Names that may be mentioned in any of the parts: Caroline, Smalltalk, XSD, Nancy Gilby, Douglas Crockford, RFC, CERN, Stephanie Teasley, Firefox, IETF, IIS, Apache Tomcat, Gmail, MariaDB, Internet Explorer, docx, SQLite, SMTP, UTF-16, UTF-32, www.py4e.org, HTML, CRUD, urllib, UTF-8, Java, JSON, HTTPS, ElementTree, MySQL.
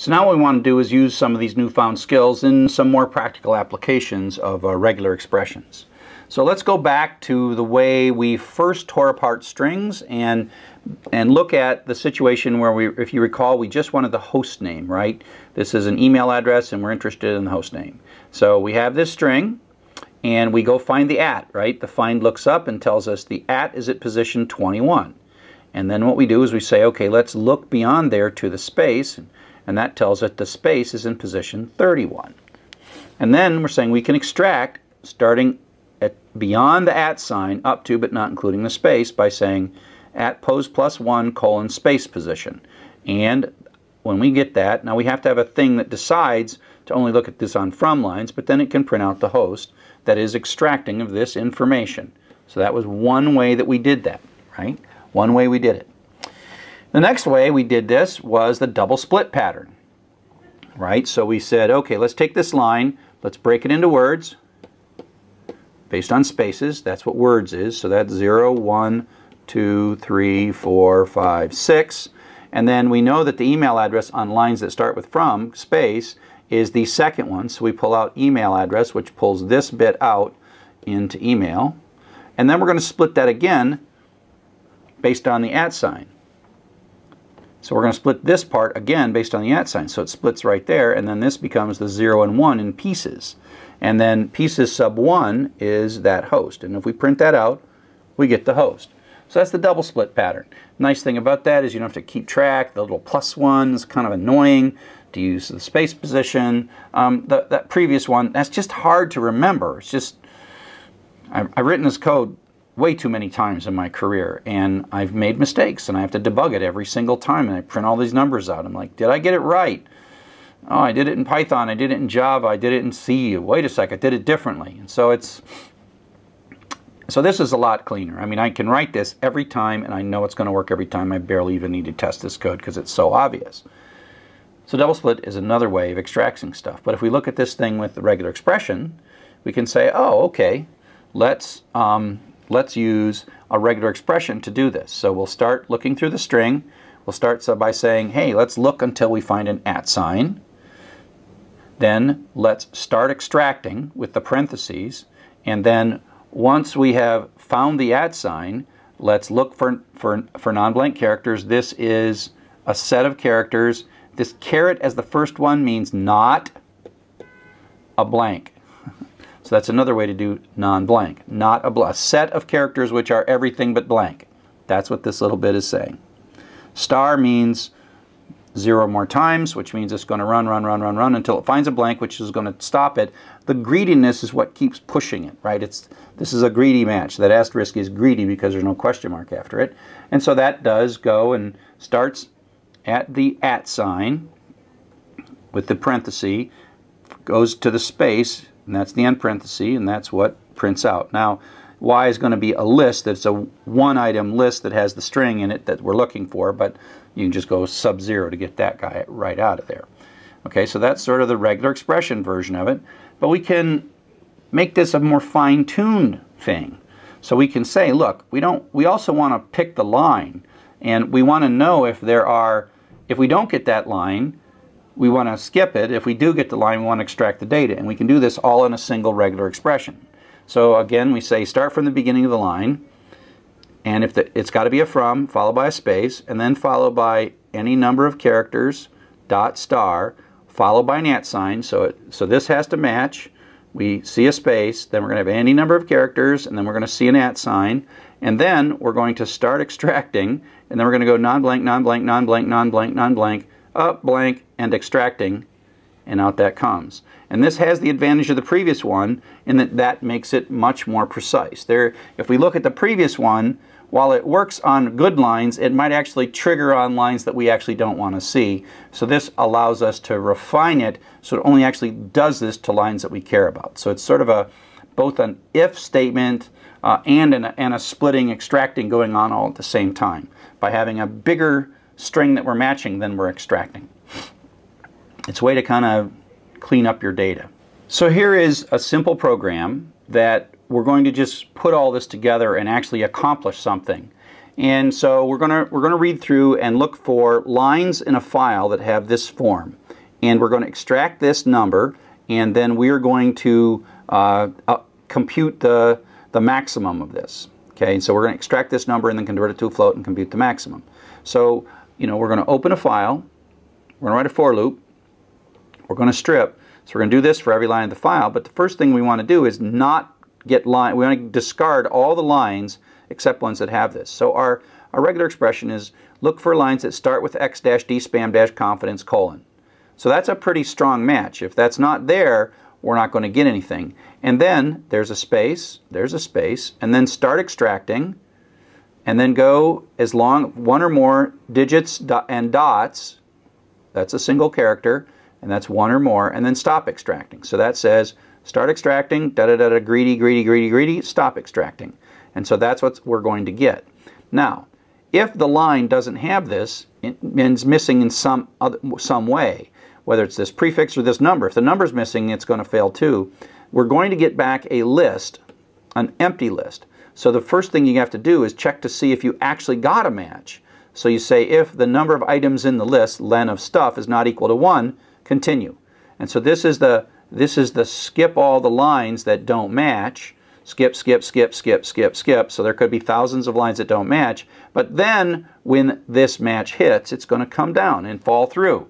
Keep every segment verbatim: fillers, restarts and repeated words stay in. So now what we want to do is use some of these newfound skills in some more practical applications of uh, regular expressions. So let's go back to the way we first tore apart strings and and look at the situation where we, if you recall, we just wanted the host name, right? This is an email address and we're interested in the host name. So we have this string and we go find the at, right? The find looks up and tells us the at is at position twenty-one. And then what we do is we say, okay, let's look beyond there to the space, and that tells us the space is in position thirty-one. And then we're saying we can extract starting at beyond the at sign up to but not including the space by saying at pos plus one colon space position. And when we get that, now we have to have a thing that decides to only look at this on from lines, but then it can print out the host that is extracting of this information. So that was one way that we did that, right? One way we did it. The next way we did this was the double split pattern, right? So we said, okay, let's take this line, let's break it into words based on spaces. That's what words is. So that's zero, one, two, three, four, five, six. And then we know that the email address on lines that start with from space is the second one. So we pull out email address, which pulls this bit out into email. And then we're going to split that again based on the at sign. So we're going to split this part again based on the at sign. So it splits right there, and then this becomes the zero and one in pieces. And then pieces sub one is that host. And if we print that out, we get the host. So that's the double split pattern. Nice thing about that is you don't have to keep track. The little plus one is kind of annoying to use the space position. Um, the, that previous one, that's just hard to remember. It's just, I've, I've written this code way too many times in my career, and I've made mistakes, and I have to debug it every single time, and I print all these numbers out. I'm like, did I get it right? Oh, I did it in Python, I did it in Java, I did it in C. Wait a second, I did it differently. And so it's, so this is a lot cleaner. I mean, I can write this every time, and I know it's going to work every time. I barely even need to test this code because it's so obvious. So double split is another way of extracting stuff. But if we look at this thing with the regular expression, we can say, oh, okay, let's, um, let's use a regular expression to do this. So we'll start looking through the string. We'll start so by saying, hey, let's look until we find an at sign. Then let's start extracting with the parentheses. And then once we have found the at sign, let's look for, for, for non-blank characters. This is a set of characters. This caret as the first one means not a blank. So that's another way to do non-blank. Not a, a set of characters which are everything but blank. That's what this little bit is saying. Star means zero more times, which means it's going to run, run, run, run, run until it finds a blank, which is going to stop it. The greediness is what keeps pushing it, right? It's, this is a greedy match. That asterisk is greedy because there's no question mark after it. And so that does go and starts at the at sign with the parenthesis, goes to the space, and that's the end parenthesis, and that's what prints out. Now, Y is going to be a list that's a one-item list that has the string in it that we're looking for, but you can just go sub zero to get that guy right out of there. Okay, so that's sort of the regular expression version of it, but we can make this a more fine-tuned thing. So we can say, look, we don't. We also want to pick the line, and we want to know if there are, if we don't get that line, we want to skip it. If we do get the line, we want to extract the data, and we can do this all in a single regular expression. So again, we say start from the beginning of the line, and if the, it's got to be a from, followed by a space, and then followed by any number of characters, dot star, followed by an at sign. So it, so this has to match. We see a space, then we're going to have any number of characters, and then we're going to see an at sign, and then we're going to start extracting, and then we're going to go non-blank, non-blank, non-blank, non-blank, non-blank, up, blank, and extracting, and out that comes. And this has the advantage of the previous one in that that makes it much more precise. There, if we look at the previous one, while it works on good lines, it might actually trigger on lines that we actually don't want to see. So this allows us to refine it so it only actually does this to lines that we care about. So it's sort of a both an if statement uh, and, an, and a splitting, extracting going on all at the same time by having a bigger string that we're matching than we're extracting. It's a way to kind of clean up your data. So here is a simple program that we're going to just put all this together and actually accomplish something. And so we're going to we're going to read through and look for lines in a file that have this form. and we're going to extract this number, and then we are going to uh, uh, compute the, the maximum of this. Okay, so we're going to extract this number and then convert it to a float and compute the maximum. So, you know, we're going to open a file, we're going to write a for loop, we're going to strip. So we're going to do this for every line of the file, but the first thing we want to do is not get line, we want to discard all the lines except ones that have this. So our, our regular expression is look for lines that start with x dash d spam dash confidence colon. So that's a pretty strong match. If that's not there, we're not going to get anything. And then there's a space, there's a space, and then start extracting, and then go as long, one or more digits do and dots, that's a single character, and that's one or more, and then stop extracting. So that says start extracting, da da da da, greedy, greedy, greedy, greedy, stop extracting. And so that's what we're going to get. Now, if the line doesn't have this, it's missing in some other, some way, whether it's this prefix or this number. If the number's missing, it's going to fail too. We're going to get back a list, an empty list. So the first thing you have to do is check to see if you actually got a match. So you say if the number of items in the list, len of stuff, is not equal to one, continue. And so this is the this is the skip all the lines that don't match. Skip, skip, skip, skip, skip, skip. So there could be thousands of lines that don't match. But then when this match hits, it's going to come down and fall through.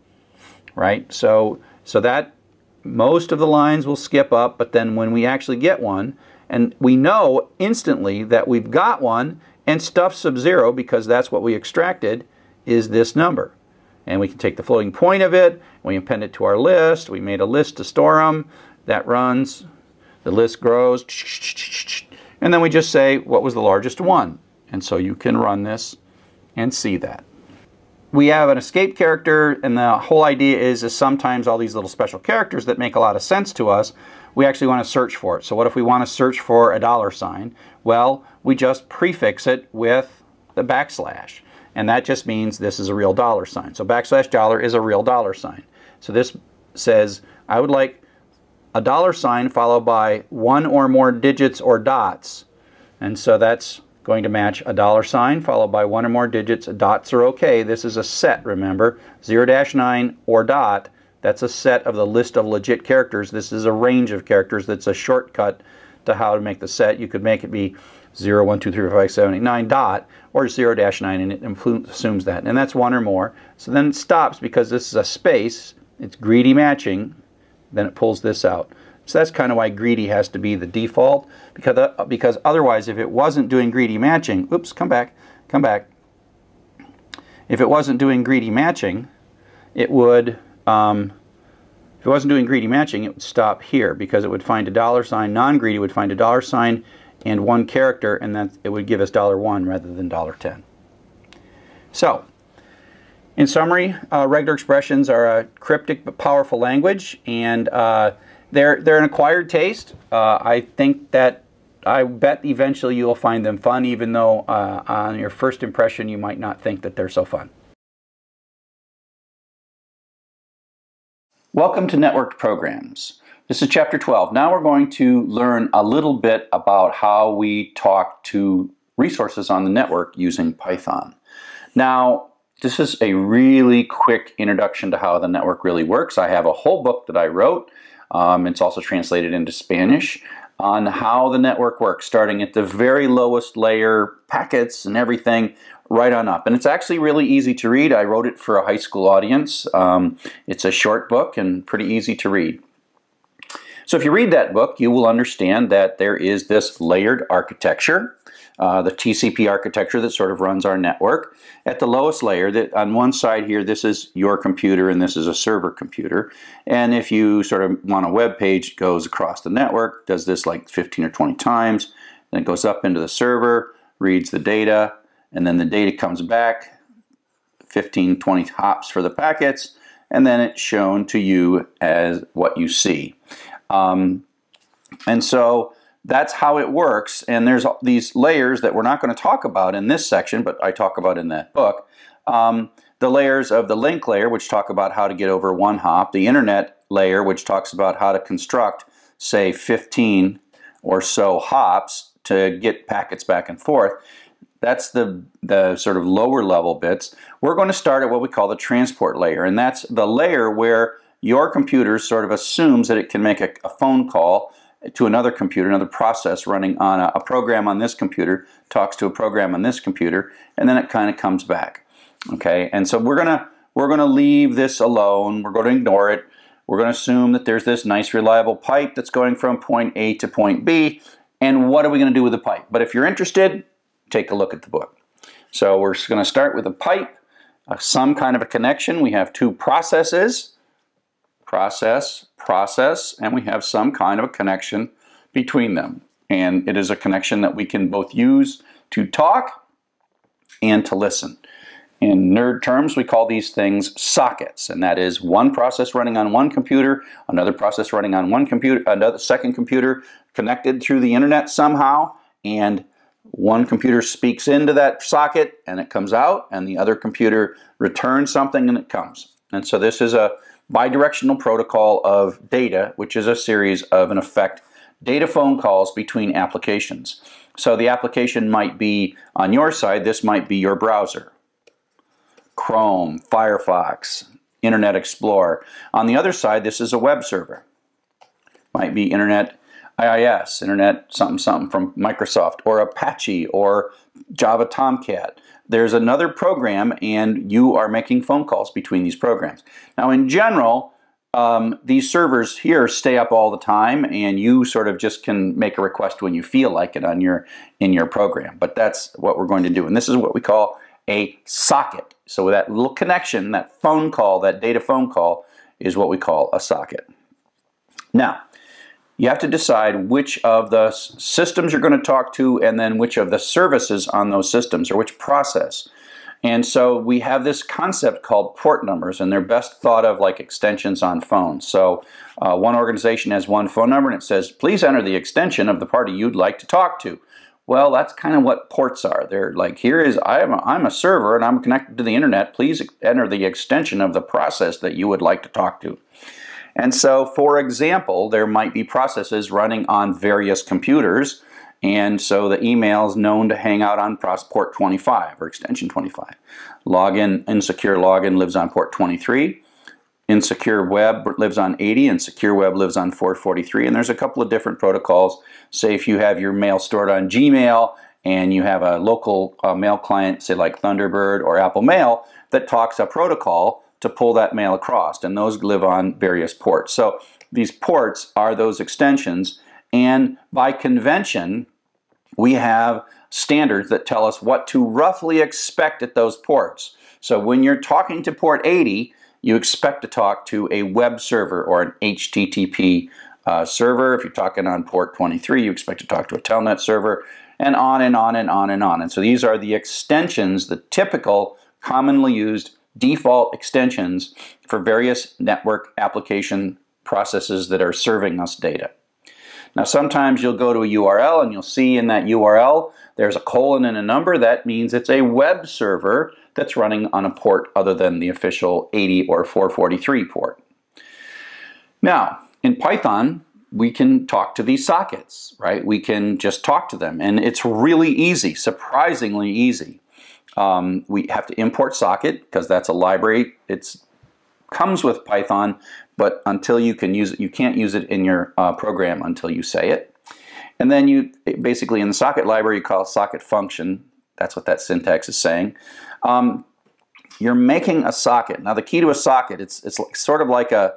Right? So, so that most of the lines will skip up, but then when we actually get one, and we know instantly that we've got one, and stuff sub zero, because that's what we extracted, is this number. And we can take the floating point of it, we append it to our list, we made a list to store them, that runs, the list grows, and then we just say what was the largest one. And so you can run this and see that. We have an escape character, and the whole idea is, is sometimes all these little special characters that make a lot of sense to us, we actually want to search for it. So what if we want to search for a dollar sign? Well, we just prefix it with the backslash, and that just means this is a real dollar sign. So backslash dollar is a real dollar sign. So this says, I would like a dollar sign followed by one or more digits or dots. And so that's going to match a dollar sign followed by one or more digits. Dots are okay. This is a set, remember. zero dash nine or dot, that's a set of the list of legit characters. This is a range of characters. That's a shortcut to how to make the set. You could make it be zero, one, two, three, four, five, six, seven, eight, nine dot, or zero dash nine, and it assumes that. And that's one or more. So then it stops because this is a space. It's greedy matching. Then it pulls this out. So that's kind of why greedy has to be the default, because uh, because otherwise, if it wasn't doing greedy matching, oops, come back, come back. If it wasn't doing greedy matching, it would, um, if it wasn't doing greedy matching, it would stop here, because it would find a dollar sign, non-greedy would find a dollar sign and one character, and then it would give us dollar one rather than dollar ten. So, in summary, uh, regular expressions are a cryptic but powerful language, and uh, they're, they're an acquired taste. Uh, I think that, I bet eventually you'll find them fun, even though uh, on your first impression you might not think that they're so fun. Welcome to Networked Programs. This is Chapter twelve. Now we're going to learn a little bit about how we talk to resources on the network using Python. Now, this is a really quick introduction to how the network really works. I have a whole book that I wrote, um, it's also translated into Spanish, on how the network works, starting at the very lowest layer, packets and everything, right on up. And it's actually really easy to read. I wrote it for a high school audience. Um, it's a short book and pretty easy to read. So if you read that book, you will understand that there is this layered architecture. Uh, the T C P architecture that sort of runs our network. At the lowest layer, that on one side here, this is your computer and this is a server computer. And if you sort of want a web page, it goes across the network, does this like fifteen or twenty times, then it goes up into the server, reads the data, and then the data comes back, fifteen, twenty hops for the packets, and then it's shown to you as what you see. Um, and so, that's how it works, and there's these layers that we're not going to talk about in this section, but I talk about in that book. Um, the layers of the link layer, which talk about how to get over one hop, the internet layer, which talks about how to construct, say, fifteen or so hops to get packets back and forth. That's the, the sort of lower level bits. We're going to start at what we call the transport layer, and that's the layer where your computer sort of assumes that it can make a, a phone call to another computer, another process running on a, a program on this computer, talks to a program on this computer, and then it kind of comes back. Okay, and so we're gonna we're gonna leave this alone. We're gonna ignore it. We're gonna assume that there's this nice reliable pipe that's going from point A to point B, and what are we gonna do with the pipe? But if you're interested, take a look at the book. So we're gonna start with a pipe, uh, some kind of a connection. We have two processes, process, process, and we have some kind of a connection between them. And it is a connection that we can both use to talk and to listen. In nerd terms, we call these things sockets, and that is one process running on one computer, another process running on one computer, another second computer connected through the internet somehow, and one computer speaks into that socket and it comes out, and the other computer returns something and it comes. And so this is a bidirectional protocol of data, which is a series of, in effect, data phone calls between applications. So the application might be on your side, this might be your browser. Chrome, Firefox, Internet Explorer. On the other side, this is a web server. Might be Internet I I S, Internet something something from Microsoft, or Apache, or Java Tomcat. There's another program, and you are making phone calls between these programs. Now, in general, um, these servers here stay up all the time, and you sort of just can make a request when you feel like it on your in your program. But that's what we're going to do, and this is what we call a socket. So with that little connection, that phone call, that data phone call, is what we call a socket. Now, you have to decide which of the systems you're going to talk to, and then which of the services on those systems, or which process. And so we have this concept called port numbers, and they're best thought of like extensions on phones. So uh, one organization has one phone number, and it says, please enter the extension of the party you'd like to talk to. Well, that's kind of what ports are. They're like, here is, I'm a, I'm a server and I'm connected to the internet. Please enter the extension of the process that you would like to talk to. And so, for example, there might be processes running on various computers. And so the email is known to hang out on port twenty-five or extension twenty-five. Login, insecure login lives on port twenty-three. Insecure web lives on eighty, and secure web lives on four forty-three, and there's a couple of different protocols. Say if you have your mail stored on Gmail and you have a local uh, mail client, say like Thunderbird or Apple Mail, that talks a protocol to pull that mail across, and those live on various ports. So these ports are those extensions, and by convention we have standards that tell us what to roughly expect at those ports. So when you're talking to port eighty, you expect to talk to a web server or an H T T P uh, server. If you're talking on port twenty-three, you expect to talk to a Telnet server, and on and on and on and on. And so these are the extensions, the typical, commonly used default extensions for various network application processes that are serving us data. Now, sometimes you'll go to a U R L and you'll see in that U R L there's a colon and a number. That means it's a web server that's running on a port other than the official eighty or four forty-three port. Now, in Python, we can talk to these sockets, right? We can just talk to them, and it's really easy, surprisingly easy. Um, we have to import socket because that's a library. It's comes with Python, but until you can use it, you can't use it in your uh, program until you say it. And then you basically in the socket library you call socket function. That's what that syntax is saying. Um, you're making a socket. Now the key to a socket, it's it's sort of like a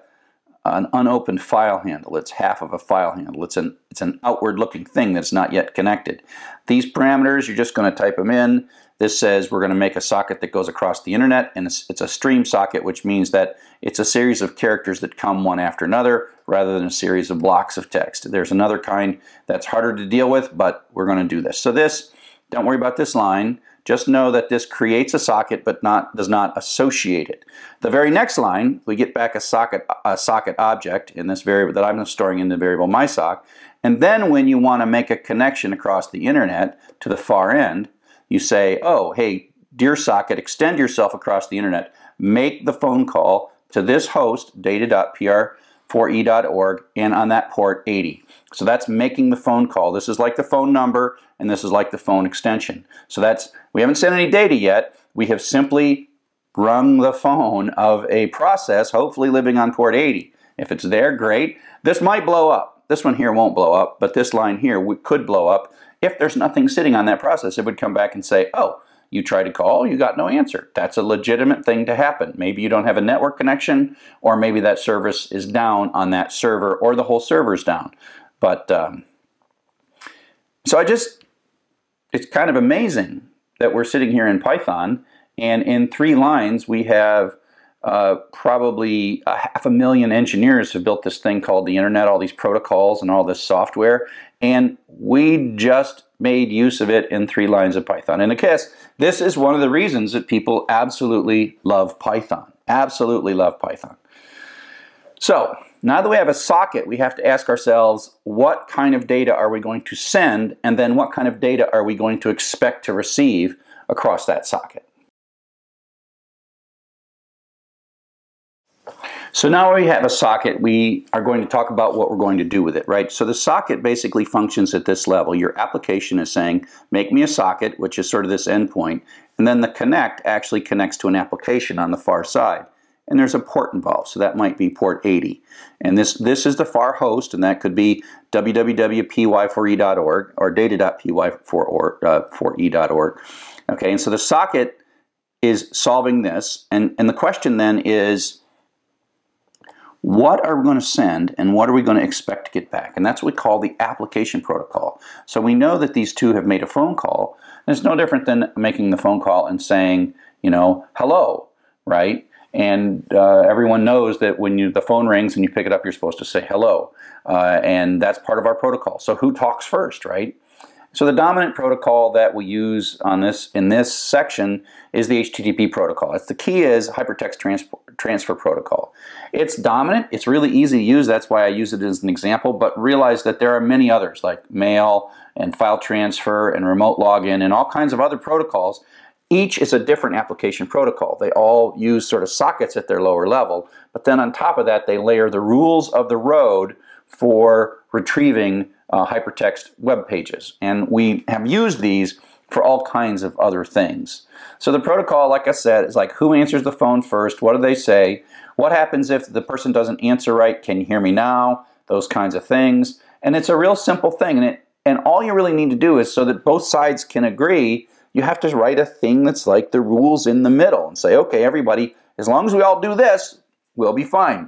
an unopened file handle. It's half of a file handle. It's an it's an outward looking thing that's not yet connected. These parameters, you're just going to type them in. This says we're going to make a socket that goes across the internet, and it's, it's a stream socket, which means that it's a series of characters that come one after another rather than a series of blocks of text. There's another kind that's harder to deal with, but we're going to do this. So this, don't worry about this line. Just know that this creates a socket, but not does not associate it. The very next line, we get back a socket a socket object in this variable that I'm storing in the variable mysock. And then when you want to make a connection across the internet to the far end, you say, oh, hey, dear socket, extend yourself across the internet. Make the phone call to this host, data dot p r four e dot org, and on that port eighty. So that's making the phone call. This is like the phone number, and this is like the phone extension. So that's, we haven't sent any data yet. We have simply rung the phone of a process, hopefully living on port eighty. If it's there, great. This might blow up. This one here won't blow up, but this line here could blow up. If there's nothing sitting on that process, it would come back and say, oh, you tried to call, you got no answer. That's a legitimate thing to happen. Maybe you don't have a network connection, or maybe that service is down on that server, or the whole server's down. But um, so I just, it's kind of amazing that we're sitting here in Python, and in three lines we have uh, probably a half a million engineers who built this thing called the internet, all these protocols and all this software, and we just made use of it in three lines of Python. And I guess this is one of the reasons that people absolutely love Python. Absolutely love Python. So now that we have a socket, we have to ask ourselves, what kind of data are we going to send, and then what kind of data are we going to expect to receive across that socket? So now we have a socket, we are going to talk about what we're going to do with it, right? So the socket basically functions at this level. Your application is saying, make me a socket, which is sort of this endpoint, and then the connect actually connects to an application on the far side. And there's a port involved, so that might be port eighty. And this, this is the far host, and that could be w w w dot p y four e dot org or data dot p y four e dot org. Okay, and so the socket is solving this, and, and the question then is, what are we going to send and what are we going to expect to get back? And that's what we call the application protocol. So we know that these two have made a phone call. It's no different than making the phone call and saying, you know, hello, right? And uh, everyone knows that when you, the phone rings and you pick it up, you're supposed to say hello. Uh, and that's part of our protocol. So who talks first, right? So the dominant protocol that we use on this, in this section, is the H T T P protocol. That's the key is hypertext transport. Transfer protocol. It's dominant, it's really easy to use, that's why I use it as an example, but realize that there are many others like mail and file transfer and remote login and all kinds of other protocols. Each is a different application protocol. They all use sort of sockets at their lower level, but then on top of that they layer the rules of the road for retrieving uh, hypertext web pages, and we have used these for all kinds of other things. So the protocol, like I said, is like who answers the phone first, what do they say, what happens if the person doesn't answer right, can you hear me now, those kinds of things. And it's a real simple thing, and, it, and all you really need to do is so that both sides can agree, you have to write a thing that's like the rules in the middle and say, okay, everybody, as long as we all do this, we'll be fine.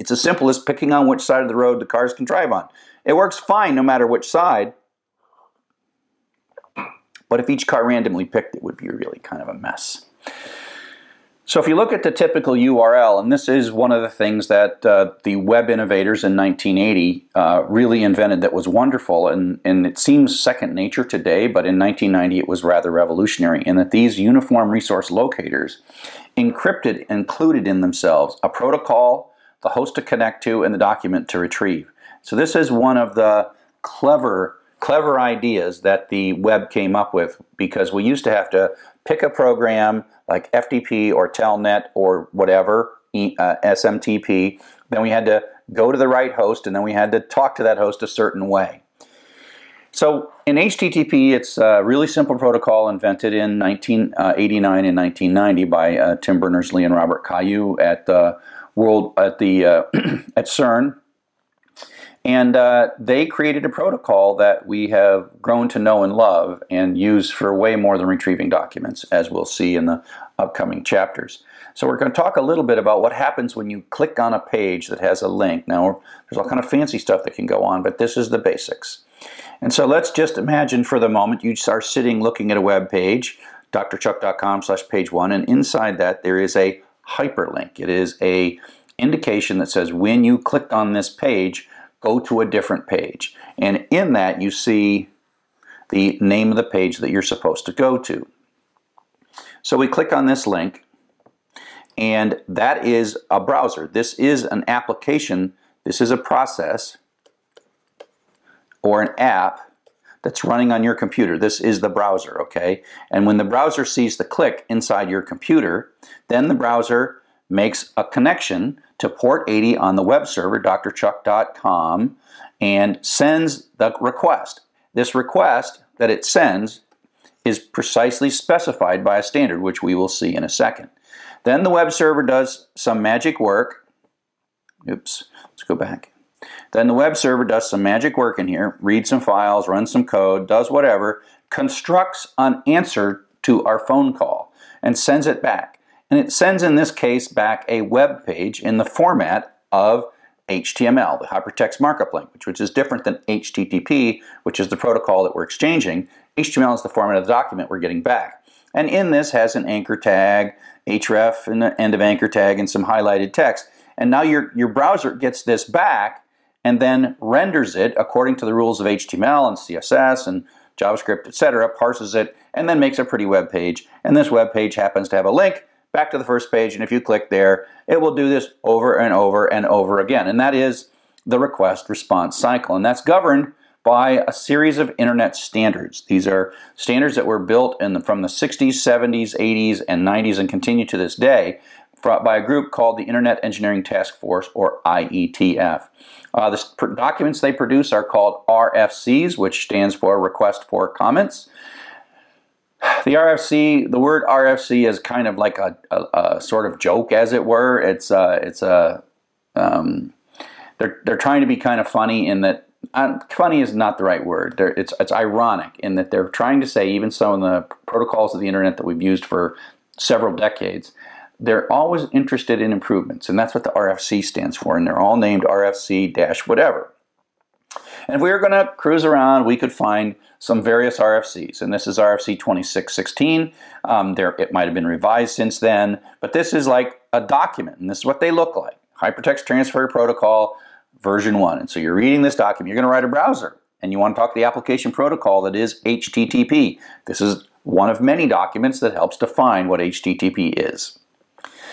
It's as simple as picking on which side of the road the cars can drive on. It works fine no matter which side. But if each car randomly picked, it would be really kind of a mess. So if you look at the typical U R L, and this is one of the things that uh, the web innovators in nineteen eighty uh, really invented that was wonderful, and, and it seems second nature today, but in nineteen ninety it was rather revolutionary, in that these uniform resource locators encrypted, included in themselves a protocol, the host to connect to, and the document to retrieve. So this is one of the clever Clever ideas that the web came up with, because we used to have to pick a program like F T P or Telnet or whatever, uh, S M T P, then we had to go to the right host and then we had to talk to that host a certain way. So in H T T P, it's a really simple protocol invented in nineteen eighty-nine and nineteen ninety by uh, Tim Berners-Lee and Robert Caillou at the world at the uh, at CERN. And uh, they created a protocol that we have grown to know and love and use for way more than retrieving documents, as we'll see in the upcoming chapters. So we're going to talk a little bit about what happens when you click on a page that has a link. Now, there's all kind of fancy stuff that can go on, but this is the basics. And so let's just imagine for the moment you are sitting looking at a web page, d r chuck dot com slash page one, and inside that there is a hyperlink. It is a indication that says when you clicked on this page, go to a different page, and in that you see the name of the page that you're supposed to go to. So we click on this link, and that is a browser. This is an application, this is a process or an app that's running on your computer. This is the browser, okay? And when the browser sees the click inside your computer, then the browser makes a connection to port eighty on the web server, d r chuck dot com, and sends the request. This request that it sends is precisely specified by a standard, which we will see in a second. Then the web server does some magic work. Oops, let's go back. Then the web server does some magic work in here, reads some files, runs some code, does whatever, constructs an answer to our phone call and sends it back. And it sends, in this case, back a web page in the format of H T M L, the hypertext markup language, which is different than H T T P, which is the protocol that we're exchanging. H T M L is the format of the document we're getting back. And in this has an anchor tag, href, and the end of anchor tag, and some highlighted text. And now your, your browser gets this back and then renders it according to the rules of H T M L and C S S and JavaScript, et cetera, parses it, and then makes a pretty web page. And this web page happens to have a link back to the first page, and if you click there, it will do this over and over and over again. And that is the request-response cycle, and that's governed by a series of internet standards. These are standards that were built in the, from the sixties, seventies, eighties, and nineties, and continue to this day by a group called the Internet Engineering Task Force, or I E T F. Uh, the documents they produce are called R F Cs, which stands for Request for Comments. The R F C, the word R F C is kind of like a, a, a sort of joke, as it were. It's uh, it's a um, they're they're trying to be kind of funny in that uh, funny is not the right word. They're, it's it's ironic in that they're trying to say, even so, in the protocols of the internet that we've used for several decades, they're always interested in improvements, and that's what the R F C stands for. And they're all named R F C dash whatever. And if we were going to cruise around, we could find some various R F Cs, and this is R F C twenty-six sixteen. Um, there, it might have been revised since then, but this is like a document, and this is what they look like. Hypertext Transfer Protocol version one. And so you're reading this document. You're going to write a browser, and you want to talk to the application protocol that is H T T P. This is one of many documents that helps define what H T T P is.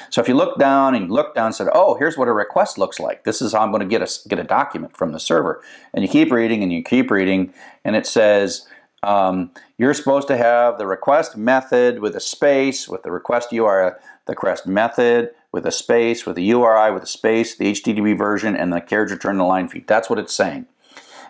So if you look down and you look down and said, oh, here's what a request looks like. This is how I'm going to get a, get a document from the server. And you keep reading and you keep reading, and it says um, you're supposed to have the request method with a space, with the request U R I, the request method with a space, with the U R I with a space, the H T T P version, and the carriage return to line feed. That's what it's saying.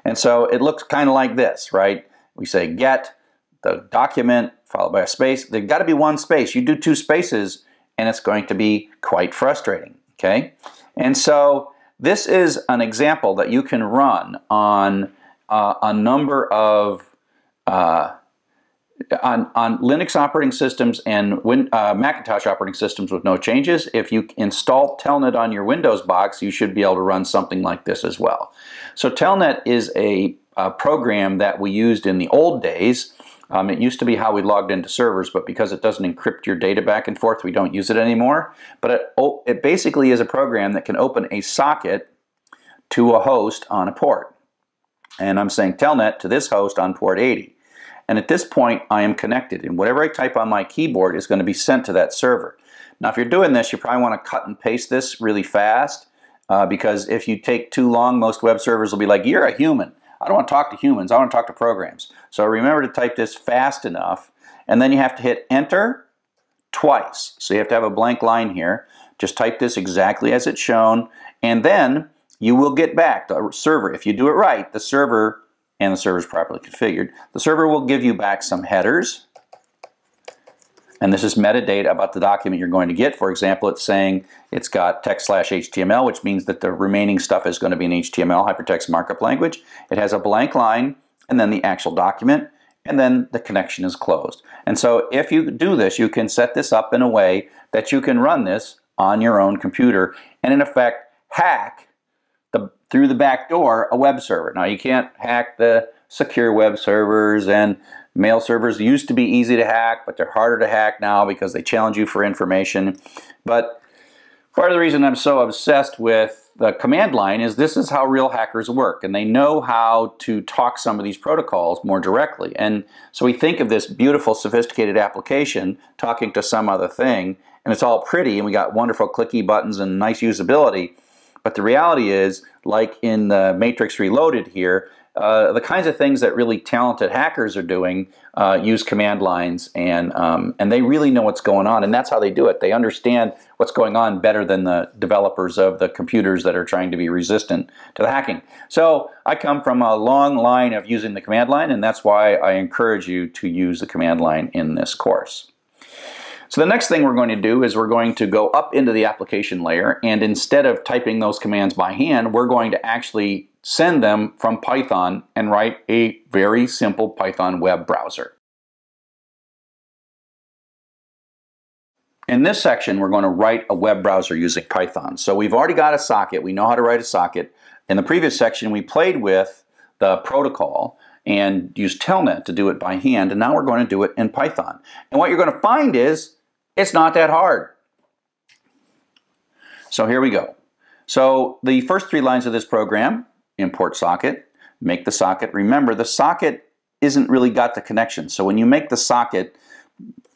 And so it looks kind of like this, right? We say get the document followed by a space. There's got to be one space. You do two spaces, and it's going to be quite frustrating, okay? And so this is an example that you can run on uh, a number of, uh, on, on Linux operating systems and win, uh, Macintosh operating systems with no changes. If you install Telnet on your Windows box, you should be able to run something like this as well. So Telnet is a, a program that we used in the old days. Um, it used to be how we logged into servers, but because it doesn't encrypt your data back and forth, we don't use it anymore. But it, it basically is a program that can open a socket to a host on a port. And I'm saying Telnet to this host on port eighty. And at this point, I am connected. And whatever I type on my keyboard is going to be sent to that server. Now, if you're doing this, you probably want to cut and paste this really fast, uh, because if you take too long, most web servers will be like, you're a human. I don't want to talk to humans, I want to talk to programs. So remember to type this fast enough, and then you have to hit enter twice. So you have to have a blank line here. Just type this exactly as it's shown, and then you will get back the server. If you do it right, the server, and the server is properly configured, the server will give you back some headers. And this is metadata about the document you're going to get. For example, it's saying it's got text slash H T M L, which means that the remaining stuff is going to be in H T M L, hypertext markup language. It has a blank line, and then the actual document, and then the connection is closed. And so if you do this, you can set this up in a way that you can run this on your own computer, and in effect, hack the, through the back door a web server. Now, you can't hack the secure web servers, and mail servers used to be easy to hack, but they're harder to hack now because they challenge you for information. But part of the reason I'm so obsessed with the command line is this is how real hackers work, and they know how to talk some of these protocols more directly. And so we think of this beautiful, sophisticated application talking to some other thing, and it's all pretty, and we got wonderful clicky buttons and nice usability. But the reality is, like in the Matrix Reloaded here, Uh, the kinds of things that really talented hackers are doing uh, use command lines, and um, and they really know what's going on, and that's how they do it. They understand what's going on better than the developers of the computers that are trying to be resistant to the hacking. So I come from a long line of using the command line, and that's why I encourage you to use the command line in this course. So the next thing we're going to do is we're going to go up into the application layer, and instead of typing those commands by hand, we're going to actually send them from Python and write a very simple Python web browser. In this section, we're going to write a web browser using Python. So we've already got a socket. We know how to write a socket. In the previous section, we played with the protocol and used Telnet to do it by hand, and now we're going to do it in Python. And what you're going to find is it's not that hard. So here we go. So the first three lines of this program, import socket, make the socket. Remember, the socket isn't really got the connection. So when you make the socket,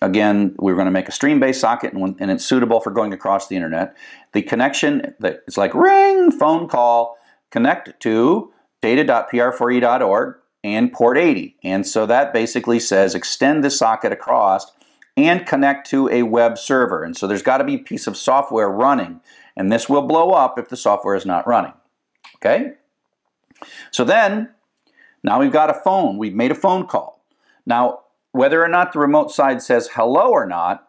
again, we're going to make a stream-based socket, and, when, and it's suitable for going across the internet. The connection, it's like ring, phone call, connect to data dot p r four e dot org and port eighty. And so that basically says extend the socket across and connect to a web server. And so there's got to be a piece of software running, and this will blow up if the software is not running. Okay? So then, now we've got a phone. We've made a phone call. Now, whether or not the remote side says hello or not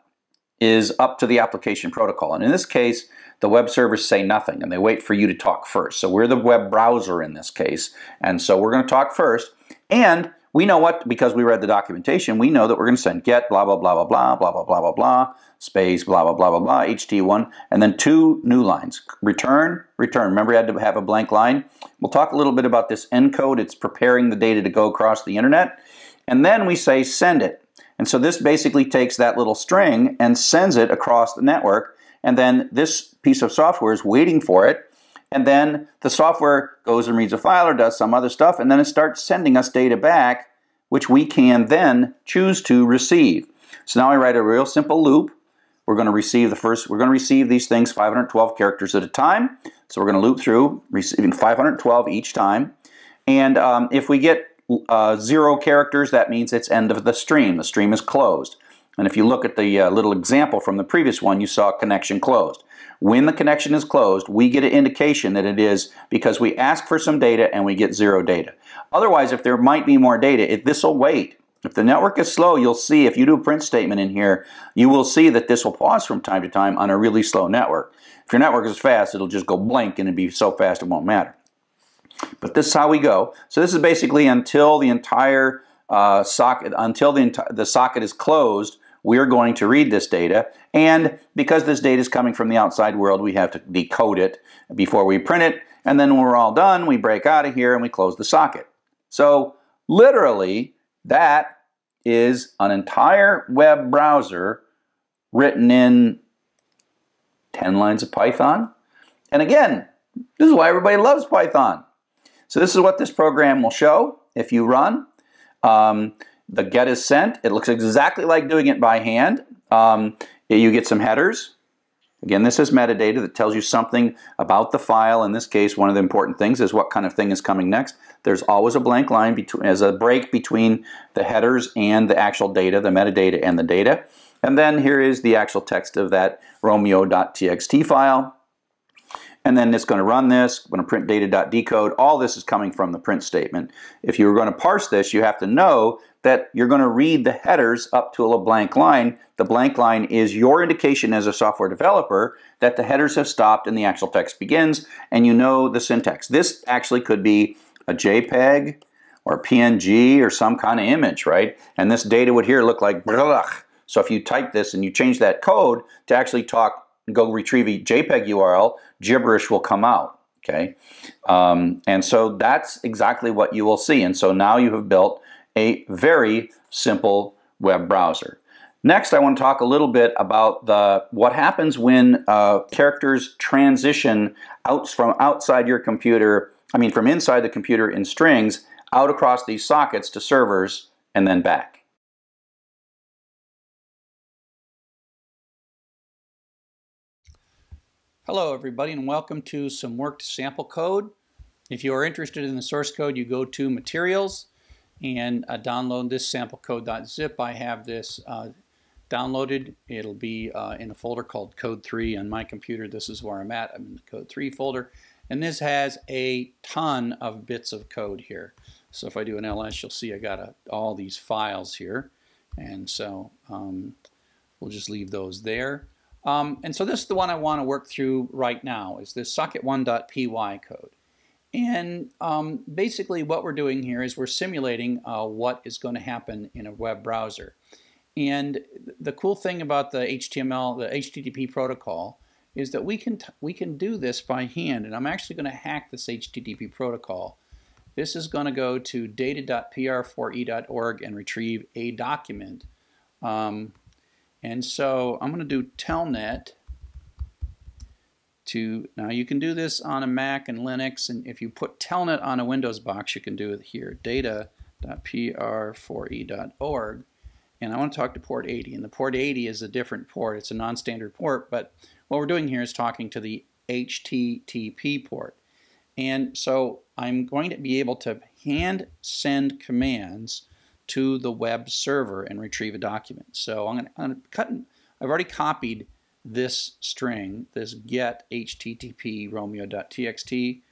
is up to the application protocol. And in this case, the web servers say nothing, and they wait for you to talk first. So we're the web browser in this case, and so we're going to talk first. And we know what, because we read the documentation, we know that we're going to send get blah, blah, blah, blah, blah, blah, blah, blah, blah, blah, space, blah, blah, blah, blah, blah, H T one, and then two new lines, return, return. Remember, you had to have a blank line. We'll talk a little bit about this encode. It's preparing the data to go across the internet. And then we say send it. And so this basically takes that little string and sends it across the network. And then this piece of software is waiting for it. And then the software goes and reads a file or does some other stuff. And then it starts sending us data back, which we can then choose to receive. So now I write a real simple loop. We're going to receive the first, we're going to receive these things five hundred twelve characters at a time. So we're going to loop through, receiving five hundred twelve each time. And um, if we get Uh, zero characters, that means it's end of the stream. The stream is closed. And if you look at the uh, little example from the previous one, you saw connection closed. When the connection is closed, we get an indication that it is because we ask for some data and we get zero data. Otherwise, if there might be more data, this will wait. If the network is slow, you'll see, if you do a print statement in here, you will see that this will pause from time to time on a really slow network. If your network is fast, it'll just go blank, and it'll be so fast it won't matter. But this is how we go. So this is basically until the entire uh, socket, until the, enti the socket is closed, we're going to read this data. And because this data is coming from the outside world, we have to decode it before we print it. And then when we're all done, we break out of here and we close the socket. So literally, that is an entire web browser written in ten lines of Python. And again, this is why everybody loves Python. So this is what this program will show if you run. Um, the get is sent. It looks exactly like doing it by hand. Um, you get some headers. Again, this is metadata that tells you something about the file. In this case, one of the important things is what kind of thing is coming next. There's always a blank line between, as a break between the headers and the actual data, the metadata and the data. And then here is the actual text of that Romeo dot t x t file. And then it's going to run this, I'm going to print data.decode. All this is coming from the print statement. If you were going to parse this, you have to know that you're going to read the headers up to a blank line. The blank line is your indication as a software developer that the headers have stopped and the actual text begins, and you know the syntax. This actually could be a JPEG or P N G or some kind of image, right? And this data would here look like blah. So if you type this and you change that code to actually talk, go retrieve a JPEG U R L, gibberish will come out, okay? Um, and so that's exactly what you will see. And so now you have built a very simple web browser. Next, I want to talk a little bit about the what happens when uh, characters transition out from outside your computer, I mean from inside the computer in strings, out across these sockets to servers and then back. Hello everybody, and welcome to some work to sample code. If you are interested in the source code, you go to materials and uh, download this sample code dot zip. I have this uh, downloaded. It'll be uh, in a folder called code three on my computer. This is where I'm at. I'm in the code three folder, and this has a ton of bits of code here. So if I do an ls, you'll see I got a, all these files here, and so um, We'll just leave those there. Um, and so this is the one I want to work through right now, is this socket one dot P Y code. And um, basically what we're doing here is we're simulating uh, what is going to happen in a web browser. And the cool thing about the H T M L, the H T T P protocol, is that we can, we can do this by hand. And I'm actually going to hack this H T T P protocol. This is going to go to data dot P R four E dot org and retrieve a document. Um, and so I'm going to do Telnet. To, now you can do this on a Mac and Linux, and if you put Telnet on a Windows box, you can do it here, data dot P R four E dot org. And I want to talk to port eighty, and the port eighty is a different port. It's a non-standard port, but what we're doing here is talking to the H T T P port. And so I'm going to be able to hand send commands to the web server and retrieve a document. So I'm going to, I'm going to cut, I've already copied this string, this get H T T P Romeo dot T X T.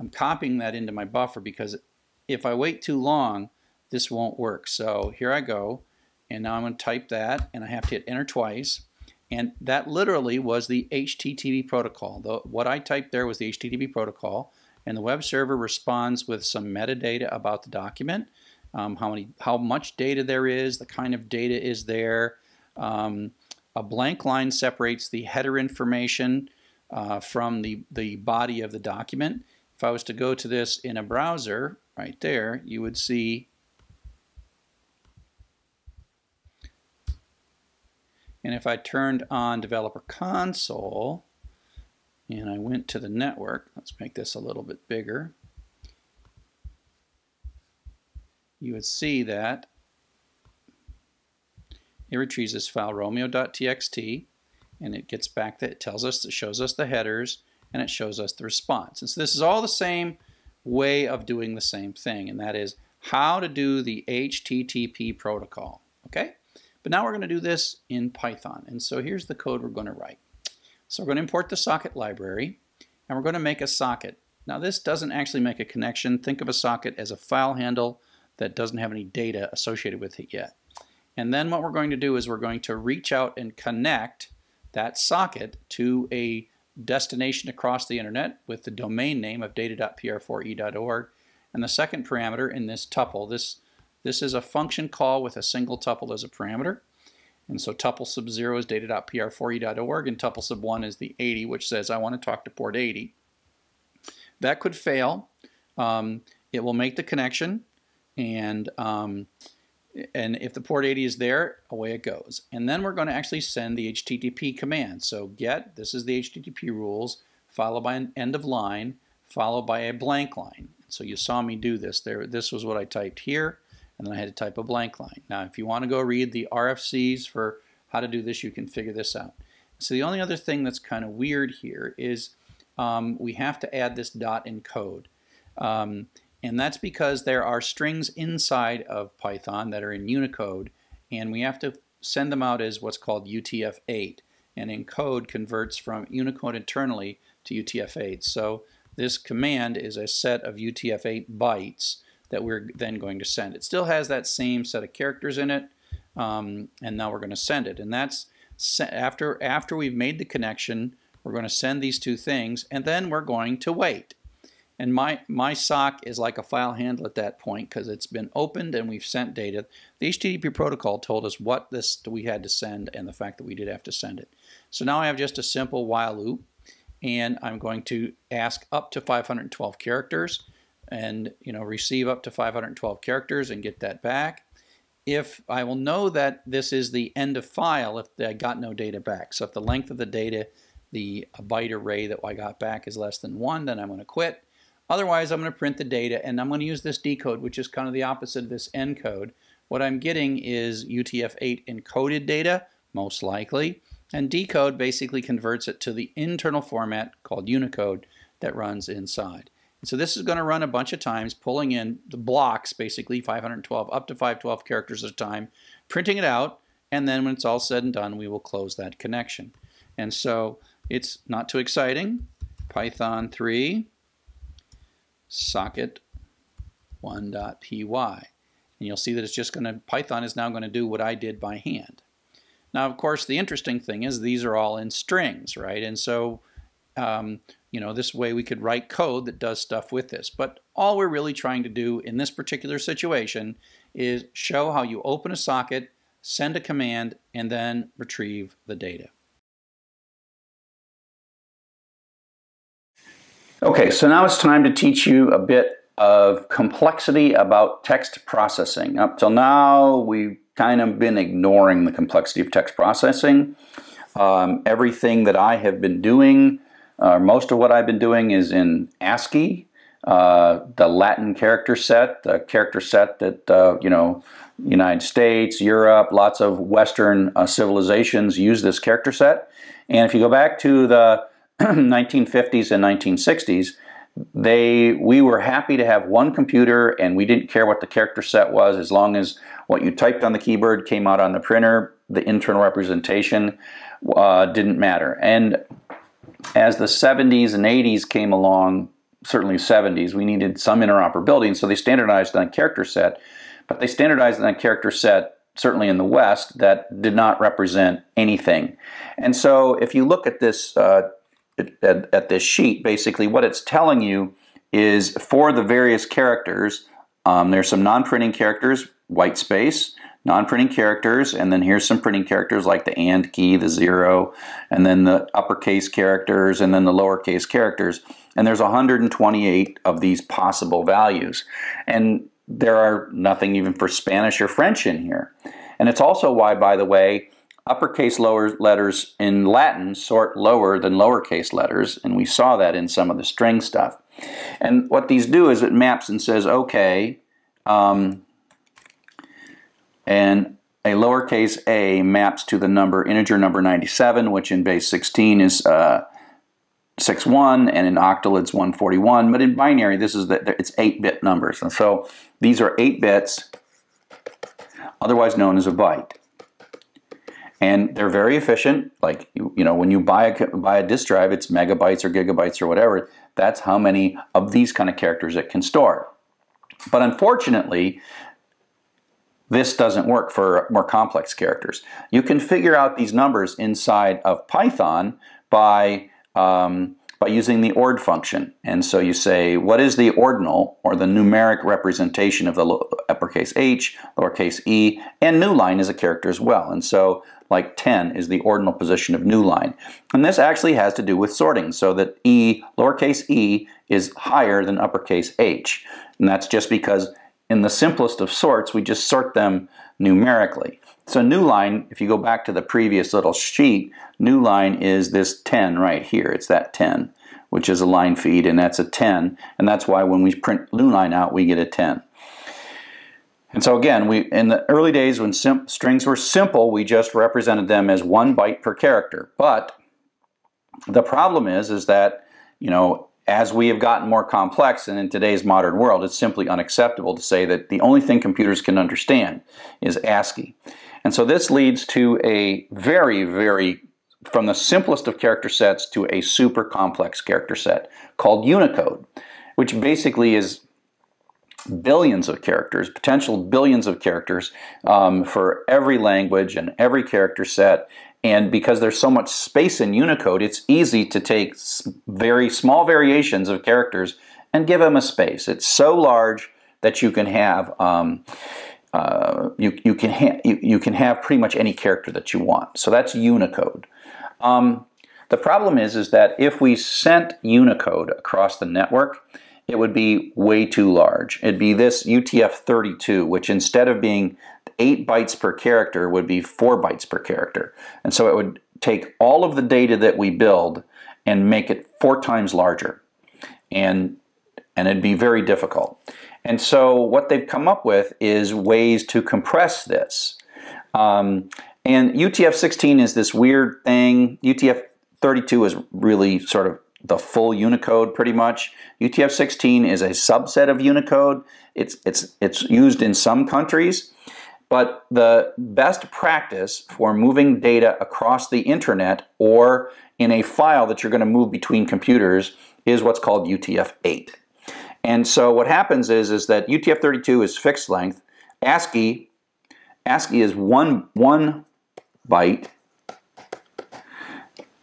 I'm copying that into my buffer because if I wait too long, this won't work. So here I go, and now I'm going to type that, and I have to hit enter twice. And that literally was the H T T P protocol. The, what I typed there was the H T T P protocol, and the web server responds with some metadata about the document, um, how many, how much data there is, the kind of data is there. Um, a blank line separates the header information uh, from the, the body of the document. If I was to go to this in a browser, right there, you would see. And if I turned on Developer Console and I went to the network, let's make this a little bit bigger, you would see that it retrieves this file Romeo dot T X T, and it gets back that it tells us, it shows us the headers, and it shows us the response. And so this is all the same way of doing the same thing, and that is how to do the H T T P protocol. Okay? But now we're going to do this in Python. And so here's the code we're going to write. So we're going to import the socket library, and we're going to make a socket. Now this doesn't actually make a connection. Think of a socket as a file handle that doesn't have any data associated with it yet. And then what we're going to do is we're going to reach out and connect that socket to a destination across the internet with the domain name of data dot P R four E dot org. And the second parameter in this tuple, this This is a function call with a single tuple as a parameter. And so tuple sub zero is data dot P R four E dot org, and tuple sub one is the eighty, which says I want to talk to port eighty. That could fail. Um, it will make the connection, and, um, and if the port eighty is there, away it goes. And then we're going to actually send the H T T P command. So get, this is the H T T P rules, followed by an end of line, followed by a blank line. So you saw me do this. There, this was what I typed here. And then I had to type a blank line. Now, if you want to go read the R F Cs for how to do this, you can figure this out. So the only other thing that's kind of weird here is um, we have to add this dot in code. Um, and that's because there are strings inside of Python that are in Unicode, and we have to send them out as what's called U T F eight. And encode converts from Unicode internally to U T F eight. So this command is a set of U T F eight bytes that we're then going to send. It still has that same set of characters in it, um, and now we're going to send it. And that's after, after we've made the connection, we're going to send these two things, and then we're going to wait. And my, my sock is like a file handle at that point because it's been opened and we've sent data. The H T T P protocol told us what this we had to send and the fact that we did have to send it. So now I have just a simple while loop, and I'm going to ask up to five hundred twelve characters, and you know, receive up to five hundred twelve characters and get that back. If I will know that this is the end of file if I got no data back. So if the length of the data, the byte array that I got back is less than one, then I'm going to quit. Otherwise, I'm going to print the data, and I'm going to use this decode, which is kind of the opposite of this encode. What I'm getting is U T F eight encoded data, most likely, and decode basically converts it to the internal format called Unicode that runs inside. So this is going to run a bunch of times, pulling in the blocks, basically five hundred twelve, up to five hundred twelve characters at a time, printing it out, and then when it's all said and done, we will close that connection. And so it's not too exciting. Python three, socket one dot P Y. And you'll see that it's just going to, Python is now going to do what I did by hand. Now, of course, the interesting thing is these are all in strings, right? And so, um, you know, this way we could write code that does stuff with this. But all we're really trying to do in this particular situation is show how you open a socket, send a command, and then retrieve the data. Okay, so now it's time to teach you a bit of complexity about text processing. Up till now, we've kind of been ignoring the complexity of text processing. Um, everything that I have been doing, uh, most of what I've been doing is in ASCII, uh, the Latin character set, the character set that, uh, you know, United States, Europe, lots of Western uh, civilizations use this character set. And if you go back to the nineteen fifties and nineteen sixties, They, we were happy to have one computer, and we didn't care what the character set was as long as what you typed on the keyboard came out on the printer. The internal representation uh, didn't matter. And as the seventies and eighties came along, certainly seventies, we needed some interoperability, and so they standardized on a character set, but they standardized on a character set, certainly in the West, that did not represent anything. And so if you look at this uh, At, at this sheet, basically what it's telling you is for the various characters, um, there's some non-printing characters, white space, non-printing characters, and then here's some printing characters like the and key, the zero, and then the uppercase characters, and then the lowercase characters. And there's one hundred twenty-eight of these possible values. And there are nothing even for Spanish or French in here. And it's also why, by the way, uppercase lower letters in Latin sort lower than lowercase letters, and we saw that in some of the string stuff. And what these do is it maps and says, okay, um, and a lowercase a maps to the number integer number ninety-seven, which in base sixteen is uh, sixty-one, and in octal it's one forty-one. But in binary, this is the, it's eight-bit numbers, and so these are eight bits, otherwise known as a byte. And they're very efficient. Like, you, you know, when you buy a, buy a disk drive, it's megabytes or gigabytes or whatever. That's how many of these kind of characters it can store. But unfortunately, this doesn't work for more complex characters. You can figure out these numbers inside of Python by, um, by using the ord function. And so you say, what is the ordinal, or the numeric representation of the uppercase h, lowercase e, and new line is a character as well. And so, like ten is the ordinal position of new line. And this actually has to do with sorting, so that e, lowercase e, is higher than uppercase h. And that's just because in the simplest of sorts, we just sort them numerically. So new line, if you go back to the previous little sheet, new line is this ten right here. It's that ten, which is a line feed, and that's a ten. And that's why when we print new line out, we get a ten. And so again, we in the early days when sim strings were simple, we just represented them as one byte per character. But the problem is, is that, you know, as we have gotten more complex, and in today's modern world, it's simply unacceptable to say that the only thing computers can understand is ASCII. And so this leads to a very, very, from the simplest of character sets to a super complex character set called Unicode, which basically is billions of characters, potential billions of characters um, for every language and every character set. And because there's so much space in Unicode, it's easy to take very small variations of characters and give them a space. It's so large that you can have um, uh, you you can ha you, you can have pretty much any character that you want. So that's Unicode. Um, the problem is is that if we sent Unicode across the network, it would be way too large. It'd be this U T F thirty-two, which instead of being eight bytes per character would be four bytes per character. And so it would take all of the data that we build and make it four times larger. And, and it'd be very difficult. And so what they've come up with is ways to compress this. Um, and U T F sixteen is this weird thing. U T F thirty-two is really sort of the full Unicode, pretty much. U T F sixteen is a subset of Unicode. It's, it's, it's used in some countries. But the best practice for moving data across the internet or in a file that you're going to move between computers is what's called U T F eight. And so what happens is, is that U T F thirty-two is fixed length. ASCII, ASCII is one, one byte.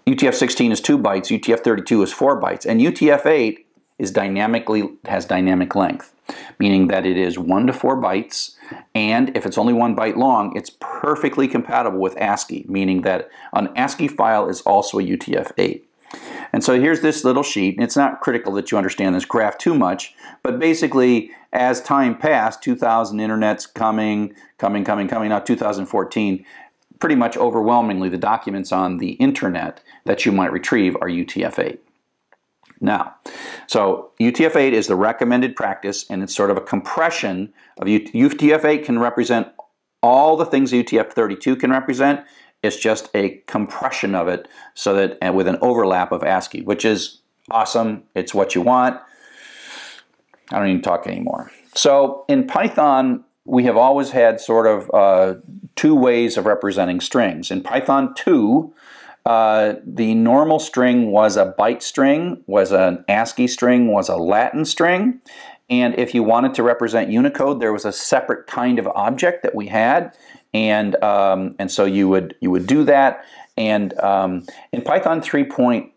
U T F sixteen is two bytes, U T F thirty-two is four bytes, and U T F eight is dynamically, has dynamic length, meaning that it is one to four bytes, and if it's only one byte long, it's perfectly compatible with ASCII, meaning that an ASCII file is also a U T F eight. And so here's this little sheet, and it's not critical that you understand this graph too much, but basically as time passed, two thousand internet's coming, coming, coming, coming, now two thousand fourteen, pretty much overwhelmingly the documents on the internet that you might retrieve are U T F eight. Now, so U T F eight is the recommended practice, and it's sort of a compression of U T F eight can represent all the things U T F thirty-two can represent. It's just a compression of it so that, and with an overlap of ASCII, which is awesome. It's what you want. I don't even talk anymore. So in Python, we have always had sort of uh, two ways of representing strings. In Python two, uh, the normal string was a byte string, was an ASCII string, was a Latin string. And if you wanted to represent Unicode, there was a separate kind of object that we had. And um, and so you would you would do that. And um, in Python three point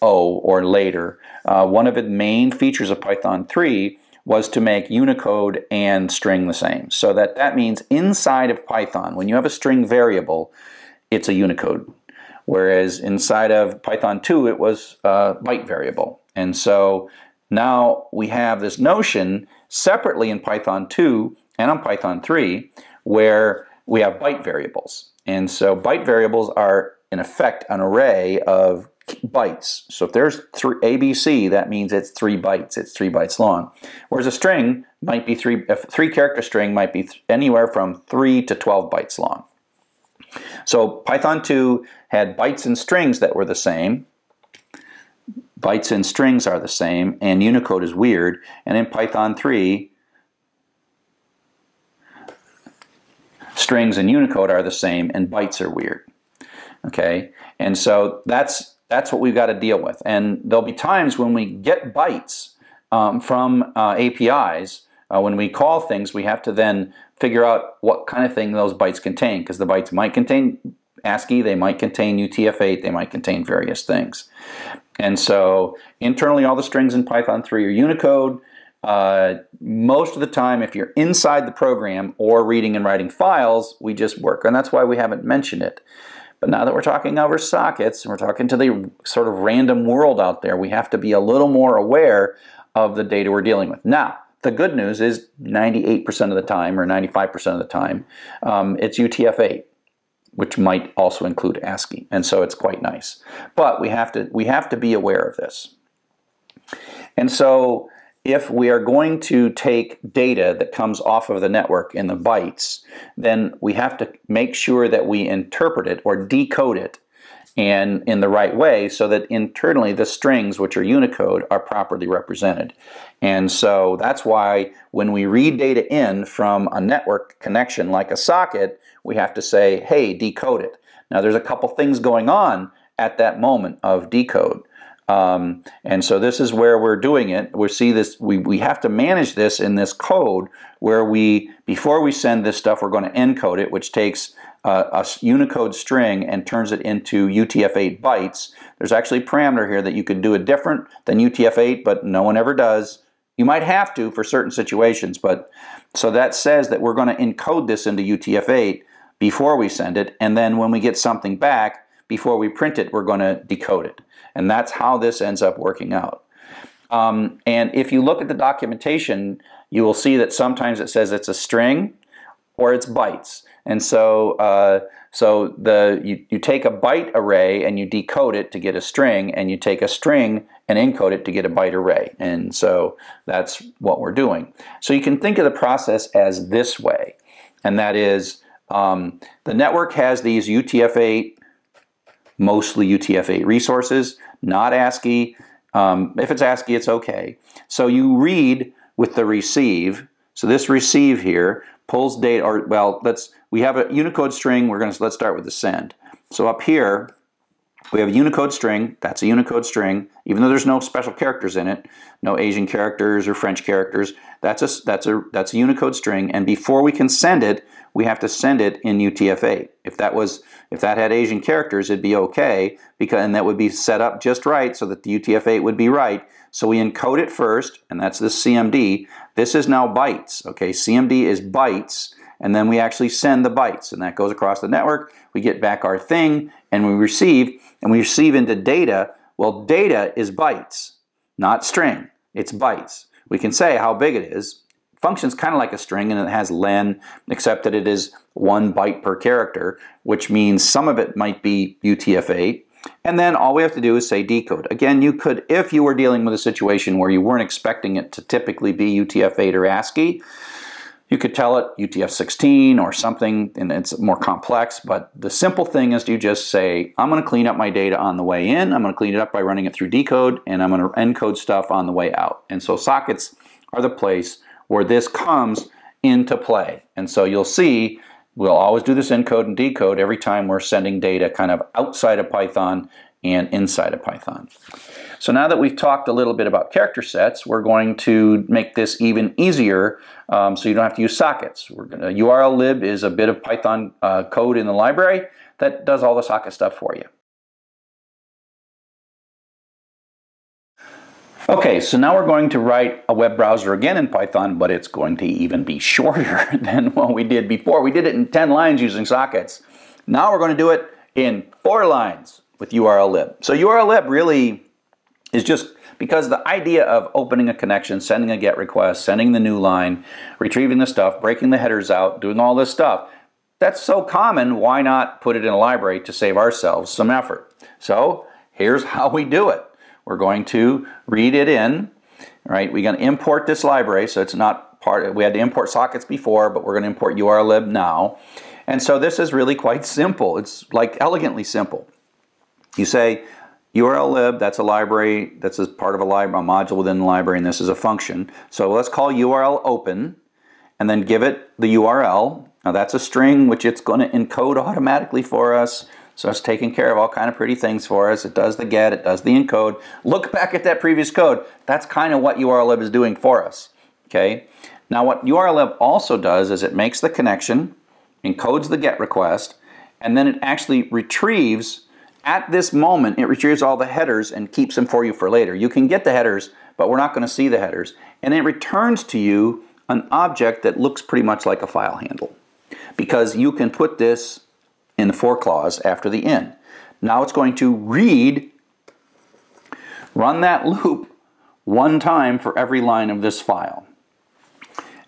oh or later, uh, one of the main features of Python three was to make Unicode and string the same. So that that means inside of Python, when you have a string variable, it's a Unicode. Whereas inside of Python two, it was a byte variable. And so now we have this notion separately in Python two and on Python three where we have byte variables. And so byte variables are, in effect, an array of bytes. So if there's A B C, that means it's three bytes. It's three bytes long. Whereas a string might be three, a three-character string might be th- anywhere from three to twelve bytes long. So Python two had bytes and strings that were the same. Bytes and strings are the same, and Unicode is weird. And in Python three, strings and Unicode are the same, and bytes are weird. Okay, and so that's that's what we've got to deal with. And there'll be times when we get bytes um, from uh, A P Is. Uh, when we call things, we have to then figure out what kind of thing those bytes contain, because the bytes might contain ASCII, they might contain U T F eight, they might contain various things. And so internally, all the strings in Python three are Unicode. Uh, most of the time, if you're inside the program or reading and writing files, we just work. And that's why we haven't mentioned it. But now that we're talking over sockets, and we're talking to the sort of random world out there, we have to be a little more aware of the data we're dealing with. Now, the good news is ninety-eight percent of the time, or ninety-five percent of the time, um, it's U T F eight, which might also include ASCII. And so it's quite nice. But we have to, we have to be aware of this. And so if we are going to take data that comes off of the network in the bytes, then we have to make sure that we interpret it or decode it and in the right way so that internally the strings, which are Unicode, are properly represented. And so that's why when we read data in from a network connection like a socket, we have to say, hey, decode it. Now there's a couple things going on at that moment of decode. Um, and so this is where we're doing it. We see this, we, we have to manage this in this code where we, before we send this stuff, we're going to encode it, which takes uh, a Unicode string and turns it into U T F eight bytes. There's actually a parameter here that you could do it different than U T F eight, but no one ever does. You might have to for certain situations, but so that says that we're going to encode this into U T F eight before we send it, and then when we get something back, before we print it, we're going to decode it. And that's how this ends up working out. Um, and if you look at the documentation, you will see that sometimes it says it's a string or it's bytes. And so, uh, so the you, you take a byte array and you decode it to get a string, and you take a string and encode it to get a byte array. And so that's what we're doing. So you can think of the process as this way, and that is um, the network has these U T F eight, mostly U T F eight resources, not ASCII. Um, if it's ASCII, it's okay. So you read with the receive. So this receive here pulls data, or well, let's we have a Unicode string. We're going to let's start with the send. So up here, We have a Unicode string. That's a Unicode string, even though there's no special characters in it, no Asian characters or French characters. That's a that's a that's a Unicode string. And before we can send it, we have to send it in U T F eight. If that was if that had Asian characters, it'd be okay, because and that would be set up just right so that the U T F eight would be right. So we encode it first, and that's this C M D. This is now bytes. Okay, C M D is bytes. And then we actually send the bytes, and that goes across the network. We get back our thing, and we receive, and we receive into data. Well, data is bytes, not string. It's bytes. We can say how big it is. Function's kind of like a string, and it has len, except that it is one byte per character, which means some of it might be U T F eight. And then all we have to do is say decode. Again, you could, if you were dealing with a situation where you weren't expecting it to typically be U T F eight or ASCII, you could tell it U T F sixteen or something, and it's more complex, but the simple thing is to just say, I'm gonna clean up my data on the way in, I'm gonna clean it up by running it through decode, and I'm gonna encode stuff on the way out. And so sockets are the place where this comes into play. And so you'll see, we'll always do this encode and decode every time we're sending data kind of outside of Python and inside of Python. So now that we've talked a little bit about character sets, we're going to make this even easier um, so you don't have to use sockets. We're gonna, U R L lib is a bit of Python uh, code in the library that does all the socket stuff for you. Okay, so now we're going to write a web browser again in Python, but it's going to even be shorter than what we did before. We did it in ten lines using sockets. Now we're gonna do it in four lines with U R L lib. So U R L lib really is just because the idea of opening a connection, sending a GET request, sending the new line, retrieving the stuff, breaking the headers out, doing all this stuff, that's so common, why not put it in a library to save ourselves some effort? So here's how we do it. We're going to read it in, right? We're gonna import this library, so it's not part of, we had to import sockets before, but we're gonna import U R L lib now. And so this is really quite simple. It's like elegantly simple. You say, U R L lib, that's a library, that's a part of a, library, a module within the library, and this is a function. So let's call U R L open, and then give it the U R L. Now that's a string, which it's gonna encode automatically for us. So it's taking care of all kind of pretty things for us. It does the get, it does the encode. Look back at that previous code. That's kind of what U R L lib is doing for us, okay? Now what U R L lib also does is it makes the connection, encodes the get request, and then it actually retrieves. At this moment, it retrieves all the headers and keeps them for you for later. You can get the headers, but we're not going to see the headers. And it returns to you an object that looks pretty much like a file handle, because you can put this in the for clause after the in. Now it's going to read, run that loop one time for every line of this file.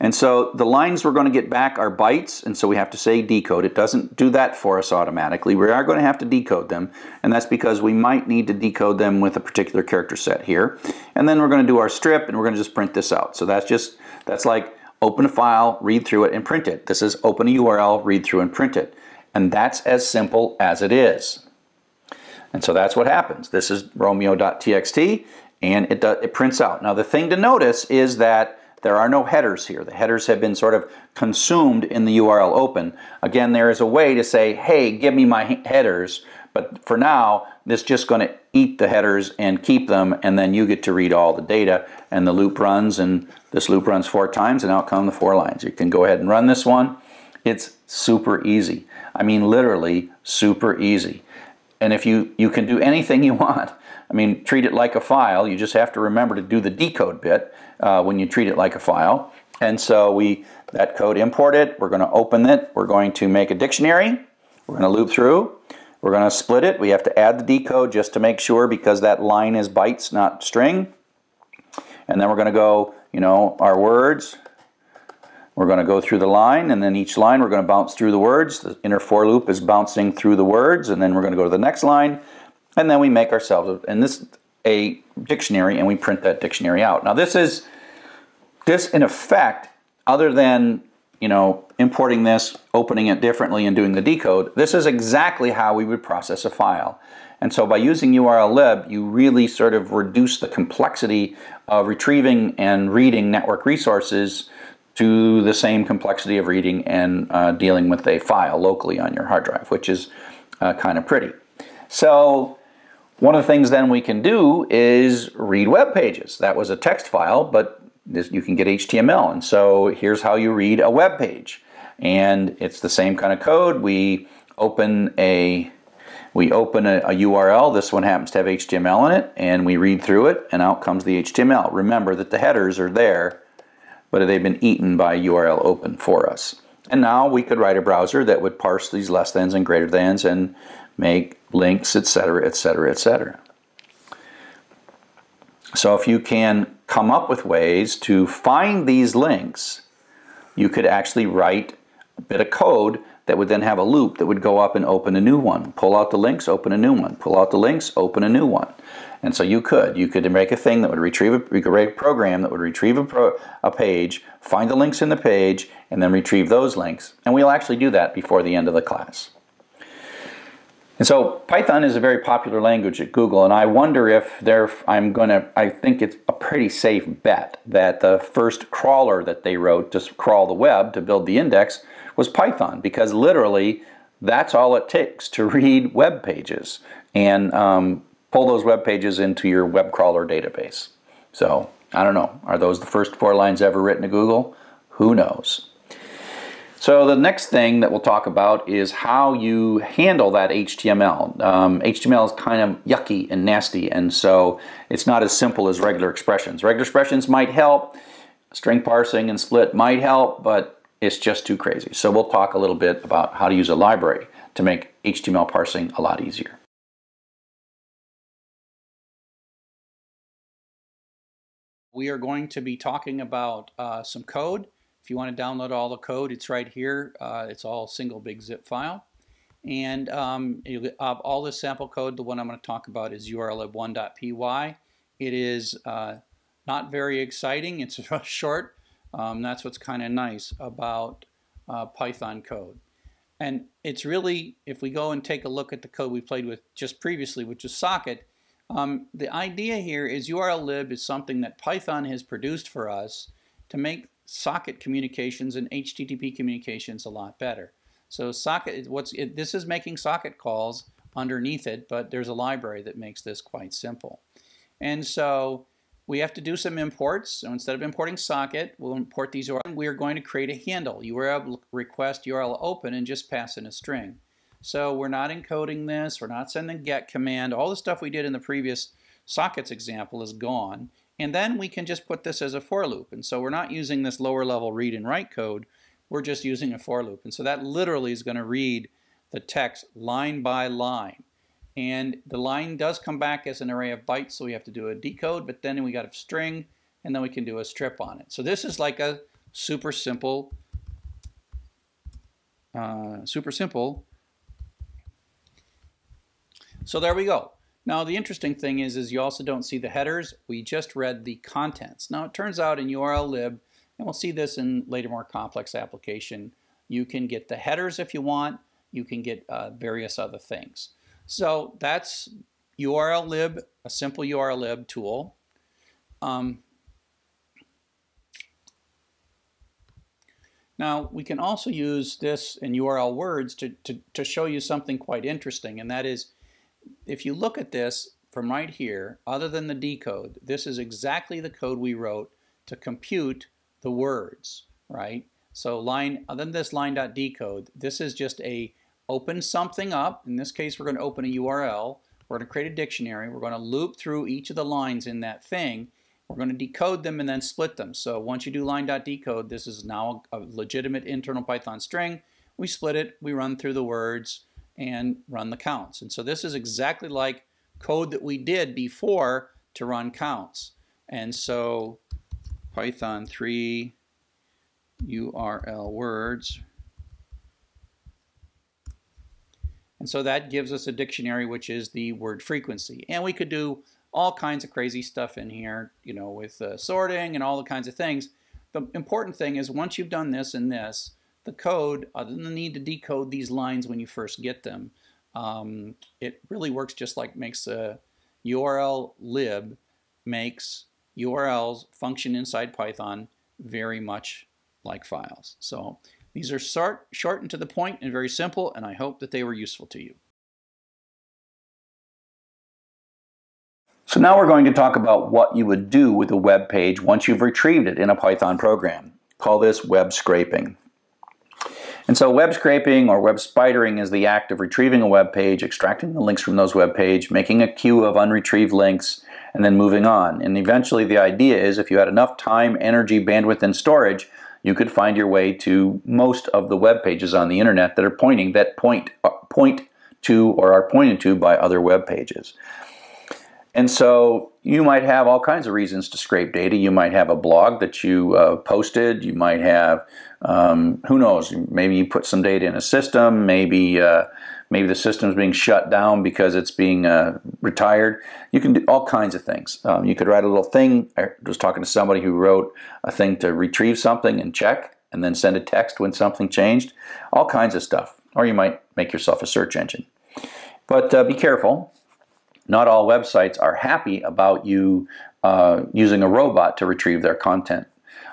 And so the lines we're going to get back are bytes, and so we have to say decode. It doesn't do that for us automatically. We are going to have to decode them, and that's because we might need to decode them with a particular character set here. And then we're going to do our strip, and we're going to just print this out. So that's just, that's like open a file, read through it, and print it. This is open a U R L, read through, and print it. And that's as simple as it is. And so that's what happens. This is Romeo dot T X T, and it, does, it prints out. Now the thing to notice is that there are no headers here. The headers have been sort of consumed in the U R L open. Again, there is a way to say, hey, give me my headers, but for now, this is just gonna eat the headers and keep them, and then you get to read all the data, and the loop runs, and this loop runs four times, and out come the four lines. You can go ahead and run this one. It's super easy. I mean, literally super easy. And if you, you can do anything you want. I mean, treat it like a file. You just have to remember to do the decode bit uh, when you treat it like a file. And so we, that code import it, we're gonna open it, we're going to make a dictionary, we're gonna loop through, we're gonna split it, we have to add the decode just to make sure, because that line is bytes, not string. And then we're gonna go, you know, our words, we're gonna go through the line, and then each line we're gonna bounce through the words. The inner for loop is bouncing through the words, and then we're gonna go to the next line, and then we make ourselves, and this a dictionary, and we print that dictionary out. Now this is, this in effect, other than, you know, importing this, opening it differently, and doing the decode, this is exactly how we would process a file. And so by using U R L lib, you really sort of reduce the complexity of retrieving and reading network resources to the same complexity of reading and uh, dealing with a file locally on your hard drive, which is uh, kind of pretty. So One of the things then we can do is read web pages. That was a text file, but this, you can get H T M L. And so here's how you read a web page. And it's the same kind of code. We open a we open a, a U R L. This one happens to have H T M L in it, and we read through it, and out comes the H T M L. Remember that the headers are there, but they've been eaten by U R L open for us. And now we could write a browser that would parse these less thans and greater thans and make links, et cetera, et cetera, et cetera. So if you can come up with ways to find these links, you could actually write a bit of code that would then have a loop that would go up and open a new one. Pull out the links, open a new one. Pull out the links, open a new one. And so you could. You could make a thing that would retrieve a, you could write a program that would retrieve a, pro, a page, find the links in the page, and then retrieve those links. And we'll actually do that before the end of the class. And so Python is a very popular language at Google, and I wonder if there, I'm going to, I think it's a pretty safe bet that the first crawler that they wrote to crawl the web to build the index was Python, because literally that's all it takes to read web pages and um, pull those web pages into your web crawler database. So I don't know, are those the first four lines ever written to Google? Who knows? So the next thing that we'll talk about is how you handle that H T M L. Um, H T M L is kind of yucky and nasty, and so it's not as simple as regular expressions. Regular expressions might help, string parsing and split might help, but it's just too crazy. So we'll talk a little bit about how to use a library to make H T M L parsing a lot easier. We are going to be talking about uh, some code. If you want to download all the code, it's right here. Uh, it's all single big zip file. And um, all this sample code, the one I'm going to talk about is urllib one dot p y. It is uh, not very exciting. It's short. Um, that's what's kind of nice about uh, Python code. And it's really, if we go and take a look at the code we played with just previously, which is socket, um, the idea here is urllib is something that Python has produced for us to make socket communications and H T T P communications a lot better. So socket, what's it, this is making socket calls underneath it, but there's a library that makes this quite simple. And so we have to do some imports. So instead of importing socket, we'll import these U R Ls. We are going to create a handle, U R L request U R L open, and just pass in a string. So we're not encoding this. We're not sending get command. All the stuff we did in the previous sockets example is gone. And then we can just put this as a for loop. And so we're not using this lower level read and write code. We're just using a for loop. And so that literally is going to read the text line by line. And the line does come back as an array of bytes, so we have to do a decode, but then we got a string, and then we can do a strip on it. So this is like a super simple, uh, super simple. So there we go. Now, the interesting thing is, is you also don't see the headers. We just read the contents. Now, it turns out in urllib, and we'll see this in later more complex application, you can get the headers if you want. You can get uh, various other things. So that's urllib, a simple urllib tool. Um, now, we can also use this in U R L words to, to, to show you something quite interesting, and that is, if you look at this from right here, other than the decode, this is exactly the code we wrote to compute the words, right? So line, other than this line.decode, this is just a open something up. In this case, we're going to open a U R L. We're going to create a dictionary. We're going to loop through each of the lines in that thing. We're going to decode them and then split them. So once you do line.decode, this is now a legitimate internal Python string. We split it. We run through the words and run the counts. And so this is exactly like code that we did before to run counts. And so Python three U R L words. And so that gives us a dictionary, which is the word frequency. And we could do all kinds of crazy stuff in here, you know, with uh, sorting and all the kinds of things. The important thing is once you've done this and this, the code, other than the need to decode these lines when you first get them, um, it really works just like makes a U R L lib makes U R Ls function inside Python very much like files. So these are short, short and to the point and very simple, and I hope that they were useful to you. So now we're going to talk about what you would do with a web page once you've retrieved it in a Python program. Call this web scraping. And so web scraping or web spidering is the act of retrieving a web page, extracting the links from those web page, making a queue of unretrieved links, and then moving on. And eventually the idea is if you had enough time, energy, bandwidth, and storage, you could find your way to most of the web pages on the internet that are pointing, that point, point to or are pointed to by other web pages. And so you might have all kinds of reasons to scrape data. You might have a blog that you uh, posted. You might have, um, who knows, maybe you put some data in a system. Maybe uh, maybe the system's being shut down because it's being uh, retired. You can do all kinds of things. Um, you could write a little thing. I was talking to somebody who wrote a thing to retrieve something and check and then send a text when something changed. All kinds of stuff. Or you might make yourself a search engine. But uh, be careful. Not all websites are happy about you uh, using a robot to retrieve their content.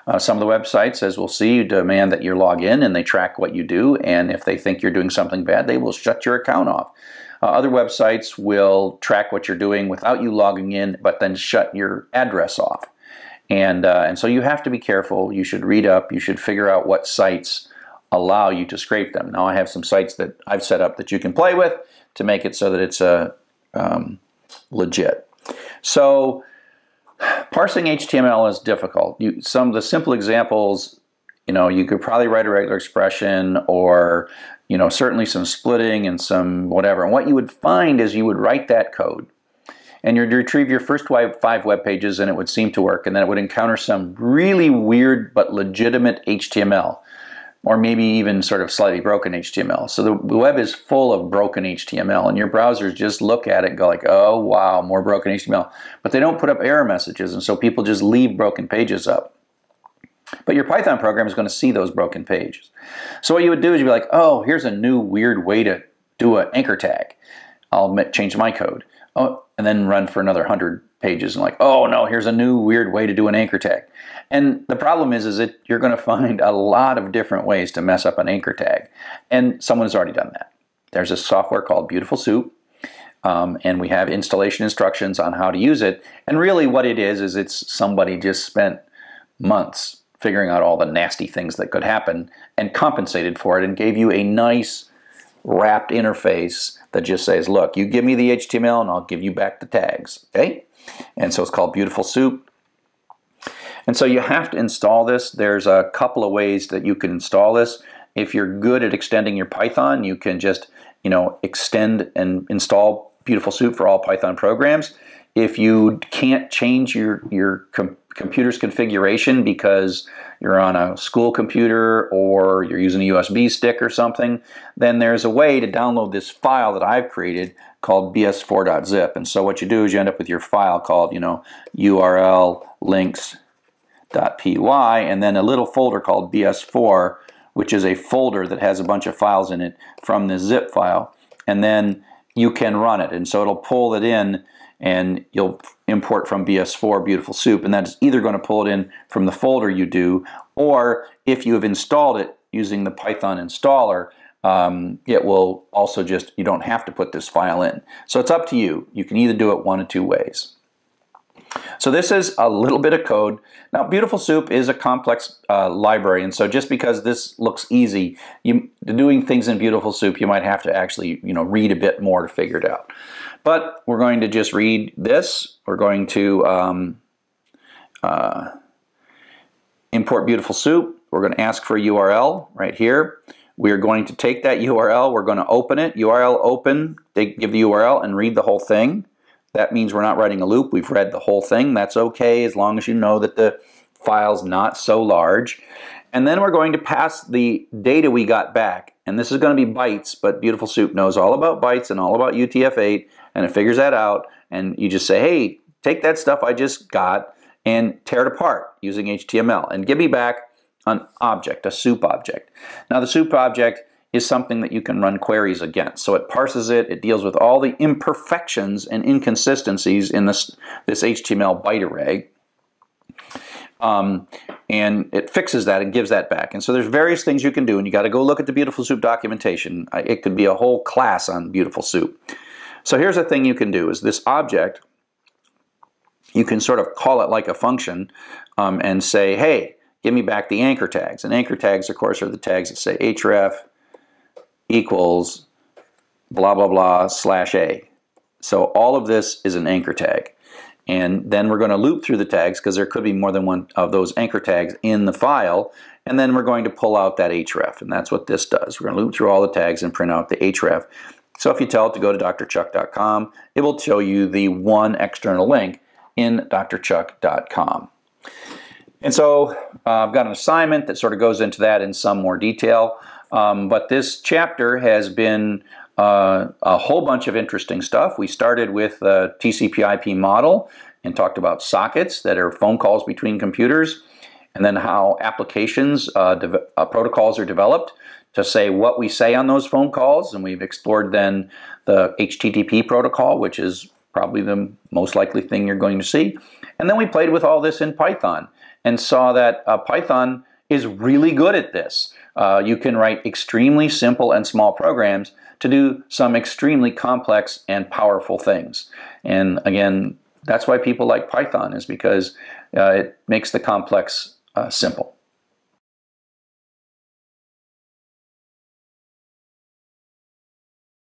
Uh, some of the websites, as we'll see, demand that you log in and they track what you do, and if they think you're doing something bad, they will shut your account off. Uh, other websites will track what you're doing without you logging in, but then shut your address off. And, uh, and so you have to be careful. You should read up. You should figure out what sites allow you to scrape them. Now I have some sites that I've set up that you can play with to make it so that it's a Um, legit. So parsing H T M L is difficult. You, some of the simple examples, you know, you could probably write a regular expression or, you know, certainly some splitting and some whatever. And what you would find is you would write that code and you'd retrieve your first five web pages and it would seem to work, and then it would encounter some really weird but legitimate H T M L. Or maybe even sort of slightly broken H T M L. So the web is full of broken H T M L, and your browsers just look at it and go like, oh, wow, more broken H T M L. But they don't put up error messages, and so people just leave broken pages up. But your Python program is going to see those broken pages. So what you would do is you'd be like, oh, here's a new weird way to do an anchor tag. I'll change my code. Oh, and then run for another hundred pages and like, oh no, here's a new weird way to do an anchor tag. And the problem is, is that you're going to find a lot of different ways to mess up an anchor tag. And someone has already done that. There's a software called Beautiful Soup, um, and we have installation instructions on how to use it. And really what it is, is it's somebody just spent months figuring out all the nasty things that could happen and compensated for it and gave you a nice wrapped interface that just says, look, you give me the H T M L and I'll give you back the tags, okay? And so it's called Beautiful Soup. And so you have to install this. There's a couple of ways that you can install this. If you're good at extending your Python, you can just, you know, extend and install Beautiful Soup for all Python programs. If you can't change your, your com computer's configuration because you're on a school computer or you're using a U S B stick or something, then there's a way to download this file that I've created called b s four dot zip. And so what you do is you end up with your file called, you know, url links.py, and then a little folder called b s four, which is a folder that has a bunch of files in it from the zip file. And then you can run it, and so it'll pull it in, and you'll import from b s four Beautiful Soup, and that's either going to pull it in from the folder you do, or if you have installed it using the Python installer, um, it will also just, you don't have to put this file in. So it's up to you. You can either do it one of two ways. So this is a little bit of code. Now, Beautiful Soup is a complex uh, library, and so just because this looks easy, you, doing things in Beautiful Soup, you might have to actually, you know, read a bit more to figure it out. But we're going to just read this. We're going to um, uh, import Beautiful Soup. We're going to ask for a U R L right here. We're going to take that U R L. We're going to open it. U R L open. They give the U R L and read the whole thing. That means we're not writing a loop. We've read the whole thing. That's okay as long as you know that the file's not so large. And then we're going to pass the data we got back. And this is going to be bytes, but Beautiful Soup knows all about bytes and all about U T F eight, and it figures that out. And you just say, hey, take that stuff I just got and tear it apart using H T M L and give me back an object, a soup object. Now the soup object is something that you can run queries against. So it parses it, it deals with all the imperfections and inconsistencies in this, this H T M L byte array, um, and it fixes that and gives that back. And so there's various things you can do, and you gotta go look at the Beautiful Soup documentation. It could be a whole class on Beautiful Soup. So here's a thing you can do, is this object you can sort of call it like a function um, and say, hey, give me back the anchor tags. And anchor tags, of course, are the tags that say href equals blah, blah, blah, slash a. So all of this is an anchor tag. And then we're going to loop through the tags because there could be more than one of those anchor tags in the file. And then we're going to pull out that href. And that's what this does. We're going to loop through all the tags and print out the href. So if you tell it to go to dr chuck dot com, it will show you the one external link in dr chuck dot com. And so uh, I've got an assignment that sort of goes into that in some more detail. Um, but this chapter has been uh, a whole bunch of interesting stuff. We started with the T C P I P model and talked about sockets that are phone calls between computers, and then how applications, uh, uh, protocols are developed to say what we say on those phone calls. And we've explored then the H T T P protocol, which is probably the most likely thing you're going to see. And then we played with all this in Python and saw that uh, Python is really good at this. Uh, you can write extremely simple and small programs to do some extremely complex and powerful things. And again, that's why people like Python, is because uh, it makes the complex uh, simple.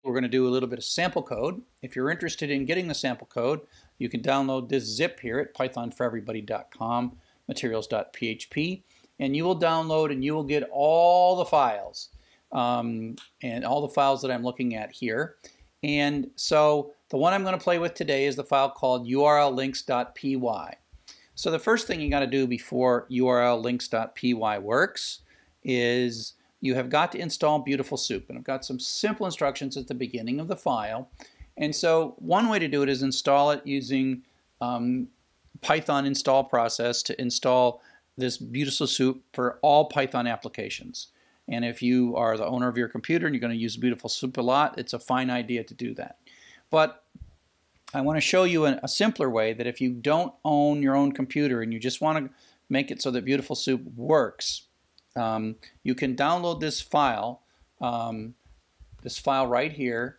We're going to do a little bit of sample code. If you're interested in getting the sample code, you can download this zip here at python for everybody dot com, materials dot p h p, and you will download and you will get all the files, um, and all the files that I'm looking at here. And so the one I'm going to play with today is the file called url links dot p y. So the first thing you got to do before url links dot p y works is you have got to install Beautiful Soup. And I've got some simple instructions at the beginning of the file. And so one way to do it is install it using um, Python install process to install this Beautiful Soup for all Python applications. And if you are the owner of your computer and you're going to use Beautiful Soup a lot, it's a fine idea to do that. But I want to show you an, a simpler way that if you don't own your own computer and you just want to make it so that Beautiful Soup works, um, you can download this file, um, this file right here,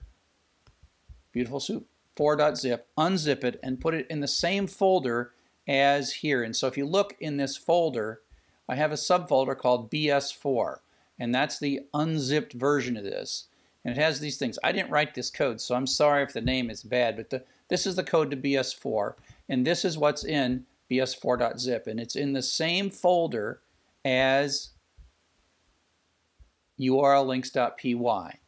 Beautiful Soup four dot zip, unzip it, and put it in the same folder as here. And so if you look in this folder, I have a subfolder called b s four. And that's the unzipped version of this. And it has these things. I didn't write this code, so I'm sorry if the name is bad, but the, this is the code to b s four. And this is what's in b s four dot zip. And it's in the same folder as url links dot p y.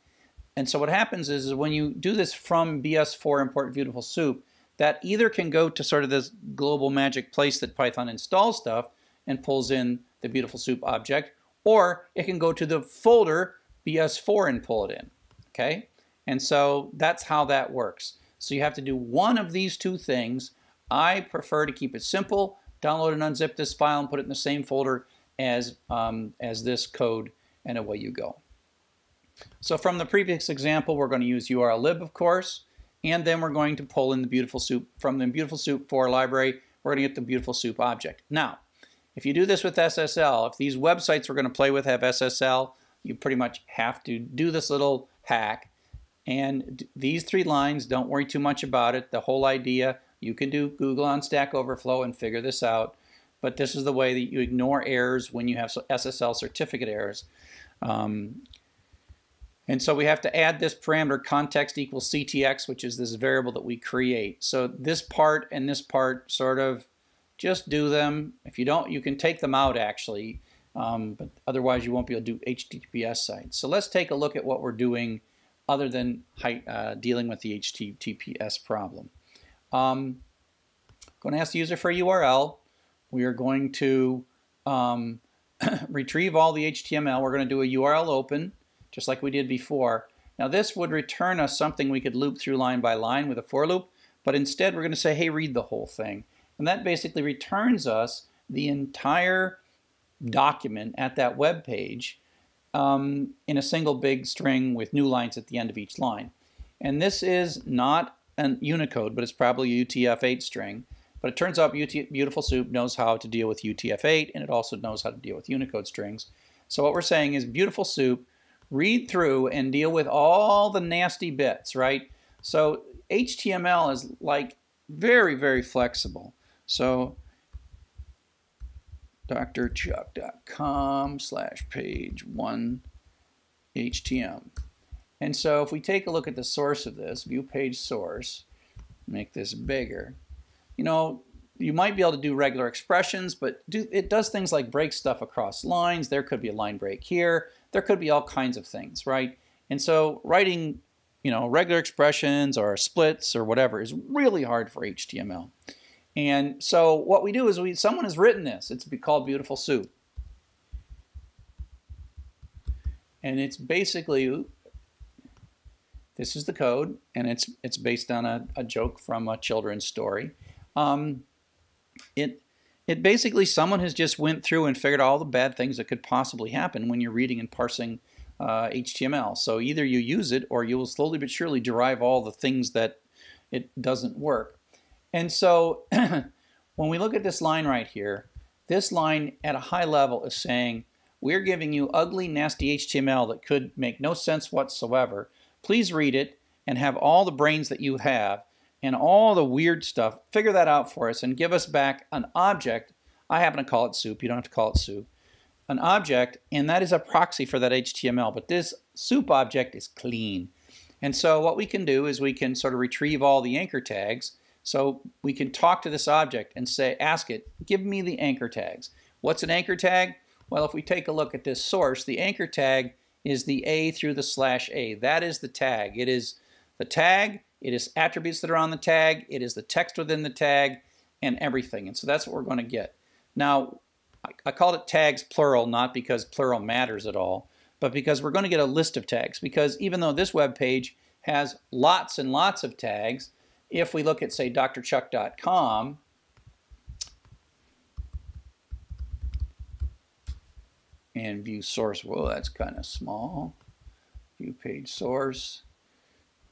And so what happens is, is when you do this from b s four import Beautiful Soup, that either can go to sort of this global magic place that Python installs stuff and pulls in the Beautiful Soup object, or it can go to the folder b s four and pull it in, okay? And so that's how that works. So you have to do one of these two things. I prefer to keep it simple, download and unzip this file and put it in the same folder as, um, as this code, and away you go. So from the previous example, we're going to use urllib, of course, and then we're going to pull in the Beautiful Soup from the Beautiful Soup for library. We're going to get the Beautiful Soup object. Now, if you do this with S S L, if these websites we're going to play with have S S L, you pretty much have to do this little hack. And these three lines, don't worry too much about it. The whole idea, you can do Google on Stack Overflow and figure this out. But this is the way that you ignore errors when you have S S L certificate errors. Um, and so we have to add this parameter context equals C T X, which is this variable that we create. So this part and this part sort of just do them. If you don't, you can take them out actually, um, but otherwise you won't be able to do H T T P S sites. So let's take a look at what we're doing other than uh, dealing with the H T T P S problem. Um, I'm going to ask the user for a U R L. We are going to um, retrieve all the H T M L. We're going to do a U R L open, just like we did before. Now this would return us something we could loop through line by line with a for loop, but instead we're going to say, hey, read the whole thing. And that basically returns us the entire document at that web page um, in a single big string with new lines at the end of each line. And this is not an Unicode, but it's probably a U T F eight string. But it turns out Beautiful Soup knows how to deal with U T F eight, and it also knows how to deal with Unicode strings. So what we're saying is Beautiful Soup, read through and deal with all the nasty bits, right? So H T M L is like very, very flexible. So doctor chuck dot com slash page one H T M. And so if we take a look at the source of this, view page source, make this bigger, you know, you might be able to do regular expressions, but do, it does things like break stuff across lines. There could be a line break here. There could be all kinds of things, right? And so writing, you know, regular expressions or splits or whatever is really hard for H T M L. And so what we do is we, someone has written this. It's called Beautiful Soup. And it's basically, this is the code, and it's it's based on a, a joke from a children's story. Um, it it basically, someone has just went through and figured out all the bad things that could possibly happen when you're reading and parsing uh, H T M L. So either you use it, or you will slowly but surely derive all the things that it doesn't work. And so when we look at this line right here, this line at a high level is saying, we're giving you ugly, nasty H T M L that could make no sense whatsoever. Please read it and have all the brains that you have and all the weird stuff. Figure that out for us and give us back an object. I happen to call it soup. You don't have to call it soup. An object, and that is a proxy for that H T M L. But this soup object is clean. And so what we can do is we can sort of retrieve all the anchor tags. So we can talk to this object and say, ask it, give me the anchor tags. What's an anchor tag? Well, if we take a look at this source, the anchor tag is the A through the slash A. That is the tag. It is the tag, it is attributes that are on the tag, it is the text within the tag, and everything. And so that's what we're going to get. Now, I called it tags plural, not because plural matters at all, but because we're going to get a list of tags. Because even though this web page has lots and lots of tags, if we look at, say, doctor chuck dot com, and view source, whoa, that's kind of small. View page source,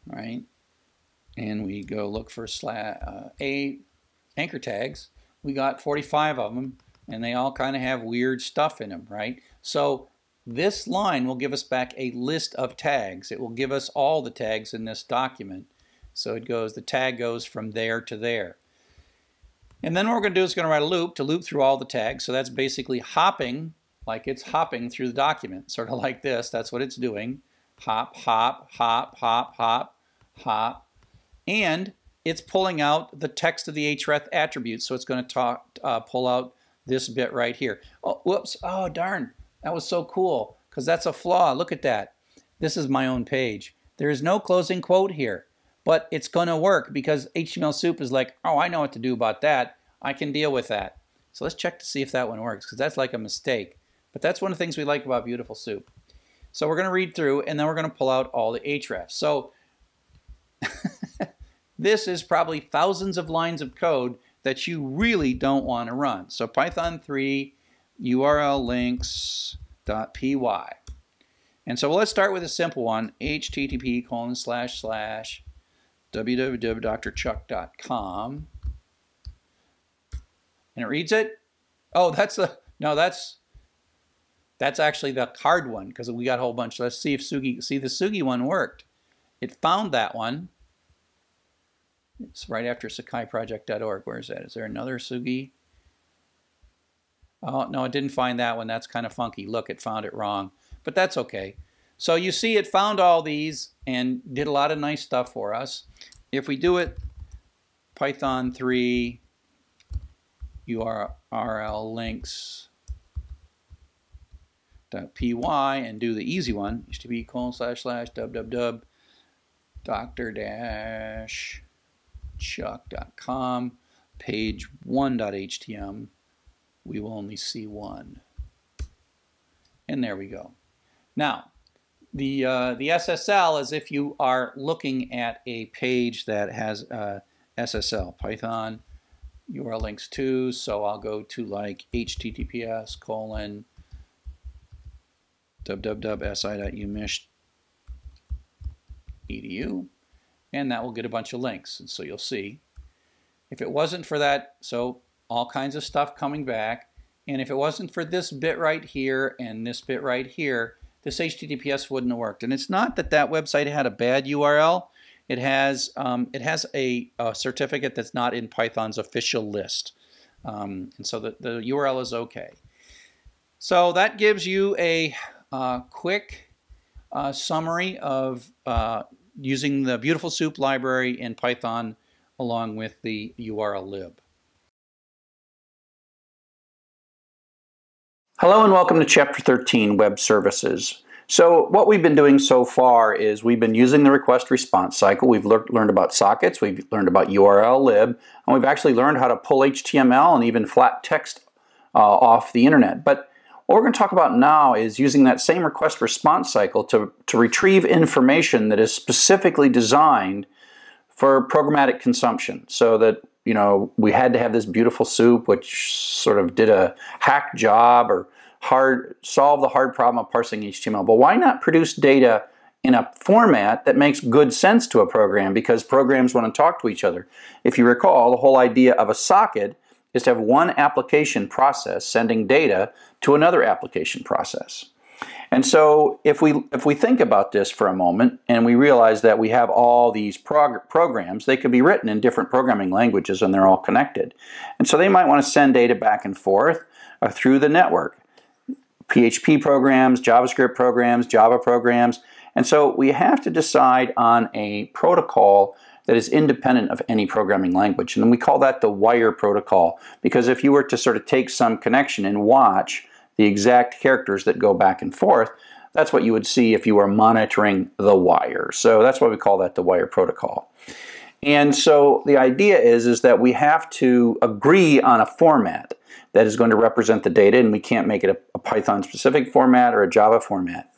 right? And we go look for slash, uh, a anchor tags. We got forty-five of them, and they all kind of have weird stuff in them, right? So this line will give us back a list of tags. It will give us all the tags in this document. So it goes, the tag goes from there to there. And then what we're going to do is going to write a loop to loop through all the tags. So that's basically hopping, like it's hopping through the document, sort of like this. That's what it's doing. Hop, hop, hop, hop, hop, hop. And it's pulling out the text of the href attribute. So it's going to talk, uh, pull out this bit right here. Oh, whoops. Oh, darn. That was so cool because that's a flaw. Look at that. This is my own page. There is no closing quote here. But it's going to work because H T M L soup is like, oh, I know what to do about that. I can deal with that. So let's check to see if that one works because that's like a mistake. But that's one of the things we like about Beautiful Soup. So we're going to read through and then we're going to pull out all the hrefs. So this is probably thousands of lines of code that you really don't want to run. So Python three U R L links.py. And so let's start with a simple one, H T T P colon slash slash w w w dot doctor chuck dot com, and it reads it. Oh, that's the no. That's that's actually the hard one because we got a whole bunch. Let's see if Sugi see the Sugi one worked. It found that one. It's right after sakai project dot org. Where is that? Is there another Sugi? Oh no, it didn't find that one. That's kind of funky. Look, it found it wrong, but that's okay. So you see it found all these and did a lot of nice stuff for us. If we do it, Python three U R L links.py and do the easy one, http colon slash slash www doctor chuck dot com page one dot H T M. We will only see one. And there we go. Now, The, uh, the S S L is if you are looking at a page that has uh, S S L, Python, U R L links to, so I'll go to like H T T P S colon w w w dot s i dot u mich dot e d u, and that will get a bunch of links. And so you'll see. If it wasn't for that, so all kinds of stuff coming back, and if it wasn't for this bit right here and this bit right here, this H T T P S wouldn't have worked. And it's not that that website had a bad U R L. It has, um, it has a, a certificate that's not in Python's official list. Um, and so the, the U R L is okay. So that gives you a uh, quick uh, summary of uh, using the Beautiful Soup library in Python along with the U R L lib. Hello and welcome to Chapter thirteen, Web Services. So what we've been doing so far is we've been using the request response cycle. We've le learned about sockets, we've learned about U R L lib, and we've actually learned how to pull H T M L and even flat text uh, off the internet. But what we're going to talk about now is using that same request response cycle to, to retrieve information that is specifically designed for programmatic consumption. So that, you know, we had to have this Beautiful Soup, which sort of did a hack job or hard solve the hard problem of parsing H T M L. But why not produce data in a format that makes good sense to a program? Because programs want to talk to each other. If you recall, the whole idea of a socket is to have one application process sending data to another application process. And so if we if we think about this for a moment and we realize that we have all these prog programs, they could be written in different programming languages and they're all connected. And so they might want to send data back and forth uh, through the network. P H P programs, JavaScript programs, Java programs. And so we have to decide on a protocol that is independent of any programming language. And we call that the wire protocol, because if you were to sort of take some connection and watch the exact characters that go back and forth, that's what you would see if you were monitoring the wire. So that's why we call that the wire protocol. And so the idea is, is that we have to agree on a format that is going to represent the data, and we can't make it a, a Python-specific format or a Java format.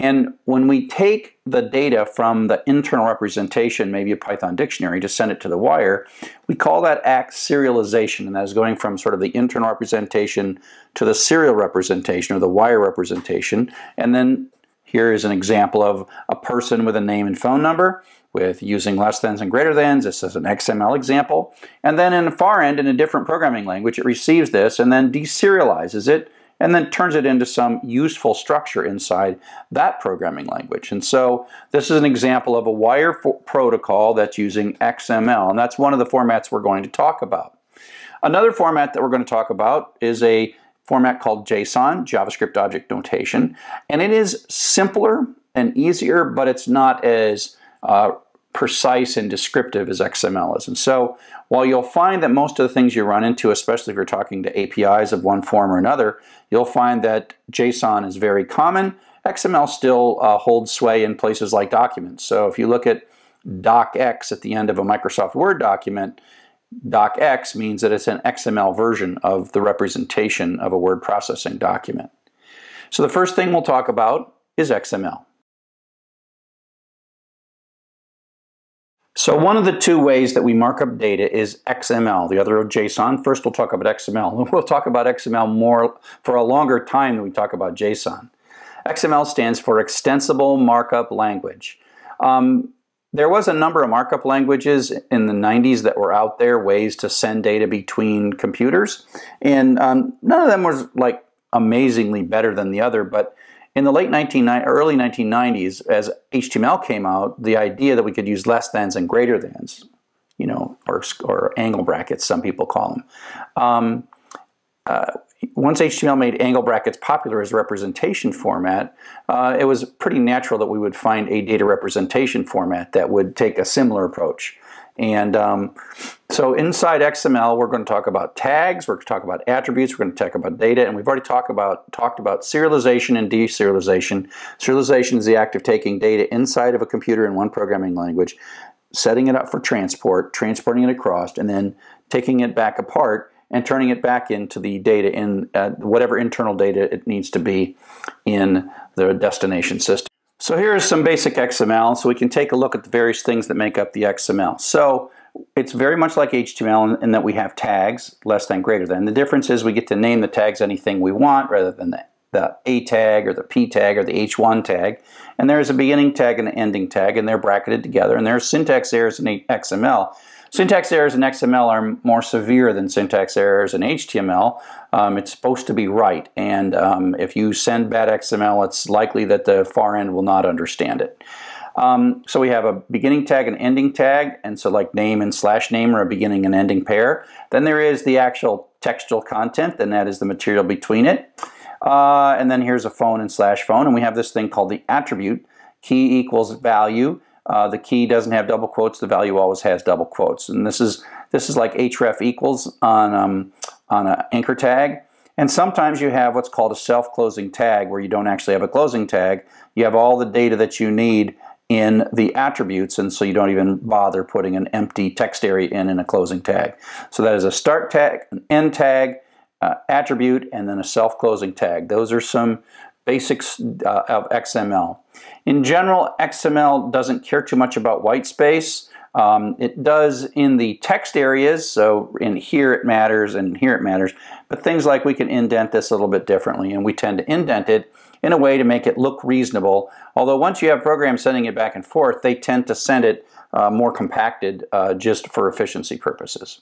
And when we take the data from the internal representation, maybe a Python dictionary, to send it to the wire, we call that act serialization, and that is going from sort of the internal representation to the serial representation or the wire representation. And then here is an example of a person with a name and phone number with using less thans and greater thans. This is an X M L example. And then in the far end, in a different programming language, it receives this and then deserializes it, and then turns it into some useful structure inside that programming language. And so this is an example of a wire protocol that's using X M L, and that's one of the formats we're going to talk about. Another format that we're going to talk about is a format called JSON, JavaScript Object Notation, and it is simpler and easier, but it's not as uh, precise and descriptive as X M L is. And so while you'll find that most of the things you run into, especially if you're talking to A P Is of one form or another, you'll find that JSON is very common. X M L still uh, holds sway in places like documents. So if you look at docx at the end of a Microsoft Word document, docx means that it's an X M L version of the representation of a word processing document. So the first thing we'll talk about is X M L. So one of the two ways that we mark up data is X M L, the other is JSON. First we'll talk about X M L. We'll talk about X M L more for a longer time than we talk about JSON. X M L stands for Extensible Markup Language. Um, there was a number of markup languages in the nineties that were out there, ways to send data between computers, and um, none of them was like amazingly better than the other, but in the late nineteen nineties, early nineteen nineties, as H T M L came out, the idea that we could use less thans and greater thans, you know, or, or angle brackets, some people call them. Um, uh, once H T M L made angle brackets popular as a representation format, uh, it was pretty natural that we would find a data representation format that would take a similar approach. And um, so inside X M L, we're going to talk about tags, we're going to talk about attributes, we're going to talk about data, and we've already talked about, talked about serialization and deserialization. Serialization is the act of taking data inside of a computer in one programming language, setting it up for transport, transporting it across, and then taking it back apart and turning it back into the data in uh, whatever internal data it needs to be in the destination system. So here is some basic X M L, so we can take a look at the various things that make up the X M L. So it's very much like H T M L in, in that we have tags, less than, greater than. The difference is we get to name the tags anything we want rather than the, the A tag or the P tag or the H one tag. And there is a beginning tag and an ending tag, and they're bracketed together. And there are syntax errors in X M L. Syntax errors in X M L are more severe than syntax errors in H T M L. Um, it's supposed to be right, and um, if you send bad X M L, it's likely that the far end will not understand it. Um, so we have a beginning tag and ending tag, and so like name and slash name are a beginning and ending pair. Then there is the actual textual content, and that is the material between it. Uh, and then here's a phone and slash phone, and we have this thing called the attribute. Key equals value. Uh, the key doesn't have double quotes. The value always has double quotes. And this is this is like href equals on um, on an anchor tag. And sometimes you have what's called a self-closing tag, where you don't actually have a closing tag. You have all the data that you need in the attributes, and so you don't even bother putting an empty text area in in a closing tag. So that is a start tag, an end tag, uh, attribute, and then a self-closing tag. Those are some basics uh, of X M L. In general, X M L doesn't care too much about white space. Um, it does in the text areas, so in here it matters and here it matters, but things like we can indent this a little bit differently, and we tend to indent it in a way to make it look reasonable. Although once you have programs sending it back and forth, they tend to send it uh, more compacted uh, just for efficiency purposes.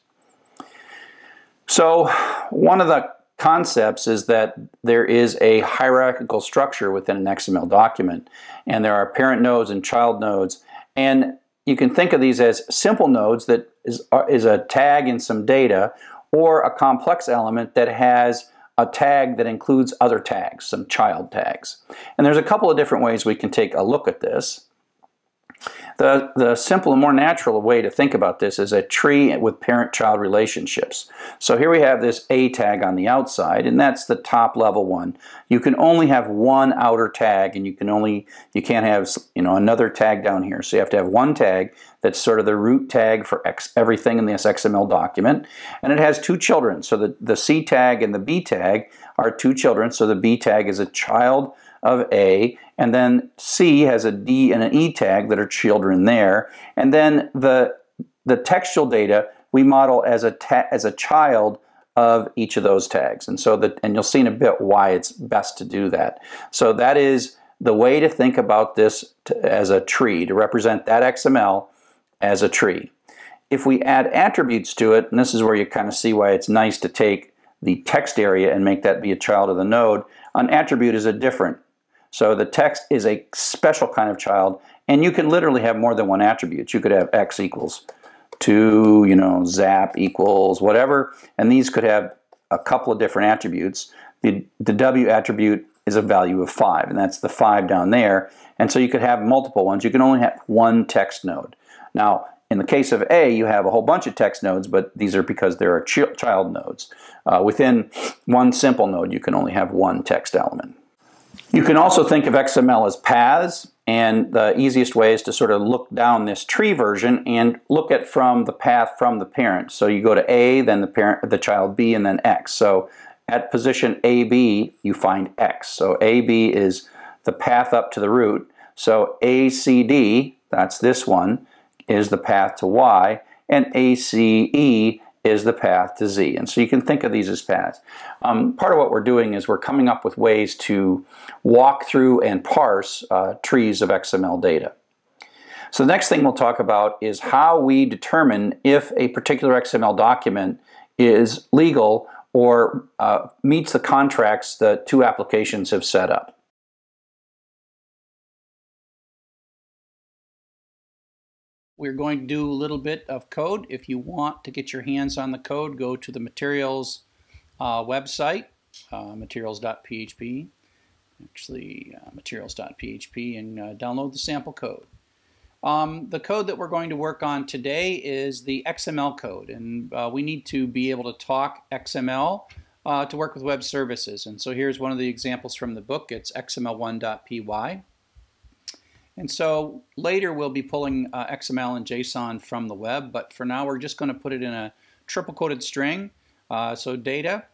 So one of the concepts is that there is a hierarchical structure within an X M L document, and there are parent nodes and child nodes, and you can think of these as simple nodes that is, is a tag in some data, or a complex element that has a tag that includes other tags, some child tags. And there's a couple of different ways we can take a look at this. The, the simple and more natural way to think about this is a tree with parent-child relationships. So here we have this A tag on the outside, and that's the top level one. You can only have one outer tag, and you can only, you can't have, you know, another tag down here. So you have to have one tag that's sort of the root tag for X, everything in this X M L document. And it has two children. So the, the C tag and the B tag are two children. So the B tag is a child of A, and then C has a D and an E tag that are children there, and then the the textual data we model as a ta as a child of each of those tags, and so that and you'll see in a bit why it's best to do that. So that is the way to think about this to, as a tree, to represent that X M L as a tree. If we add attributes to it, and this is where you kind of see why it's nice to take the text area and make that be a child of the node. An attribute is a different. So the text is a special kind of child, and you can literally have more than one attribute. You could have x equals two, you know, zap equals whatever, and these could have a couple of different attributes. The, the w attribute is a value of five, and that's the five down there, and so you could have multiple ones. You can only have one text node. Now, in the case of A, you have a whole bunch of text nodes, but these are because there are ch child nodes. Uh, within one simple node, you can only have one text element. You can also think of X M L as paths, and the easiest way is to sort of look down this tree version and look at from the path from the parent. So you go to A, then the parent, the child B, and then X. So at position A B, you find X. So A B is the path up to the root. So A C D, that's this one, is the path to Y, and A C E is the path to Z. And so you can think of these as paths. Um, part of what we're doing is we're coming up with ways to walk through and parse uh, trees of X M L data. So the next thing we'll talk about is how we determine if a particular X M L document is legal or uh, meets the contracts that two applications have set up. We're going to do a little bit of code. If you want to get your hands on the code, go to the materials uh, website, uh, materials dot P H P, actually uh, materials dot P H P, and uh, download the sample code. Um, the code that we're going to work on today is the X M L code, and uh, we need to be able to talk X M L uh, to work with web services. And so here's one of the examples from the book. It's X M L one dot P Y. And so later we'll be pulling uh, X M L and JSON from the web, but for now we're just going to put it in a triple-coded string, uh, so data.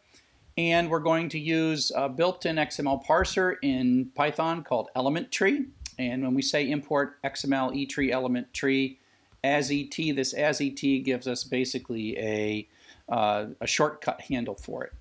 And we're going to use a built-in X M L parser in Python called element tree. And when we say import X M L etree element tree as et, this as et gives us basically a, uh, a shortcut handle for it.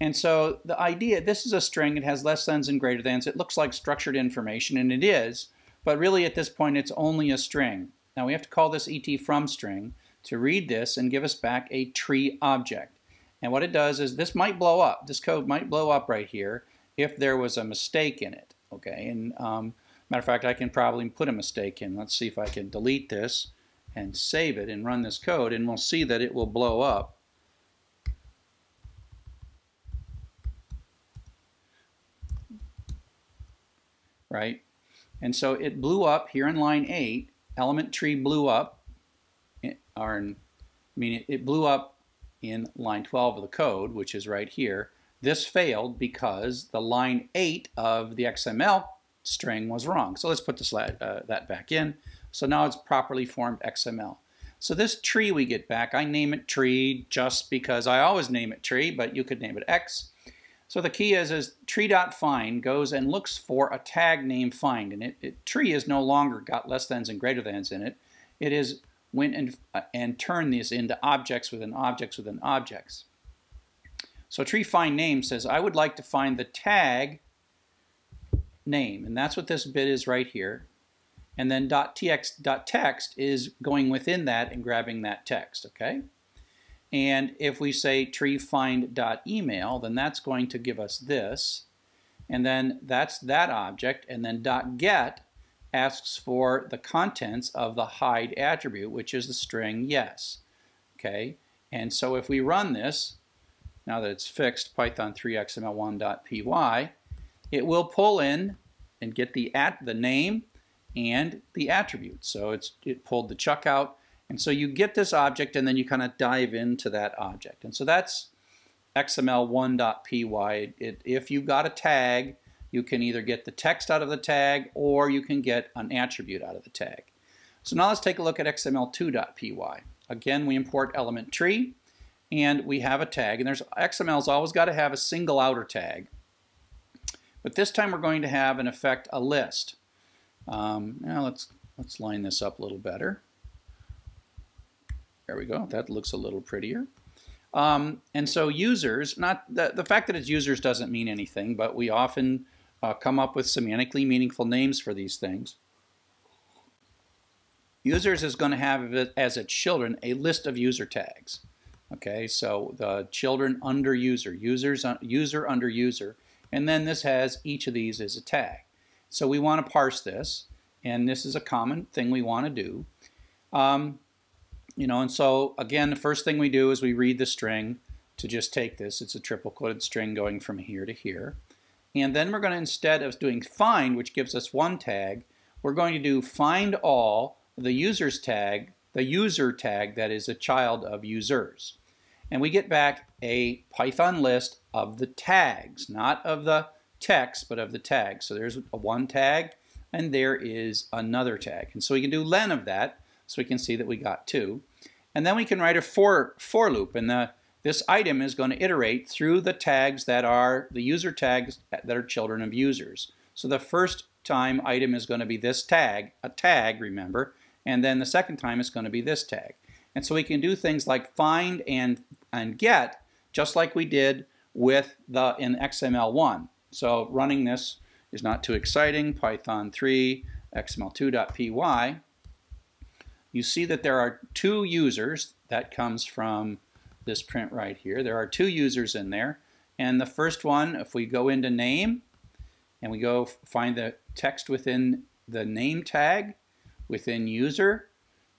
And so the idea, this is a string, it has less than and greater than. It looks like structured information, and it is. But really at this point it's only a string. Now we have to call this et from string to read this and give us back a tree object. And what it does is this might blow up. This code might blow up right here if there was a mistake in it. Okay, and um, Matter of fact, I can probably put a mistake in. Let's see if I can delete this and save it and run this code, and we'll see that it will blow up. Right? And so it blew up here in line eight. Element tree blew up, or in, I mean, it blew up in line twelve of the code, which is right here. This failed because the line eight of the X M L string was wrong. So let's put the slide, uh, that back in. So now it's properly formed X M L. So this tree we get back, I name it tree just because I always name it tree, but you could name it X. So the key is, is tree.find goes and looks for a tag name find, and it, it tree is no longer got less thans and greater thans in it. It is went and, uh, and turned these into objects within objects within objects. So tree find name says, I would like to find the tag name, and that's what this bit is right here. And then .tx.text is going within that and grabbing that text, okay? And if we say tree find.email, then that's going to give us this. And then that's that object. And then .get asks for the contents of the hide attribute, which is the string yes, okay? And so if we run this, now that it's fixed, Python three x m l one dot p y, it will pull in and get the at the name and the attribute. So it's, it pulled the chuck out. And so you get this object, and then you kind of dive into that object. And so that's x m l one dot p y. It, if you've got a tag, you can either get the text out of the tag, or you can get an attribute out of the tag. So now let's take a look at x m l two dot p y. Again, we import element tree, and we have a tag. And there's X M L's always got to have a single outer tag. But this time we're going to have, in effect, a list. Um, now let's, let's line this up a little better. There we go. That looks a little prettier. Um, and so users, not the, the fact that it's users doesn't mean anything, but we often uh, come up with semantically meaningful names for these things. Users is going to have, as its children, a list of user tags. Okay, so the children under user, users, user under user. And then this has, each of these is a tag. So we want to parse this, and this is a common thing we want to do. Um, you know, and so again, the first thing we do is we read the string to just take this. It's a triple quoted string going from here to here. And then we're going to, instead of doing find, which gives us one tag, we're going to do find all the users tag, the user tag that is a child of users. And we get back a Python list of the tags, not of the text, but of the tags. So there's a one tag, and there is another tag. And so we can do len of that, so we can see that we got two. And then we can write a for, for loop, and the, this item is going to iterate through the tags that are the user tags that are children of users. So the first time item is going to be this tag, a tag, remember, and then the second time it's going to be this tag. And so we can do things like find and, and get, just like we did with the in X M L one. So running this is not too exciting. Python three x m l two dot p y. You see that there are two users. That comes from this print right here. There are two users in there. And the first one, if we go into name, and we go find the text within the name tag, within user,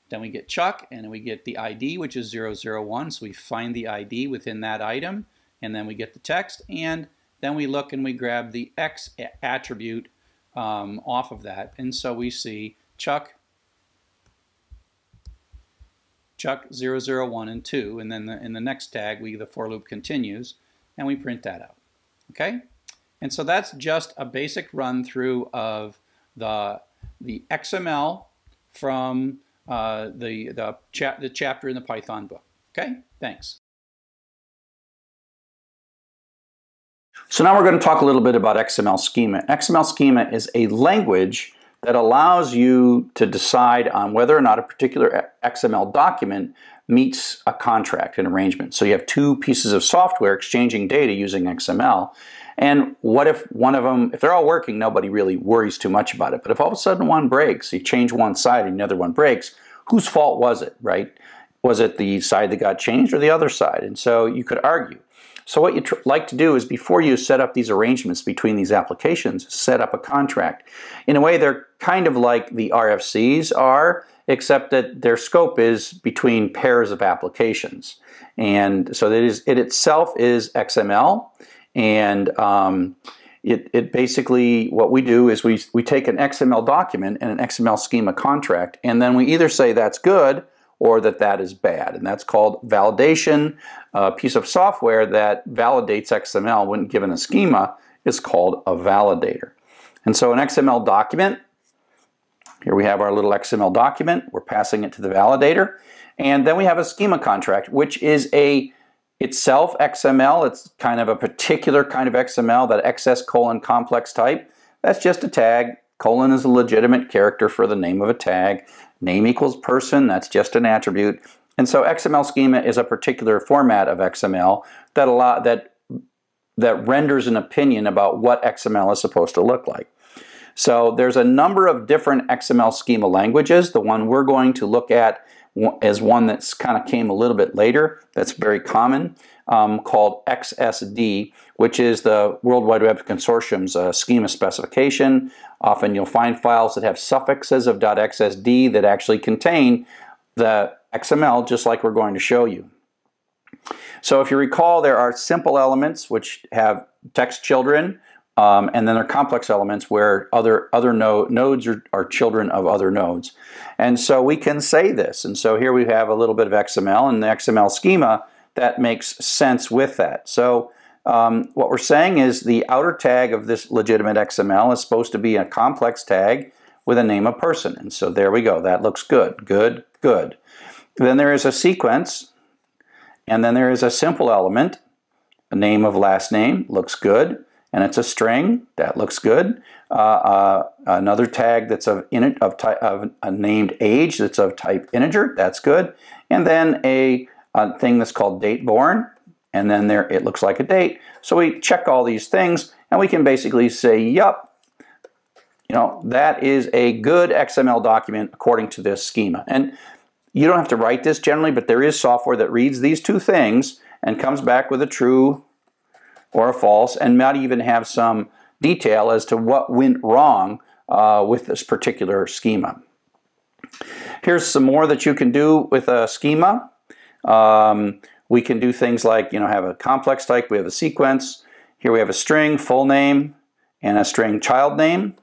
then we get Chuck, and we get the I D, which is zero zero one, so we find the I D within that item, and then we get the text, and then we look and we grab the X attribute um, off of that, and so we see Chuck, Chuck zero zero one and two, and then the, in the next tag, we the for loop continues, and we print that out, okay? And so that's just a basic run-through of the, the X M L from uh, the, the, cha the chapter in the Python book. Okay, thanks. So now we're going to talk a little bit about X M L schema. X M L schema is a language that allows you to decide on whether or not a particular X M L document meets a contract, an arrangement. So you have two pieces of software exchanging data using X M L. And what if one of them, if they're all working, nobody really worries too much about it. But if all of a sudden one breaks, you change one side and the other one breaks, whose fault was it, right? Was it the side that got changed or the other side? And so you could argue. So what you tr like to do is, before you set up these arrangements between these applications, set up a contract. In a way, they're kind of like the R F Cs are, except that their scope is between pairs of applications. And so that is, it itself is X M L, and um, it, it basically, what we do is we, we take an X M L document and an X M L schema contract, and then we either say that's good or that that is bad, and that's called validation. A piece of software that validates X M L when given a schema is called a validator. And so an X M L document, here we have our little X M L document, we're passing it to the validator, and then we have a schema contract, which is a itself X M L, it's kind of a particular kind of X M L, that X S colon complex type, that's just a tag. Colon is a legitimate character for the name of a tag. Name equals person, that's just an attribute. And so X M L schema is a particular format of X M L that a lot, that, that renders an opinion about what X M L is supposed to look like. So there's a number of different X M L schema languages. The one we're going to look at is one that's kind of came a little bit later, that's very common, um, called X S D, which is the World Wide Web Consortium's uh, schema specification. Often you'll find files that have suffixes of .xsd that actually contain the X M L, just like we're going to show you. So if you recall, there are simple elements which have text children, Um, and then there are complex elements where other, other no, nodes are, are children of other nodes. And so we can say this. And so here we have a little bit of X M L and the X M L schema that makes sense with that. So um, what we're saying is the outer tag of this legitimate X M L is supposed to be a complex tag with a name of person. And so there we go. That looks good. Good, good. Then there is a sequence. And then there is a simple element, a name of last name. Looks good. And it's a string, that looks good. Uh, uh, another tag that's of, init, of, ty of a named age that's of type integer, that's good. And then a, a thing that's called date born, and then there it looks like a date. So we check all these things, and we can basically say, yup, you know, that is a good X M L document according to this schema. And you don't have to write this generally, but there is software that reads these two things and comes back with a true or a false, and might even have some detail as to what went wrong uh, with this particular schema. Here's some more that you can do with a schema. Um, we can do things like, you know, have a complex type, we have a sequence. Here we have a string, full name, and a string child name.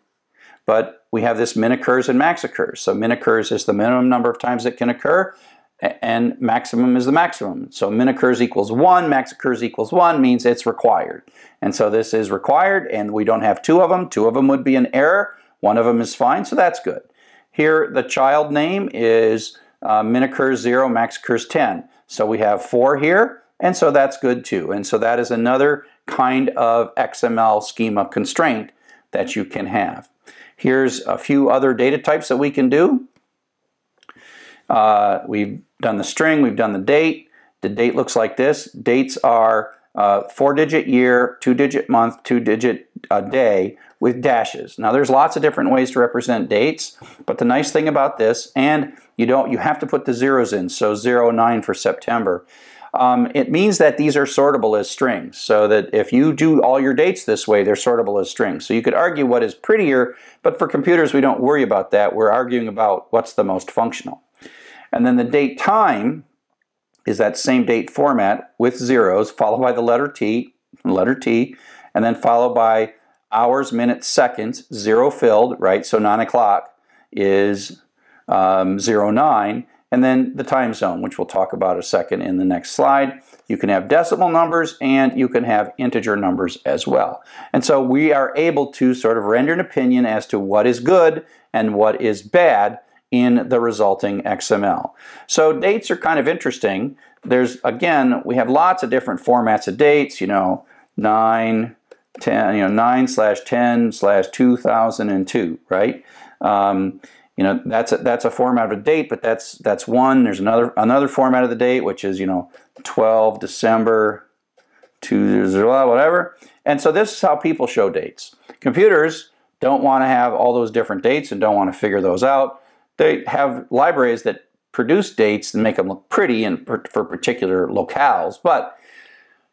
But we have this min occurs and max occurs. So min occurs is the minimum number of times it can occur, and maximum is the maximum. So min occurs equals one, max occurs equals one means it's required. And so this is required, and we don't have two of them. Two of them would be an error. One of them is fine, so that's good. Here the child name is uh, min occurs zero, max occurs ten. So we have four here, and so that's good too. And so that is another kind of X M L schema constraint that you can have. Here's a few other data types that we can do. Uh, we've done the string, we've done the date. The date looks like this. Dates are uh, four-digit year, two-digit month, two-digit uh, day with dashes. Now there's lots of different ways to represent dates, but the nice thing about this, and you don't, you have to put the zeros in, so zero nine for September. Um, it means that these are sortable as strings, so that if you do all your dates this way, they're sortable as strings. So you could argue what is prettier, but for computers we don't worry about that. We're arguing about what's the most functional. And then the date time is that same date format with zeros, followed by the letter T, letter T, and then followed by hours, minutes, seconds, zero filled, right? So nine o'clock is um, zero nine, and then the time zone, which we'll talk about a second in the next slide. You can have decimal numbers, and you can have integer numbers as well. And so we are able to sort of render an opinion as to what is good and what is bad in the resulting X M L. So dates are kind of interesting. There's, again, we have lots of different formats of dates, you know, nine, ten, you know, nine slash ten slash two thousand two, right? Um, you know, that's a, that's a format of a date, but that's that's one. There's another another format of the date, which is, you know, twelve December two thousand, whatever. And so this is how people show dates. Computers don't want to have all those different dates and don't want to figure those out. They have libraries that produce dates and make them look pretty and for particular locales, but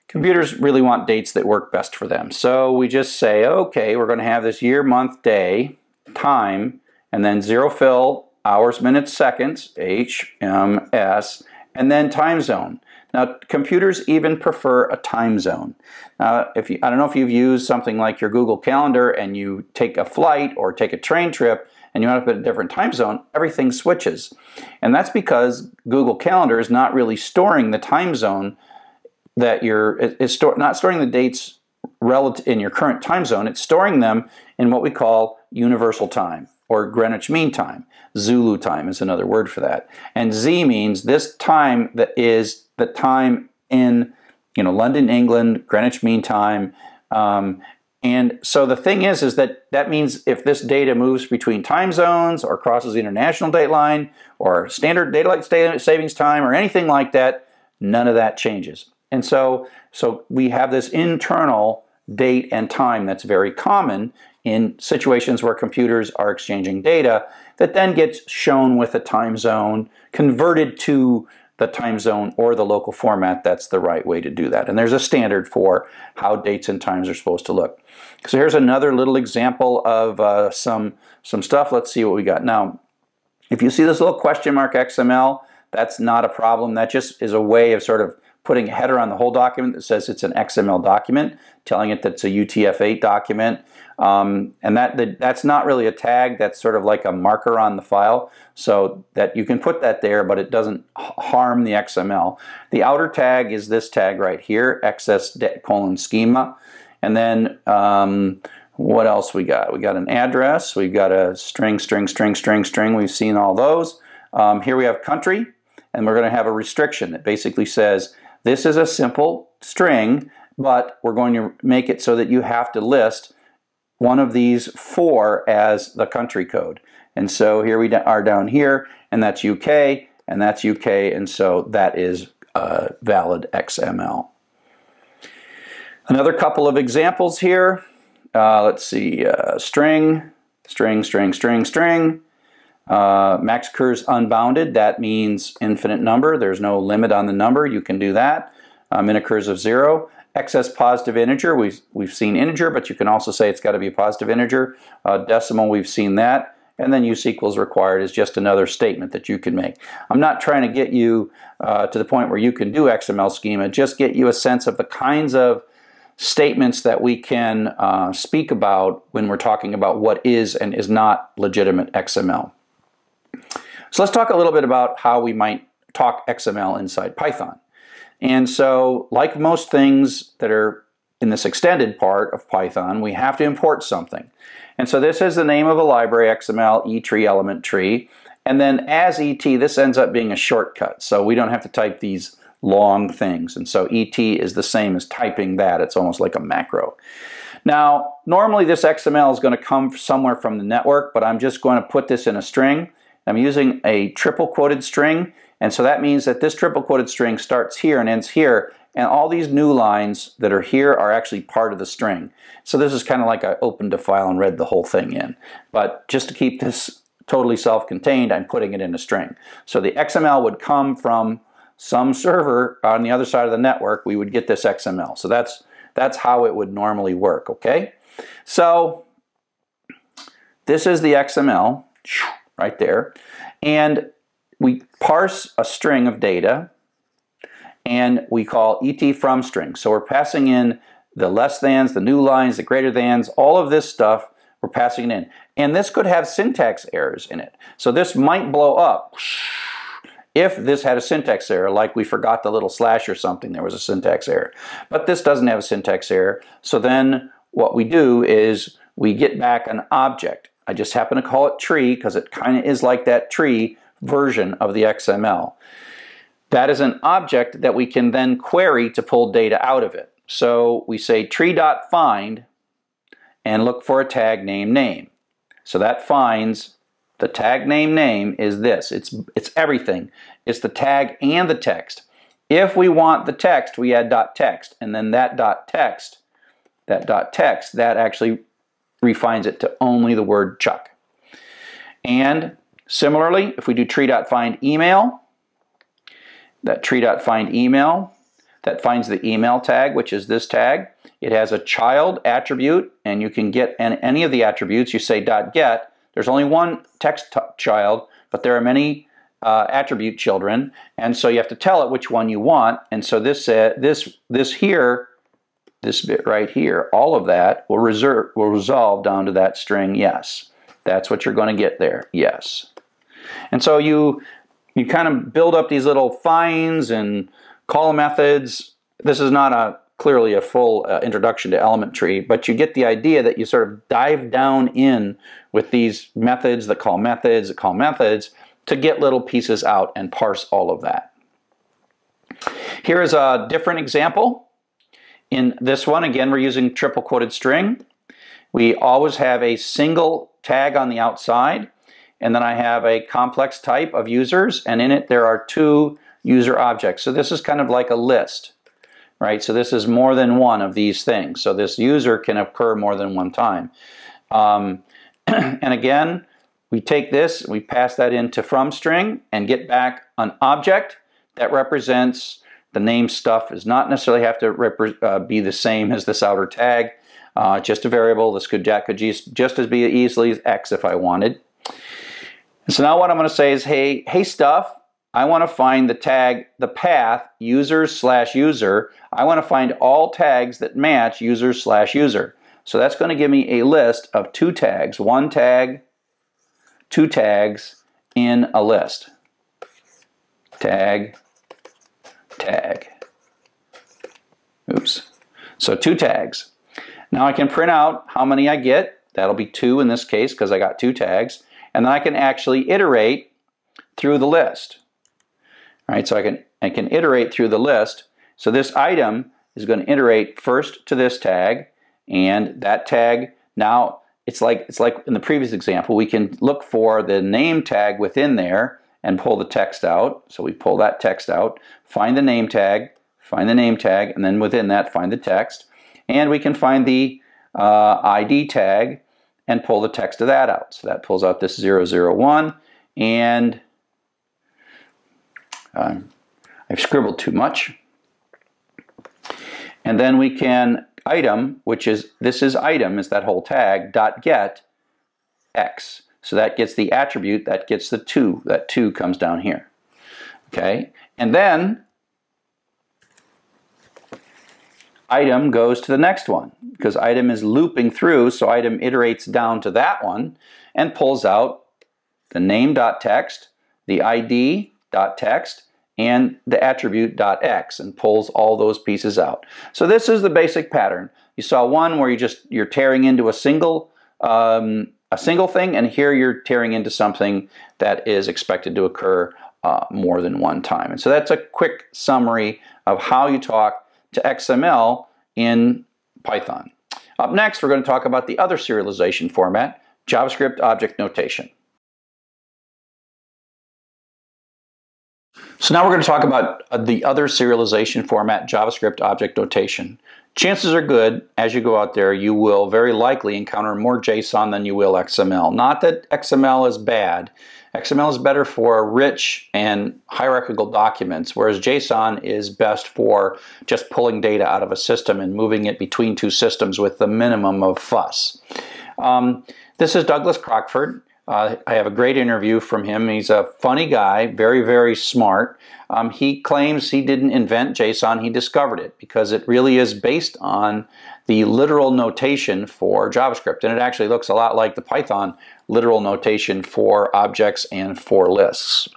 Computers really want dates that work best for them. So we just say, okay, we're going to have this year, month, day, time, and then zero fill, hours, minutes, seconds, H M S, and then time zone. Now, computers even prefer a time zone. Uh, if you, I don't know if you've used something like your Google Calendar and you take a flight or take a train trip and you end up in a different time zone, everything switches. And that's because Google Calendar is not really storing the time zone that you're, it's store, not storing the dates relative in your current time zone, it's storing them in what we call universal time, or Greenwich Mean Time. Zulu time is another word for that. And Z means this time that is the time in, you know, London, England, Greenwich Mean Time. Um, and so the thing is, is that that means if this data moves between time zones or crosses the international date line or standard daylight savings time or anything like that, none of that changes. And so, so we have this internal date and time that's very common in situations where computers are exchanging data that then gets shown with a time zone, converted to the time zone or the local format that's the right way to do that. And there's a standard for how dates and times are supposed to look. So here's another little example of uh, some, some stuff. Let's see what we got. Now, if you see this little question mark X M L, that's not a problem. That just is a way of sort of putting a header on the whole document that says it's an X M L document, telling it that it's a U T F eight document. Um, and that, that that's not really a tag, that's sort of like a marker on the file, so that you can put that there, but it doesn't harm the X M L. The outer tag is this tag right here, X S D colon schema. And then um, what else we got? We got an address, we've got a string, string, string, string, string. We've seen all those. Um, here we have country, and we're going to have a restriction that basically says this is a simple string, but we're going to make it so that you have to list one of these four as the country code. And so here we are down here, and that's U K, and that's U K, and so that is uh, valid X M L. Another couple of examples here. Uh, let's see, uh, string, string, string, string, string. Uh, max curs unbounded, that means infinite number. There's no limit on the number, you can do that. Uh, min curs of zero. Excess positive integer, we've, we've seen integer, but you can also say it's got to be a positive integer. Uh, decimal, we've seen that. And then use equals required is just another statement that you can make. I'm not trying to get you uh, to the point where you can do X M L schema, just get you a sense of the kinds of statements that we can uh, speak about when we're talking about what is and is not legitimate X M L. So let's talk a little bit about how we might talk X M L inside Python. And so, like most things that are in this extended part of Python, we have to import something. And so this is the name of a library, X M L, etree, element tree. And then as E T, this ends up being a shortcut. So we don't have to type these long things. And so E T is the same as typing that. It's almost like a macro. Now, normally this X M L is going to come somewhere from the network, but I'm just going to put this in a string. I'm using a triple quoted string. And so that means that this triple quoted string starts here and ends here, and all these new lines that are here are actually part of the string. So this is kind of like I opened a file and read the whole thing in. But just to keep this totally self-contained, I'm putting it in a string. So the X M L would come from some server on the other side of the network. We would get this X M L. So that's, that's how it would normally work, okay? So this is the X M L right there. And we parse a string of data, and we call et from string. So we're passing in the less thans, the new lines, the greater thans, all of this stuff we're passing it in. And this could have syntax errors in it. So this might blow up if this had a syntax error, like we forgot the little slash or something, there was a syntax error. But this doesn't have a syntax error. So then what we do is we get back an object. I just happen to call it tree because it kind of is like that tree version of the X M L. That is an object that we can then query to pull data out of it. So we say tree.find and look for a tag name name. So that finds the tag name name is this. It's, it's everything. It's the tag and the text. If we want the text, we add .text, and then that .text, that .text, that actually refines it to only the word Chuck. And similarly, if we do tree.find email, that tree.find email, that finds the email tag, which is this tag. It has a child attribute, and you can get an, any of the attributes. You say .get. There's only one text child, but there are many uh, attribute children, and so you have to tell it which one you want. And so this uh, this this here, this bit right here, all of that will reserve will resolve down to that string yes. That's what you're going to get there, yes. And so you you kind of build up these little finds and call methods. This is not a clearly a full uh, introduction to element tree, but you get the idea that you sort of dive down in with these methods that call methods that call methods to get little pieces out and parse all of that. Here is a different example. In this one, again, we're using triple quoted string. We always have a single tag on the outside, and then I have a complex type of users, and in it there are two user objects. So this is kind of like a list. Right, so this is more than one of these things. So this user can occur more than one time. Um, and again, we take this, we pass that into from string and get back an object that represents the name stuff. Does not necessarily have to uh, be the same as this outer tag. Uh, just a variable. This could that could just as be easily as X if I wanted. So now what I'm going to say is, hey, hey stuff. I want to find the tag, the path, user slash user. I want to find all tags that match user slash user. So that's going to give me a list of two tags, one tag, two tags in a list. Tag, tag. Oops. So two tags. Now I can print out how many I get. That'll be two in this case because I got two tags. And then I can actually iterate through the list. All right, so I can, I can iterate through the list. So this item is going to iterate first to this tag, and that tag, now it's like, it's like in the previous example, we can look for the name tag within there and pull the text out. So we pull that text out, find the name tag, find the name tag, and then within that find the text. And we can find the uh, I D tag and pull the text of that out. So that pulls out this zero zero one, and Um, I've scribbled too much. And then we can item, which is, this is item, is that whole tag, dot get x. So that gets the attribute, that gets the two, that two comes down here. Okay, and then item goes to the next one, because item is looping through, so item iterates down to that one and pulls out the name.text, the I D, .text, and the attribute .x, and pulls all those pieces out. So this is the basic pattern. You saw one where you just you're tearing into a single um, a single thing, and here you're tearing into something that is expected to occur uh, more than one time. And so that's a quick summary of how you talk to X M L in Python. Up next, we're going to talk about the other serialization format, JavaScript object notation. So now we're going to talk about the other serialization format, JavaScript object notation. Chances are good, as you go out there, you will very likely encounter more JSON than you will X M L. Not that X M L is bad. X M L is better for rich and hierarchical documents, whereas JSON is best for just pulling data out of a system and moving it between two systems with the minimum of fuss. Um, this is Douglas Crockford. Uh, I have a great interview from him. He's a funny guy, very, very smart. Um, he claims he didn't invent JSON, he discovered it, because it really is based on the literal notation for JavaScript. And it actually looks a lot like the Python literal notation for objects and for lists.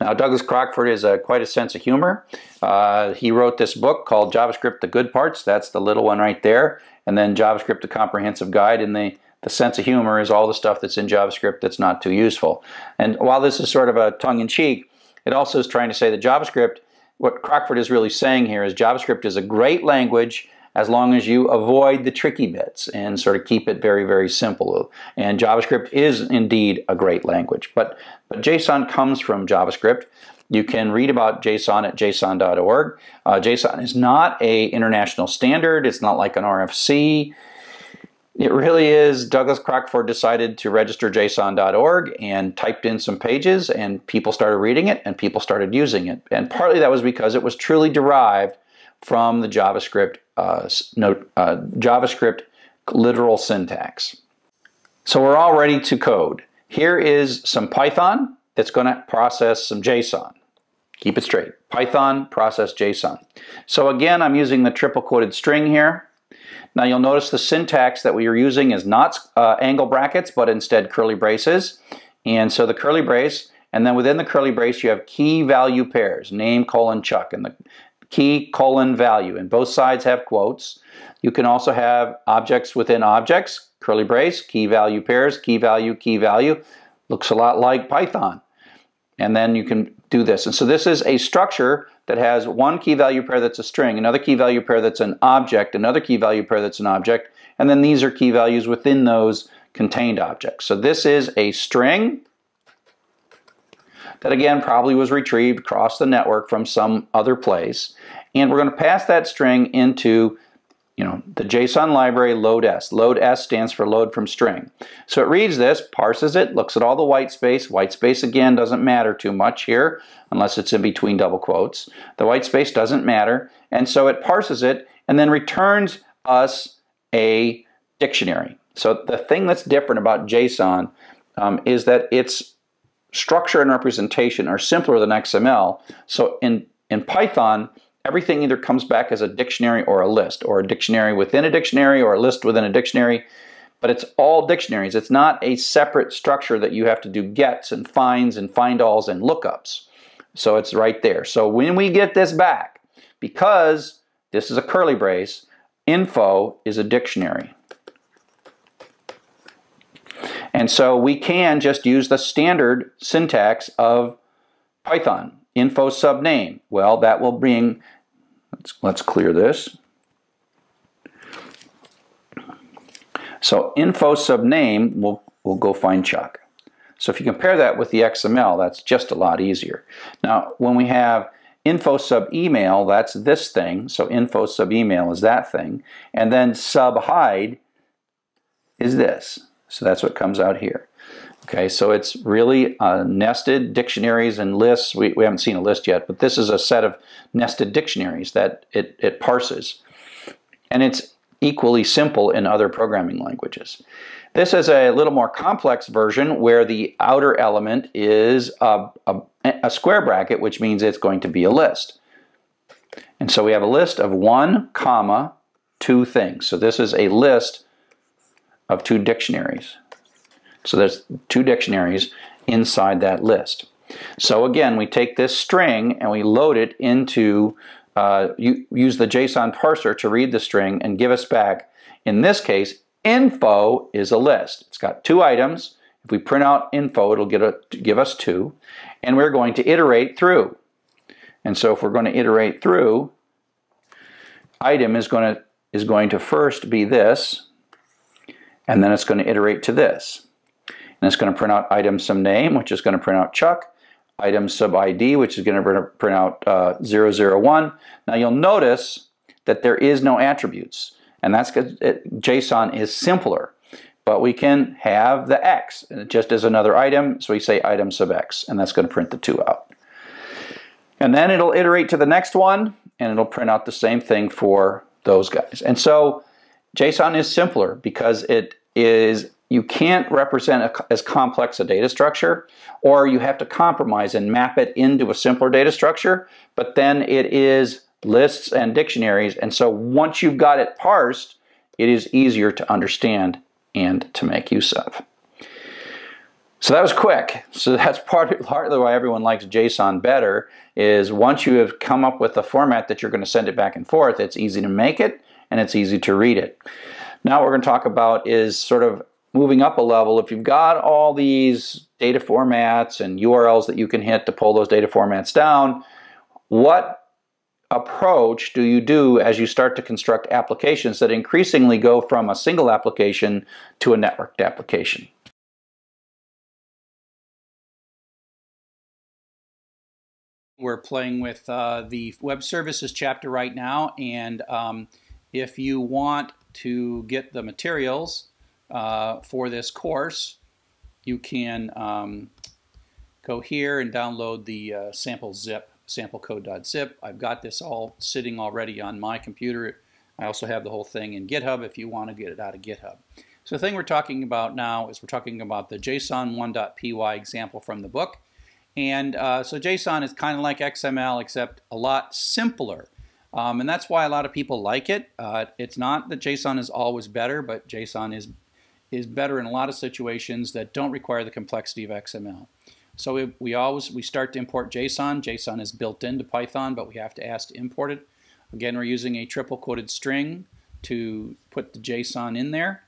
Now, Douglas Crockford is a, quite a sense of humor. Uh, he wrote this book called JavaScript, The Good Parts. That's the little one right there. And then JavaScript, The Comprehensive Guide, in the The sense of humor is all the stuff that's in JavaScript that's not too useful. And while this is sort of a tongue-in-cheek, it also is trying to say that JavaScript, what Crockford is really saying here is JavaScript is a great language as long as you avoid the tricky bits and sort of keep it very, very simple. And JavaScript is indeed a great language. But, but JSON comes from JavaScript. You can read about JSON at J S O N dot org. Uh, JSON is not an international standard. It's not like an R F C. It really is. Douglas Crockford decided to register J S O N dot org and typed in some pages, and people started reading it and people started using it. And partly that was because it was truly derived from the JavaScript uh, no, uh, JavaScript literal syntax. So we're all ready to code. Here is some Python that's going to process some JSON. Keep it straight. Python process JSON. So again, I'm using the triple quoted string here. Now you'll notice the syntax that we are using is not uh, angle brackets, but instead curly braces. And so the curly brace, and then within the curly brace you have key value pairs, name colon Chuck, and the key colon value, and both sides have quotes. You can also have objects within objects, curly brace, key value pairs, key value, key value. Looks a lot like Python. And then you can do this. And so this is a structure that has one key value pair that's a string, another key value pair that's an object, another key value pair that's an object, and then these are key values within those contained objects. So this is a string that again probably was retrieved across the network from some other place. And we're going to pass that string into, you know, the JSON library load s. Load s stands for load from string. So it reads this, parses it, looks at all the white space. White space again doesn't matter too much here unless it's in between double quotes. The white space doesn't matter, and so it parses it and then returns us a dictionary. So the thing that's different about JSON um, is that its structure and representation are simpler than X M L. So in, in Python, everything either comes back as a dictionary or a list, or a dictionary within a dictionary, or a list within a dictionary, but it's all dictionaries. It's not a separate structure that you have to do gets and finds and find alls and lookups. So it's right there. So when we get this back, because this is a curly brace, info is a dictionary. And so we can just use the standard syntax of Python. Info subname. Well, that will bring, let's, let's clear this. So info subname, we'll, we'll go find Chuck. So if you compare that with the X M L, that's just a lot easier. Now, when we have info sub email, that's this thing. So info sub email is that thing. And then sub hide is this. So that's what comes out here. Okay, so it's really uh, nested dictionaries and lists. We, we haven't seen a list yet, but this is a set of nested dictionaries that it, it parses. And it's equally simple in other programming languages. This is a little more complex version where the outer element is a, a, a square bracket, which means it's going to be a list. And so we have a list of one comma two things. So this is a list of two dictionaries. So there's two dictionaries inside that list. So again, we take this string and we load it into, uh, you use the JSON parser to read the string and give us back, in this case, info is a list. It's got two items. If we print out info, it'll get a, give us two. And we're going to iterate through. And so if we're going to iterate through, item is going to, is going to first be this, and then it's going to iterate to this. And it's going to print out item some name, which is going to print out Chuck, item sub I D, which is going to print out uh, zero zero one. Now you'll notice that there is no attributes, and that's because JSON is simpler. But we can have the X, and it just is another item, so we say item sub X, and that's going to print the two out. And then it'll iterate to the next one, and it'll print out the same thing for those guys. And so JSON is simpler because it is you can't represent a, as complex a data structure, or you have to compromise and map it into a simpler data structure, but then it is lists and dictionaries, and so once you've got it parsed, it is easier to understand and to make use of. So that was quick. So that's part of, partly why everyone likes JSON better, is once you have come up with a format that you're going to send it back and forth, it's easy to make it, and it's easy to read it. Now what we're going to talk about is sort of moving up a level. If you've got all these data formats and U R Ls that you can hit to pull those data formats down, what approach do you do as you start to construct applications that increasingly go from a single application to a networked application? We're playing with uh, the web services chapter right now, and um, if you want to get the materials Uh, for this course, you can um, go here and download the uh, sample zip samplecode.zip. I've got this all sitting already on my computer. I also have the whole thing in GitHub if you want to get it out of GitHub. So the thing we're talking about now is we're talking about the JSON one dot P Y example from the book. And uh, so JSON is kind of like X M L except a lot simpler. Um, and that's why a lot of people like it. Uh, it's not that JSON is always better, but JSON is, is better in a lot of situations that don't require the complexity of X M L. So we, we always, we start to import JSON. JSON is built into Python, but we have to ask to import it. Again, we're using a triple quoted string to put the JSON in there.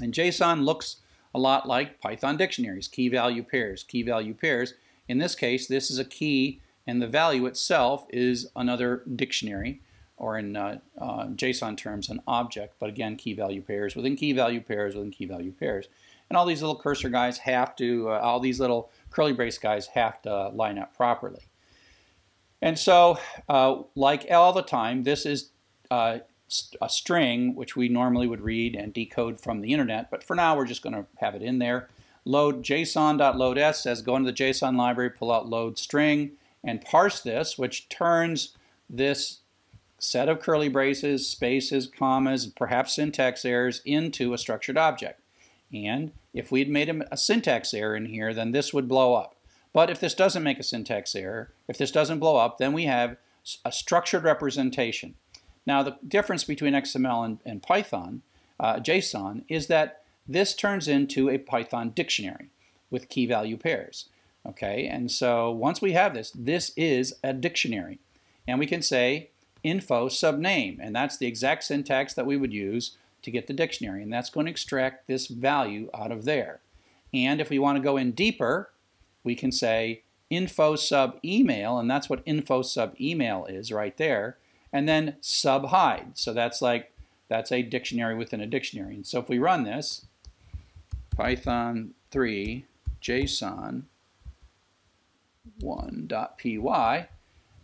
And JSON looks a lot like Python dictionaries, key value pairs, key value pairs. In this case, this is a key and the value itself is another dictionary, or in uh, uh, JSON terms, an object, but again, key value pairs within key value pairs within key value pairs. And all these little cursor guys have to, uh, all these little curly brace guys have to line up properly. And so, uh, like all the time, this is uh, a string which we normally would read and decode from the internet, but for now we're just going to have it in there. Load JSON.loads says go into the JSON library, pull out load string, and parse this, which turns this set of curly braces, spaces, commas, perhaps syntax errors into a structured object. And if we'd made a, a syntax error in here, then this would blow up. But if this doesn't make a syntax error, if this doesn't blow up, then we have a structured representation. Now the difference between X M L and, and Python, uh, JSON, is that this turns into a Python dictionary with key value pairs. Okay, and so once we have this, this is a dictionary. And we can say info subname, and that's the exact syntax that we would use to get the dictionary. And that's going to extract this value out of there. And if we want to go in deeper, we can say info sub email, and that's what info sub email is right there, and then sub hide. So that's like, that's a dictionary within a dictionary. And so if we run this, Python three JSON one dot P Y,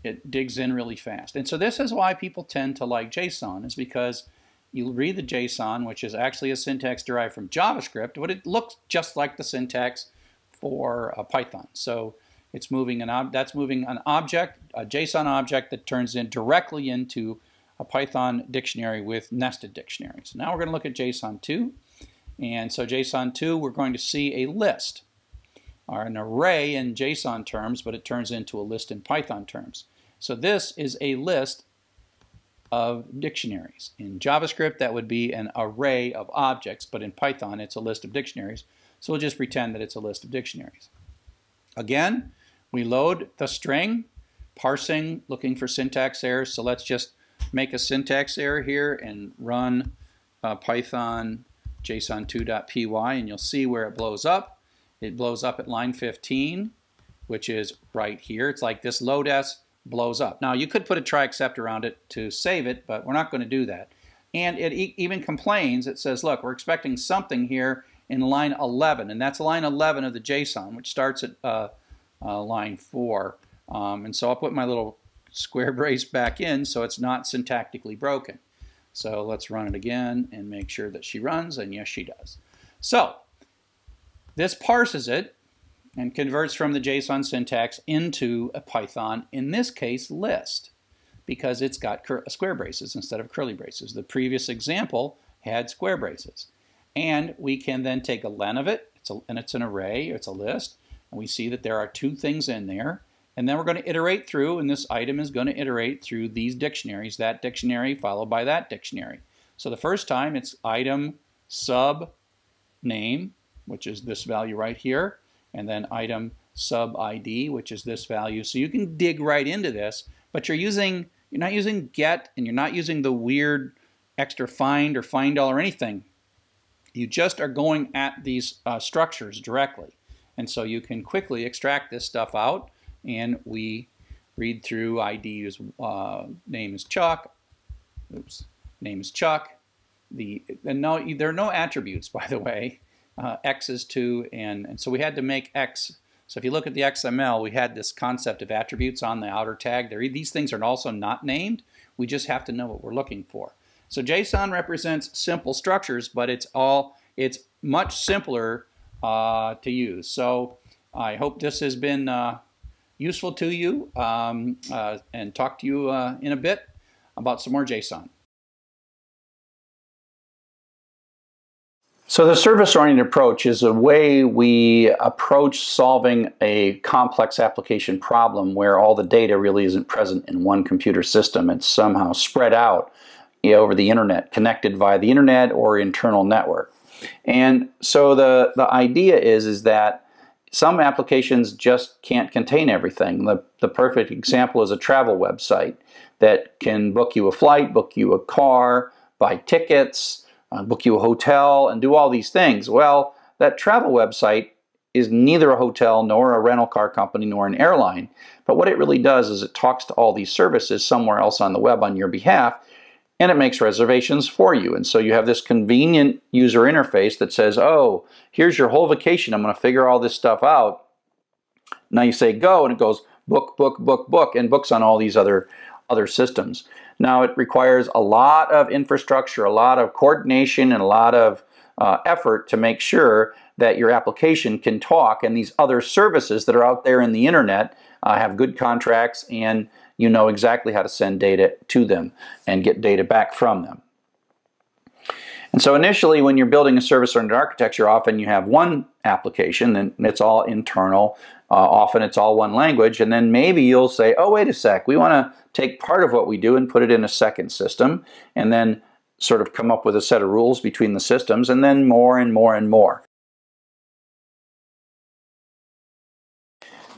it digs in really fast. And so this is why people tend to like JSON, is because you read the JSON, which is actually a syntax derived from JavaScript, but it looks just like the syntax for uh, Python. So it's moving an ob that's moving an object, a JSON object that turns in directly into a Python dictionary with nested dictionaries. Now we're going to look at JSON two. And so JSON two, we're going to see a list, or an array in JSON terms, but it turns into a list in Python terms. So this is a list of dictionaries. In JavaScript, that would be an array of objects, but in Python, it's a list of dictionaries. So we'll just pretend that it's a list of dictionaries. Again, we load the string, parsing, looking for syntax errors. So let's just make a syntax error here and run uh, Python JSON two dot P Y, and you'll see where it blows up. It blows up at line fifteen, which is right here. It's like this load s blows up. Now you could put a try except around it to save it, but we're not going to do that. And it e even complains. It says, look, we're expecting something here in line eleven, and that's line eleven of the JSON, which starts at uh, uh, line four. Um, and so I'll put my little square brace back in so it's not syntactically broken. So let's run it again and make sure that she runs, and yes, she does. So this parses it and converts from the JSON syntax into a Python, in this case, list, because it's got square braces instead of curly braces. The previous example had square braces. And we can then take a len of it, it's a, and it's an array, it's a list, and we see that there are two things in there. And then we're going to iterate through, and this item is going to iterate through these dictionaries, that dictionary followed by that dictionary. So the first time, it's item sub name, which is this value right here, and then item sub I D, which is this value. So you can dig right into this, but you're using, you're not using get, and you're not using the weird extra find or find all or anything. You just are going at these uh, structures directly. And so you can quickly extract this stuff out, and we read through I D is, uh, name is Chuck, oops, name is Chuck. The, and no, there are no attributes, by the way. Uh, X is two, and, and so we had to make X. So if you look at the X M L, we had this concept of attributes on the outer tag. They're, these things are also not named. We just have to know what we're looking for. So JSON represents simple structures, but it's all it's much simpler uh, to use. So I hope this has been uh, useful to you, um, uh, and talk to you uh, in a bit about some more JSON. So the service-oriented approach is a way we approach solving a complex application problem where all the data really isn't present in one computer system. It's somehow spread out over the internet, connected via the internet or internal network. And so the, the idea is, is that some applications just can't contain everything. The, the perfect example is a travel website that can book you a flight, book you a car, buy tickets, Uh, book you a hotel, and do all these things. Well, that travel website is neither a hotel nor a rental car company nor an airline. But what it really does is it talks to all these services somewhere else on the web on your behalf, and it makes reservations for you. And so you have this convenient user interface that says, oh, here's your whole vacation. I'm going to figure all this stuff out. Now you say go, and it goes book, book, book, book, and books on all these other other systems. Now it requires a lot of infrastructure, a lot of coordination, and a lot of uh, effort to make sure that your application can talk, and these other services that are out there in the internet uh, have good contracts, and you know exactly how to send data to them and get data back from them. And so initially, when you're building a service-oriented architecture, often you have one application and it's all internal. Uh, often it's all one language, and then maybe you'll say, oh, wait a sec, we want to take part of what we do and put it in a second system, and then sort of come up with a set of rules between the systems, and then more and more and more.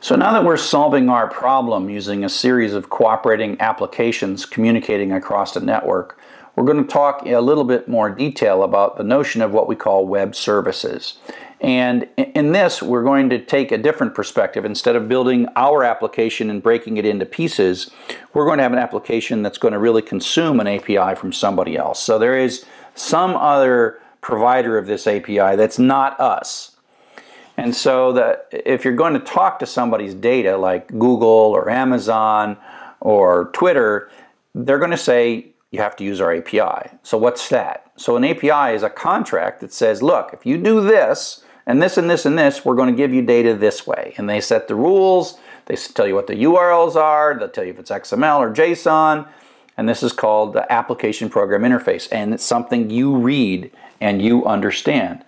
So now that we're solving our problem using a series of cooperating applications communicating across the network, we're going to talk in a little bit more detail about the notion of what we call web services. And in this, we're going to take a different perspective. Instead of building our application and breaking it into pieces, we're going to have an application that's going to really consume an A P I from somebody else. So there is some other provider of this A P I that's not us. And so that if you're going to talk to somebody's data, like Google or Amazon or Twitter, they're going to say, you have to use our A P I. So what's that? So an A P I is a contract that says, look, if you do this, and this and this and this, we're going to give you data this way. And they set the rules, they tell you what the U R Ls are, they'll tell you if it's X M L or JSON, and this is called the application program interface, and it's something you read and you understand.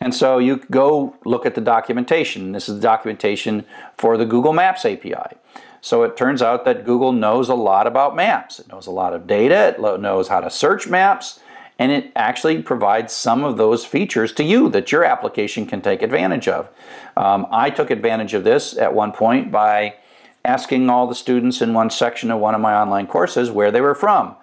And so you go look at the documentation. This is the documentation for the Google Maps A P I. So it turns out that Google knows a lot about maps. It knows a lot of data, it knows how to search maps, and it actually provides some of those features to you that your application can take advantage of. Um, I took advantage of this at one point by asking all the students in one section of one of my online courses where they were from.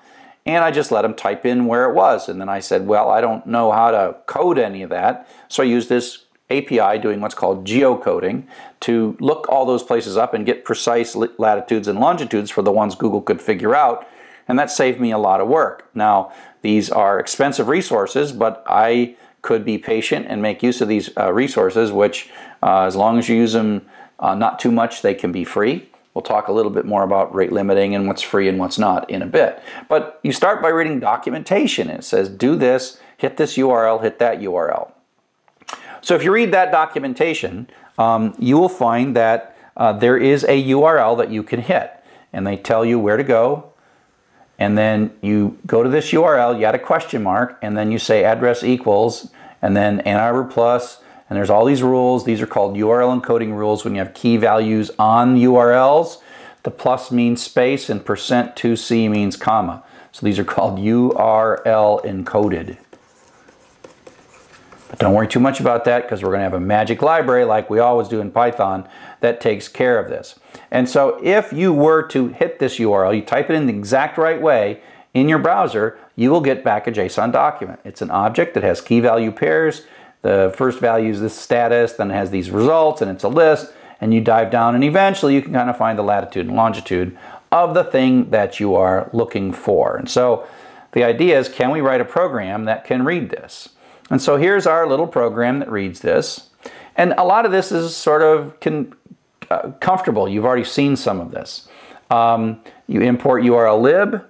And I just let them type in where it was. And then I said, well, I don't know how to code any of that. So I used this A P I doing what's called geocoding to look all those places up and get precise latitudes and longitudes for the ones Google could figure out, and that saved me a lot of work. Now, these are expensive resources, but I could be patient and make use of these uh, resources, which uh, as long as you use them uh, not too much, they can be free. We'll talk a little bit more about rate limiting and what's free and what's not in a bit. But you start by reading documentation. It says do this, hit this U R L, hit that U R L. So if you read that documentation, um, you will find that uh, there is a U R L that you can hit, and they tell you where to go, and then you go to this U R L, you add a question mark, and then you say address equals, and then Ann Arbor plus, and there's all these rules. These are called U R L encoding rules when you have key values on U R Ls. The plus means space, and percent two C means comma. So these are called U R L encoded. But don't worry too much about that, because we're going to have a magic library like we always do in Python that takes care of this. And so if you were to hit this U R L, you type it in the exact right way in your browser, you will get back a JSON document. It's an object that has key value pairs. The first value is this status, then it has these results, and it's a list, and you dive down, and eventually you can kind of find the latitude and longitude of the thing that you are looking for. And so the idea is, can we write a program that can read this? And so here's our little program that reads this. And a lot of this is sort of con uh, comfortable. You've already seen some of this. Um, you import U R L lib.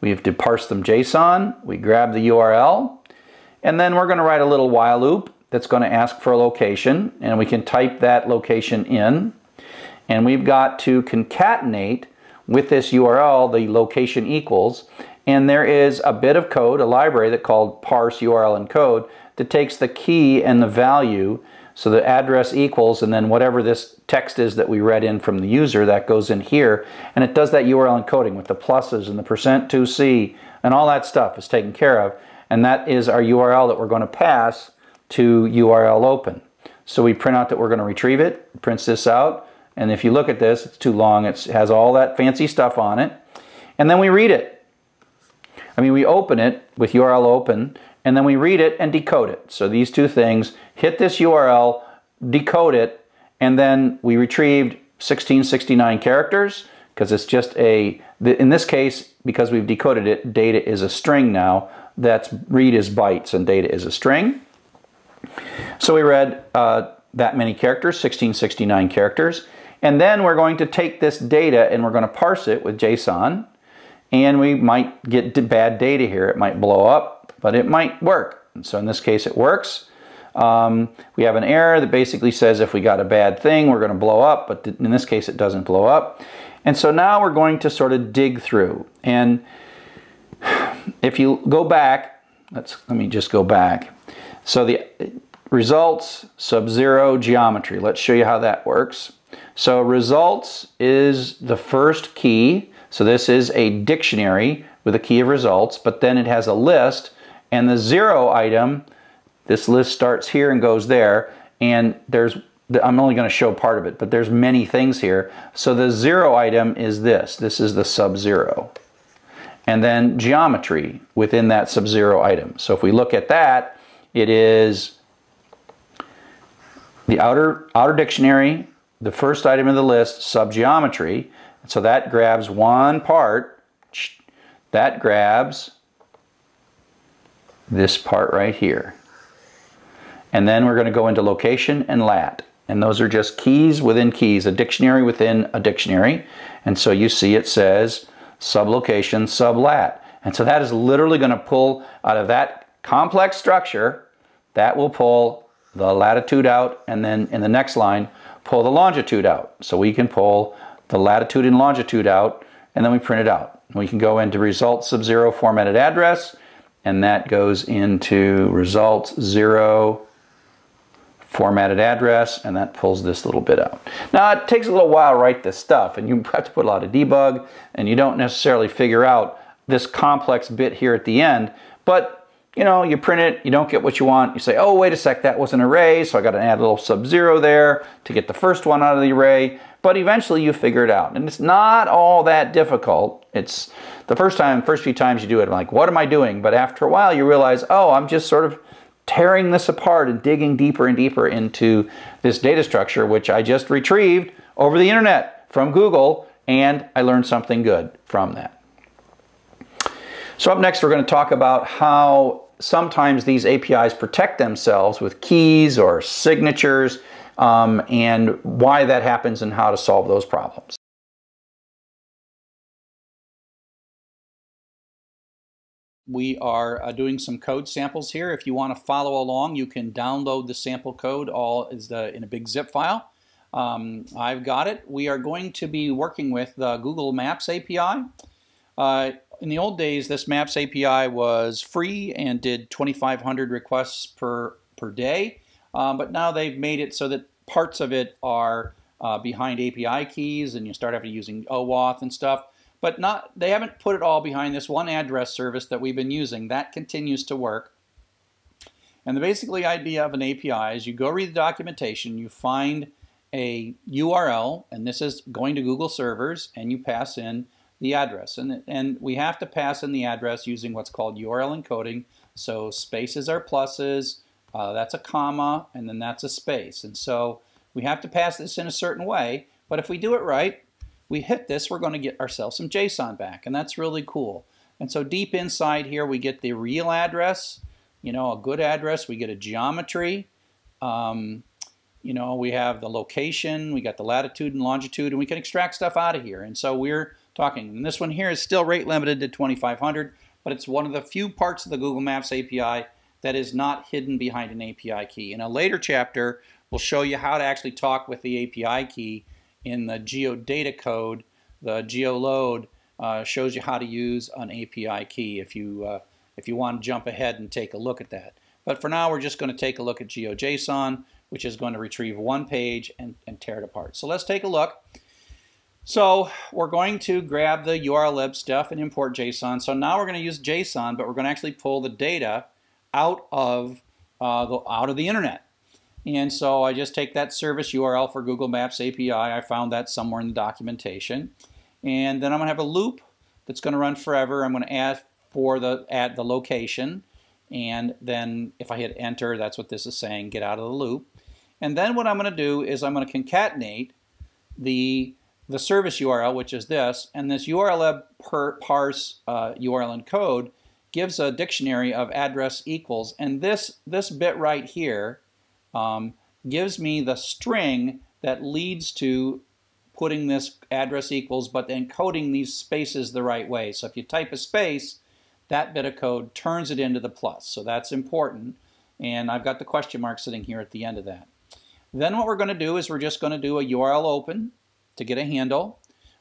We have to parse them JSON. We grab the U R L. And then we're going to write a little while loop that's going to ask for a location. And we can type that location in. and we've got to concatenate with this U R L, the location equals, and there is a bit of code, a library that called parse U R L and code that takes the key and the value, so the address equals, and then whatever this text is that we read in from the user, that goes in here, and it does that U R L encoding with the pluses and the percent two C and all that stuff is taken care of, and that is our U R L that we're going to pass to U R L open. So we print out that we're going to retrieve it, it prints this out, and if you look at this, it's too long, it's, it has all that fancy stuff on it, and then we read it. I mean, we open it with U R L open, and then we read it and decode it. So these two things, hit this U R L, decode it, and then we retrieved sixteen sixty-nine characters, because it's just a, in this case, because we've decoded it, data is a string now, that's read is bytes and data is a string. So we read uh, that many characters, sixteen sixty-nine characters, and then we're going to take this data and we're going to parse it with JSON, and we might get bad data here, it might blow up, but it might work. And so in this case it works. Um, we have an error that basically says if we got a bad thing, we're gonna blow up, but in this case it doesn't blow up. And so now we're going to sort of dig through. And if you go back, let's, let me just go back. So the results, sub-zero geometry. Let's show you how that works. So results is the first key. So this is a dictionary with a key of results, but then it has a list. And the zero item, this list starts here and goes there, and there's, I'm only going to show part of it, but there's many things here. So the zero item is this. This is the sub-zero. And then geometry within that sub-zero item. So if we look at that, it is the outer, outer dictionary, the first item in the list, sub-geometry. So that grabs one part. That grabs this part right here. And then we're going to go into location and lat. And those are just keys within keys, a dictionary within a dictionary. And so you see it says sublocation, sublat. And so that is literally going to pull out of that complex structure, that will pull the latitude out, and then in the next line, pull the longitude out. So we can pull the latitude and longitude out, and then we print it out. We can go into results sub-zero formatted address, and that goes into results zero formatted address, and that pulls this little bit out. Now it takes a little while to write this stuff, and you have to put a lot of debug, and you don't necessarily figure out this complex bit here at the end, but you know, you print it, you don't get what you want, you say, oh wait a sec, that was an array, so I gotta add a little sub-zero there to get the first one out of the array, but eventually you figure it out. And it's not all that difficult. It's the first time, first few times you do it, I'm like, what am I doing? But after a while you realize, oh, I'm just sort of tearing this apart and digging deeper and deeper into this data structure, which I just retrieved over the internet from Google, and I learned something good from that. So up next, we're going to talk about how sometimes these A P Is protect themselves with keys or signatures, Um, and why that happens and how to solve those problems. We are uh, doing some code samples here. If you want to follow along, you can download the sample code, all is the, in a big zip file. Um, I've got it. We are going to be working with the Google Maps A P I. Uh, in the old days, this Maps A P I was free and did twenty-five hundred requests per, per day. Um, but now they've made it so that parts of it are uh, behind A P I keys, and you start having to using OAuth and stuff. But not, they haven't put it all behind this one address service that we've been using. That continues to work. And the basically idea of an A P I is you go read the documentation, you find a U R L, and this is going to Google servers, and you pass in the address. And, and we have to pass in the address using what's called U R L encoding. So spaces are pluses. Uh, that's a comma, and then that's a space. And so we have to pass this in a certain way, but if we do it right, we hit this, we're going to get ourselves some JSON back, and that's really cool. And so deep inside here, we get the real address, you know, a good address, we get a geometry, um, you know, we have the location, we got the latitude and longitude, and we can extract stuff out of here. And so we're talking, and this one here is still rate limited to twenty-five hundred, but it's one of the few parts of the Google Maps A P I that is not hidden behind an A P I key. In a later chapter, we'll show you how to actually talk with the A P I key in the geodata code, the geoload uh, shows you how to use an A P I key if you, uh, if you want to jump ahead and take a look at that. But for now, we're just going to take a look at GeoJSON, which is going to retrieve one page and, and tear it apart. So let's take a look. So we're going to grab the urllib stuff and import JSON. So now we're going to use JSON, but we're going to actually pull the data out of, uh, the, out of the internet. And so I just take that service U R L for Google Maps A P I. I found that somewhere in the documentation. And then I'm going to have a loop that's going to run forever. I'm going to add for the, add the location. And then if I hit enter, that's what this is saying, get out of the loop. And then what I'm going to do is I'm going to concatenate the, the service U R L, which is this, and this urllib per parse uh, U R L encode gives a dictionary of address equals. And this, this bit right here um, gives me the string that leads to putting this address equals, but encoding these spaces the right way. So if you type a space, that bit of code turns it into the plus. So that's important. And I've got the question mark sitting here at the end of that. Then what we're going to do is we're just going to do a U R L open to get a handle.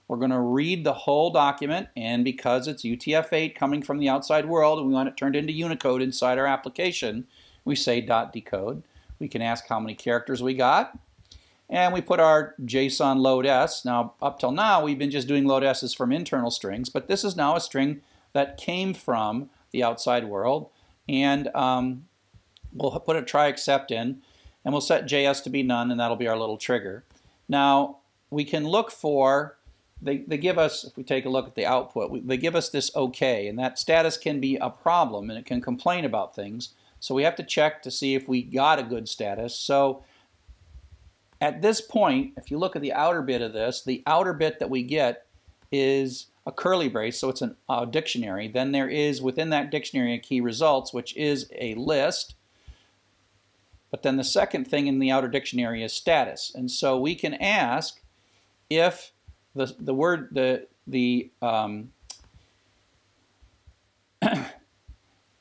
We're going to read the whole document. And because it's U T F eight coming from the outside world and we want it turned into Unicode inside our application, we say .decode. We can ask how many characters we got. And we put our JSON load S. Now, up till now, we've been just doing load S's from internal strings. But this is now a string that came from the outside world. And um, we'll put a try except in. And we'll set J S to be none, and that'll be our little trigger. Now, we can look for, they, they give us, if we take a look at the output, we, they give us this OK. And that status can be a problem, and it can complain about things. So we have to check to see if we got a good status. So at this point, if you look at the outer bit of this, the outer bit that we get is a curly brace, so it's an, a dictionary. Then there is, within that dictionary, a key results, which is a list. But then the second thing in the outer dictionary is status. And so we can ask if the, the word, the, the um,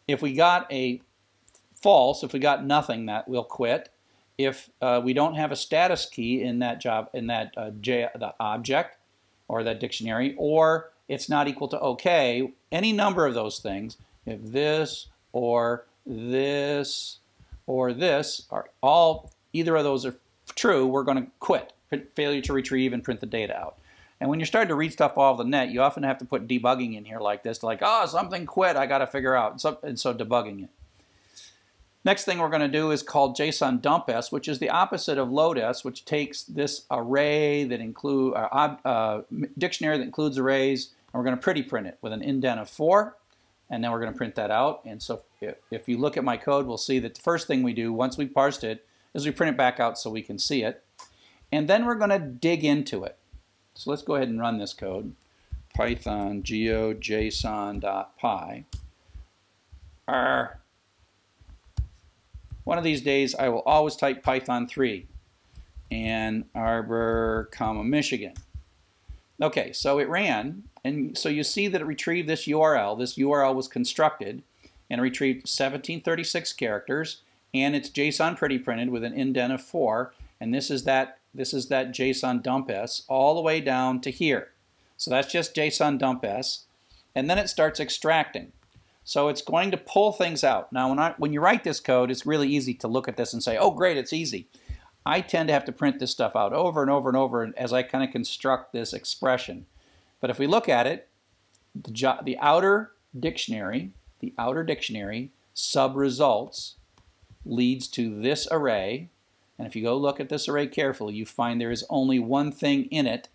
if we got a false, if we got nothing, that we'll quit. If uh, we don't have a status key in that job, in that uh, J, the object or that dictionary, or it's not equal to OK, any number of those things, if this or this or this are all, either of those are true, we're going to quit, failure to retrieve, and print the data out. And when you're starting to read stuff off the net, you often have to put debugging in here like this, like, oh, something quit, I got to figure out, and so, and so debugging it. Next thing we're going to do is called JSON dump S, which is the opposite of load S, which takes this array that include, uh, uh, dictionary that includes arrays, and we're going to pretty print it with an indent of four. And then we're going to print that out. And so if you look at my code, we'll see that the first thing we do once we've parsed it is we print it back out so we can see it. And then we're going to dig into it. So let's go ahead and run this code. Python geojson.py. Arr. One of these days, I will always type Python three. Ann Arbor, comma, Michigan. OK, so it ran. And so you see that it retrieved this U R L. This U R L was constructed and retrieved seventeen thirty-six characters, and it's JSON pretty printed with an indent of four. And this is that this is that JSON dump S all the way down to here. So that's just JSON dump S, and then it starts extracting. So it's going to pull things out. Now, when I when you write this code, it's really easy to look at this and say, "Oh, great, it's easy." I tend to have to print this stuff out over and over and over as I kind of construct this expression. But if we look at it, the, the outer dictionary, the outer dictionary sub results leads to this array. And if you go look at this array carefully, you find there is only one thing in it.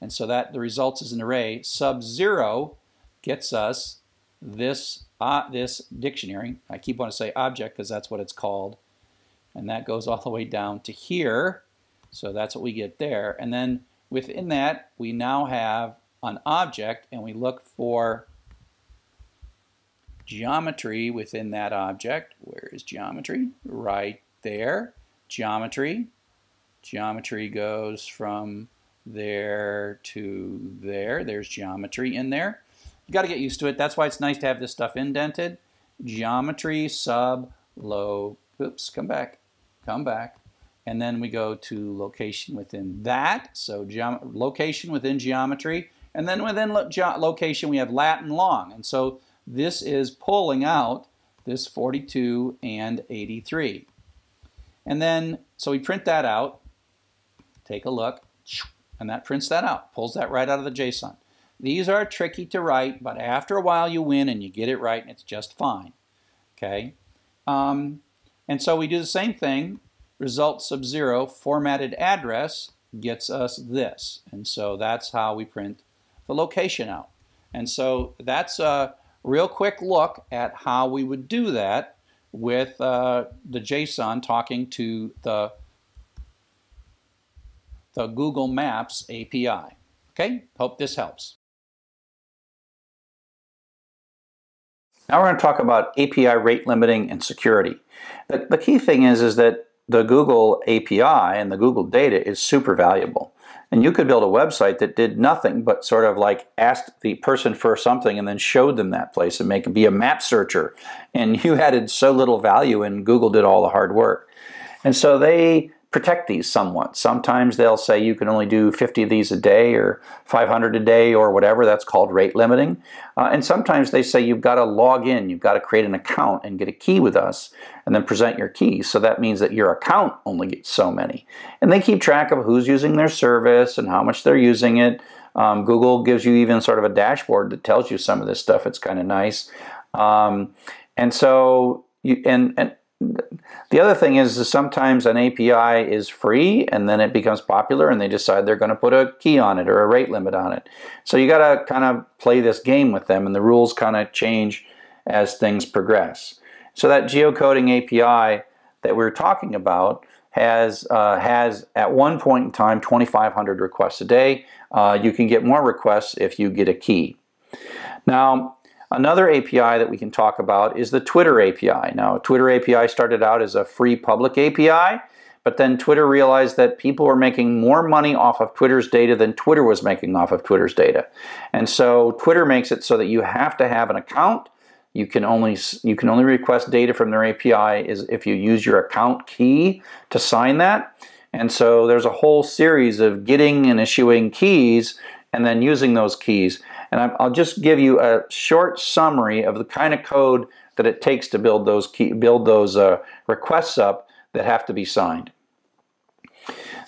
And so that the results is an array. Sub zero gets us this, uh, this dictionary. I keep wanting to say object because that's what it's called. And that goes all the way down to here. So that's what we get there. And then within that, we now have an object, and we look for geometry within that object. Where is geometry? Right there. Geometry. Geometry goes from there to there. There's geometry in there. You've got to get used to it. That's why it's nice to have this stuff indented. Geometry sub low. Oops, come back. Come back. and then we go to location within that, so location within geometry, and then within lo location we have lat and long, and so this is pulling out this forty-two and eighty-three. And then, so we print that out, take a look, and that prints that out, pulls that right out of the JSON. These are tricky to write, but after a while you win and you get it right and it's just fine. Okay, um, and so we do the same thing, result sub zero, formatted address gets us this. And so that's how we print the location out. And so that's a real quick look at how we would do that with uh, the JSON talking to the, the Google Maps A P I. Okay, hope this helps. Now we're going to talk about A P I rate limiting and security. The, the key thing is, is that the Google A P I and the Google data is super valuable. And you could build a website that did nothing but sort of like asked the person for something and then showed them that place and make it be a map searcher. And you added so little value and Google did all the hard work. And so they protect these somewhat. Sometimes they'll say you can only do fifty of these a day or five hundred a day or whatever. That's called rate limiting. Uh, and sometimes they say you've got to log in, you've got to create an account and get a key with us and then present your key. So that means that your account only gets so many. And they keep track of who's using their service and how much they're using it. Um, Google gives you even sort of a dashboard that tells you some of this stuff. It's kind of nice. Um, and so, you, and, and the other thing is, is sometimes an A P I is free and then it becomes popular and they decide they're going to put a key on it or a rate limit on it. So you got to kind of play this game with them and the rules kind of change as things progress. So that geocoding A P I that we were talking about has, uh, has at one point in time twenty-five hundred requests a day. Uh, you can get more requests if you get a key. Now, another A P I that we can talk about is the Twitter A P I. Now, Twitter A P I started out as a free public A P I, but then Twitter realized that people were making more money off of Twitter's data than Twitter was making off of Twitter's data. And so Twitter makes it so that you have to have an account. You can only, you can only request data from their A P I is if you use your account key to sign that. And so there's a whole series of getting and issuing keys and then using those keys. And I'll just give you a short summary of the kind of code that it takes to build those, key, build those uh, requests up that have to be signed.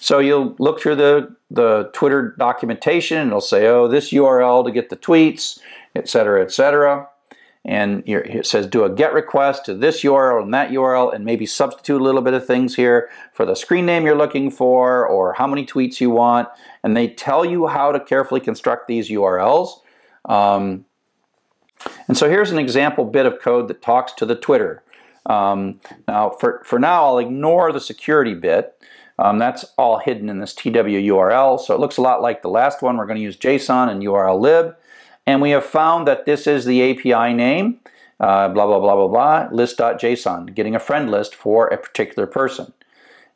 So you'll look through the, the Twitter documentation and it'll say, oh, this U R L to get the tweets, et cetera, et cetera. And it says do a GET request to this U R L and that U R L and maybe substitute a little bit of things here for the screen name you're looking for or how many tweets you want. And they tell you how to carefully construct these U R Ls. Um, and so here's an example bit of code that talks to the Twitter. Um, now, for, for now, I'll ignore the security bit. Um, that's all hidden in this T W U R L. So it looks a lot like the last one. We're going to use JSON and U R L lib. And we have found that this is the A P I name, uh, blah, blah, blah, blah, blah, list.json, getting a friend list for a particular person.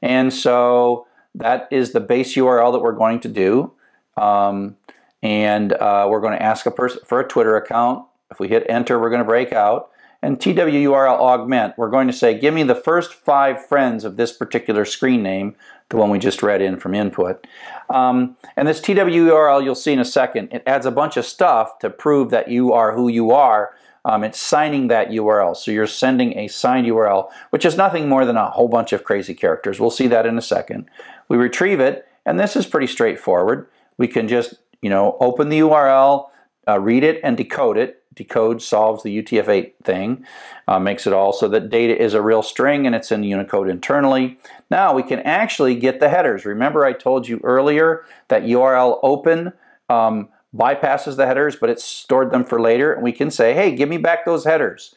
And so that is the base U R L that we're going to do. Um, and uh, we're going to ask a person for a Twitter account. If we hit enter, we're going to break out. And T W U R L augment, we're going to say, give me the first five friends of this particular screen name, the one we just read in from input. Um, and this T W U R L, you'll see in a second, it adds a bunch of stuff to prove that you are who you are. Um, it's signing that U R L. So you're sending a signed U R L, which is nothing more than a whole bunch of crazy characters. We'll see that in a second. We retrieve it, and this is pretty straightforward. We can just, you know, open the U R L, uh, read it, and decode it. Decode solves the U T F eight thing, uh, makes it all so that data is a real string and it's in Unicode internally. Now we can actually get the headers. Remember I told you earlier that U R L open um, bypasses the headers, but it's stored them for later, and we can say, hey, give me back those headers.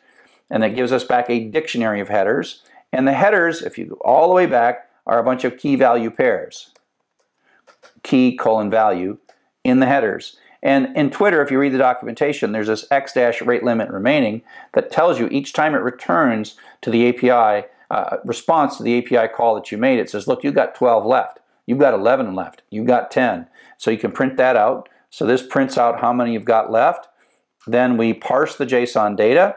And that gives us back a dictionary of headers. And the headers, if you go all the way back, are a bunch of key value pairs. Key colon value in the headers. And in Twitter, if you read the documentation, there's this x-rate limit remaining that tells you each time it returns to the A P I, uh, response to the A P I call that you made, it says, look, you've got twelve left, you've got eleven left, you've got ten. So you can print that out. So this prints out how many you've got left. Then we parse the JSON data.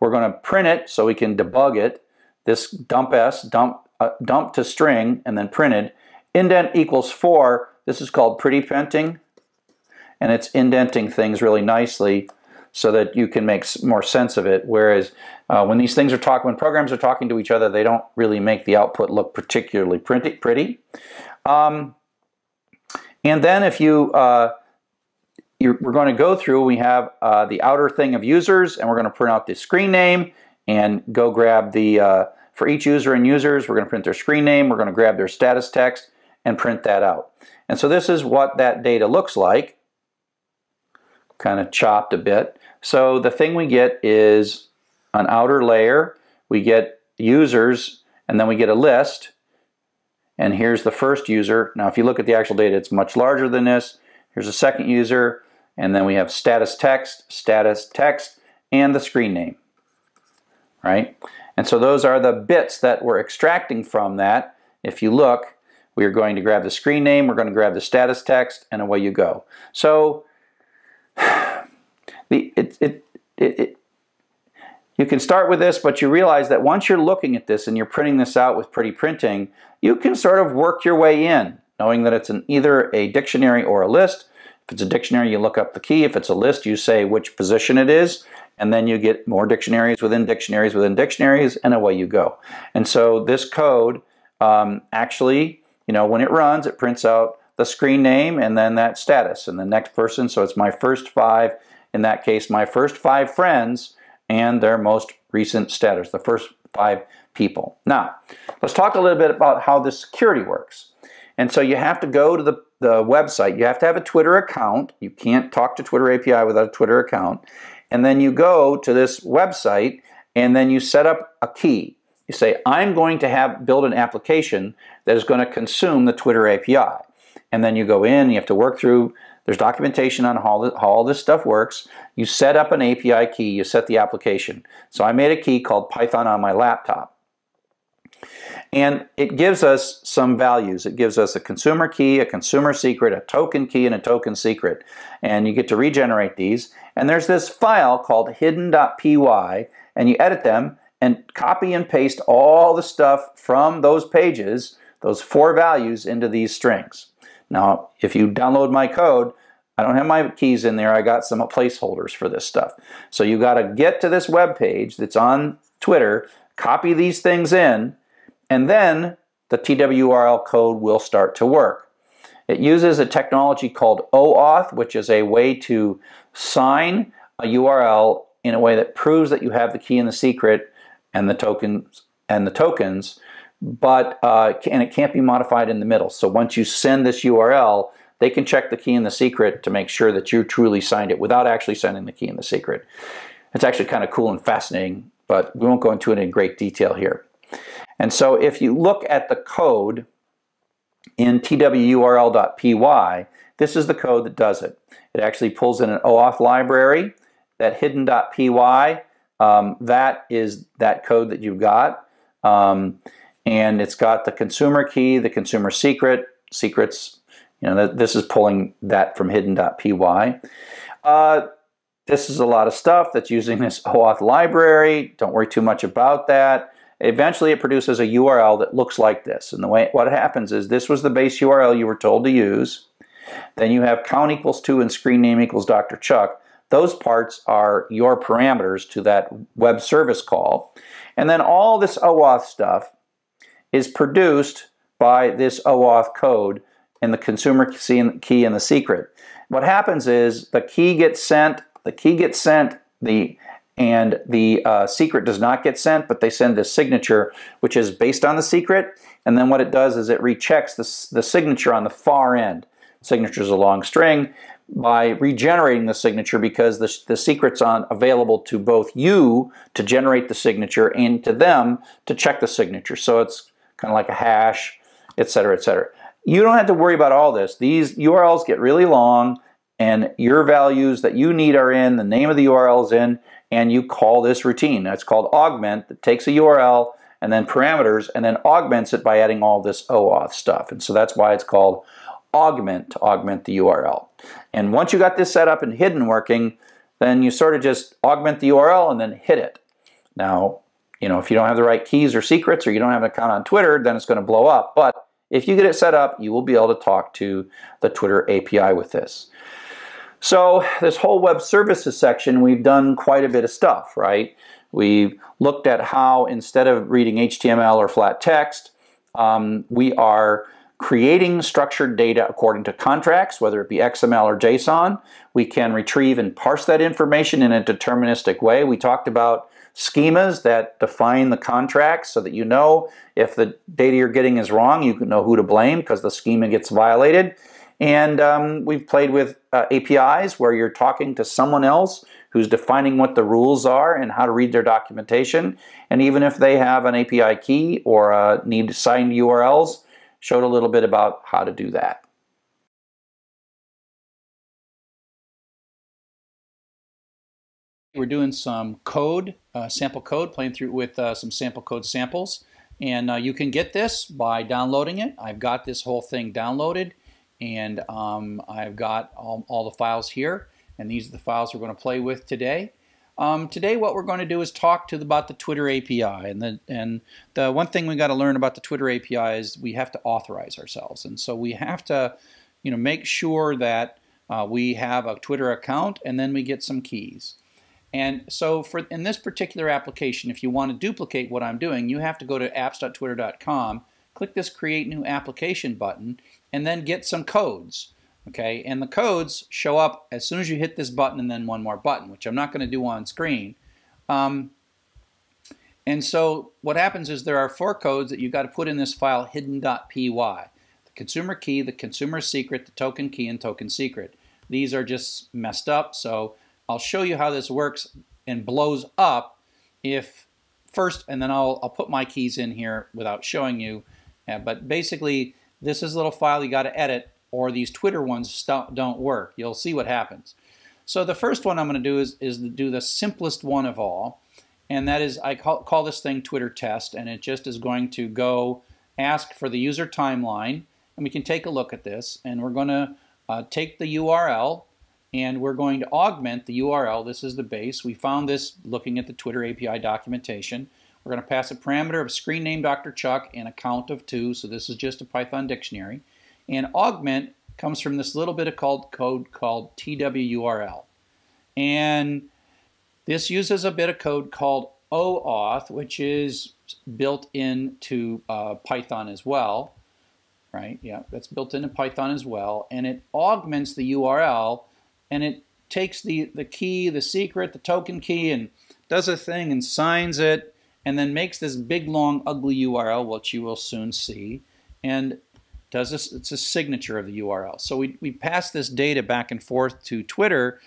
We're going to print it so we can debug it. This dump s, dump uh, dumped to string and then printed. Indent equals four. This is called pretty penting, and it's indenting things really nicely so that you can make more sense of it. Whereas uh, when these things are talking, when programs are talking to each other, they don't really make the output look particularly pretty. Um, and then if you, uh, you're, we're going to go through, we have uh, the outer thing of users, and we're going to print out the screen name and go grab the, uh, for each user and users, we're going to print their screen name, we're going to grab their status text and print that out. And so this is what that data looks like, kind of chopped a bit. So the thing we get is an outer layer, we get users, and then we get a list, and here's the first user. Now if you look at the actual data, it's much larger than this. Here's a second user, and then we have status text, status text, and the screen name, right? And so those are the bits that we're extracting from that. If you look, we're going to grab the screen name, we're going to grab the status text, and away you go. So The, it, it, it, it, you can start with this, but you realize that once you're looking at this and you're printing this out with pretty printing, you can sort of work your way in, knowing that it's an, either a dictionary or a list. If it's a dictionary, you look up the key. If it's a list, you say which position it is, and then you get more dictionaries within dictionaries within dictionaries, and away you go. And so this code um, actually, you know, when it runs, it prints out the screen name and then that status and the next person. So it's my first five. In that case, my first five friends and their most recent status, the first five people. Now, let's talk a little bit about how the security works. And so you have to go to the, the website. You have to have a Twitter account. You can't talk to Twitter A P I without a Twitter account. And then you go to this website, and then you set up a key. You say, I'm going to have build an application that is going to consume the Twitter A P I. And then you go in, you have to work through. There's documentation on how all this stuff works. You set up an A P I key, you set the application. So I made a key called Python on my laptop. And it gives us some values. It gives us a consumer key, a consumer secret, a token key, and a token secret. And you get to regenerate these. And there's this file called hidden dot P Y, and you edit them and copy and paste all the stuff from those pages, those four values, into these strings. Now, if you download my code, I don't have my keys in there. I got some placeholders for this stuff. So you got to get to this web page that's on Twitter, copy these things in, and then the T W R L code will start to work. It uses a technology called O auth, which is a way to sign a U R L in a way that proves that you have the key and the secret and the tokens and the tokens. But uh, and it can't be modified in the middle. So once you send this U R L, they can check the key and the secret to make sure that you truly signed it without actually sending the key and the secret. It's actually kind of cool and fascinating, but we won't go into it in great detail here. And so if you look at the code in T W U R L dot P Y, this is the code that does it. It actually pulls in an O auth library, that hidden dot P Y, um, that is that code that you've got. Um, And it's got the consumer key, the consumer secret, secrets. You know, this is pulling that from hidden dot P Y. Uh, this is a lot of stuff that's using this O auth library. Don't worry too much about that. Eventually, it produces a U R L that looks like this. And the way what happens is this was the base U R L you were told to use. Then you have count equals two and screen name equals Doctor Chuck. Those parts are your parameters to that web service call. And then all this O auth stuff is produced by this O auth code and the consumer key and the secret. What happens is the key gets sent, the key gets sent, the and the uh, secret does not get sent, but they send this signature, which is based on the secret. And then what it does is it rechecks the, the signature on the far end. Signature is a long string. By regenerating the signature, because the, the secret's on available to both you to generate the signature and to them to check the signature. So it's kind of like a hash, et cetera, et cetera. You don't have to worry about all this. These U R Ls get really long, and your values that you need are in, the name of the U R L is in, and you call this routine. That's called augment. That takes a U R L and then parameters and then augments it by adding all this O auth stuff. And so that's why it's called augment, to augment the U R L. And once you got this set up and hidden working, then you sort of just augment the U R L and then hit it. Now, you know, if you don't have the right keys or secrets, or you don't have an account on Twitter, then it's going to blow up. But if you get it set up, you will be able to talk to the Twitter A P I with this. So this whole web services section, we've done quite a bit of stuff, right? We've looked at how instead of reading H T M L or flat text, um, we are creating structured data according to contracts, whether it be X M L or JSON. We can retrieve and parse that information in a deterministic way. We talked about schemas that define the contracts so that you know if the data you're getting is wrong, you can know who to blame because the schema gets violated. And um, we've played with uh, A P Is where you're talking to someone else who's defining what the rules are and how to read their documentation. And even if they have an A P I key or uh, need signed U R Ls, showed a little bit about how to do that. We're doing some code, uh, sample code, playing through with uh, some sample code samples. And uh, you can get this by downloading it. I've got this whole thing downloaded. And um, I've got all, all the files here, and these are the files we're going to play with today. Um, today what we're going to do is talk to about the Twitter A P I, and the, and the one thing we've got to learn about the Twitter A P I is we have to authorize ourselves, and so we have to you know, make sure that uh, we have a Twitter account, and then we get some keys. And so for, in this particular application, if you want to duplicate what I'm doing, you have to go to apps dot twitter dot com, click this Create New Application button, and then get some codes, okay? And the codes show up as soon as you hit this button and then one more button, which I'm not going to do on screen. Um, and so what happens is there are four codes that you've got to put in this file, hidden dot p y. The consumer key, the consumer secret, the token key, and token secret. These are just messed up, so I'll show you how this works and blows up if first, and then I'll, I'll put my keys in here without showing you. Uh, but basically, this is a little file you got to edit, or these Twitter ones don't work. You'll see what happens. So the first one I'm going to do is, is do the simplest one of all, and that is I call, call this thing Twitter test, and it just is going to go ask for the user timeline, and we can take a look at this, and we're going to uh, take the U R L, and we're going to augment the U R L. This is the base. We found this looking at the Twitter A P I documentation. We're going to pass a parameter of screen name Doctor Chuck and a count of two, so this is just a Python dictionary. And augment comes from this little bit of called code called twurl. And this uses a bit of code called O auth, which is built into uh, Python as well. Right? Yeah, that's built into Python as well. And it augments the U R L, and it takes the, the key, the secret, the token key, and does a thing and signs it, and then makes this big, long, ugly U R L, which you will soon see, and does this, it's a signature of the U R L. So we, we pass this data back and forth to Twitter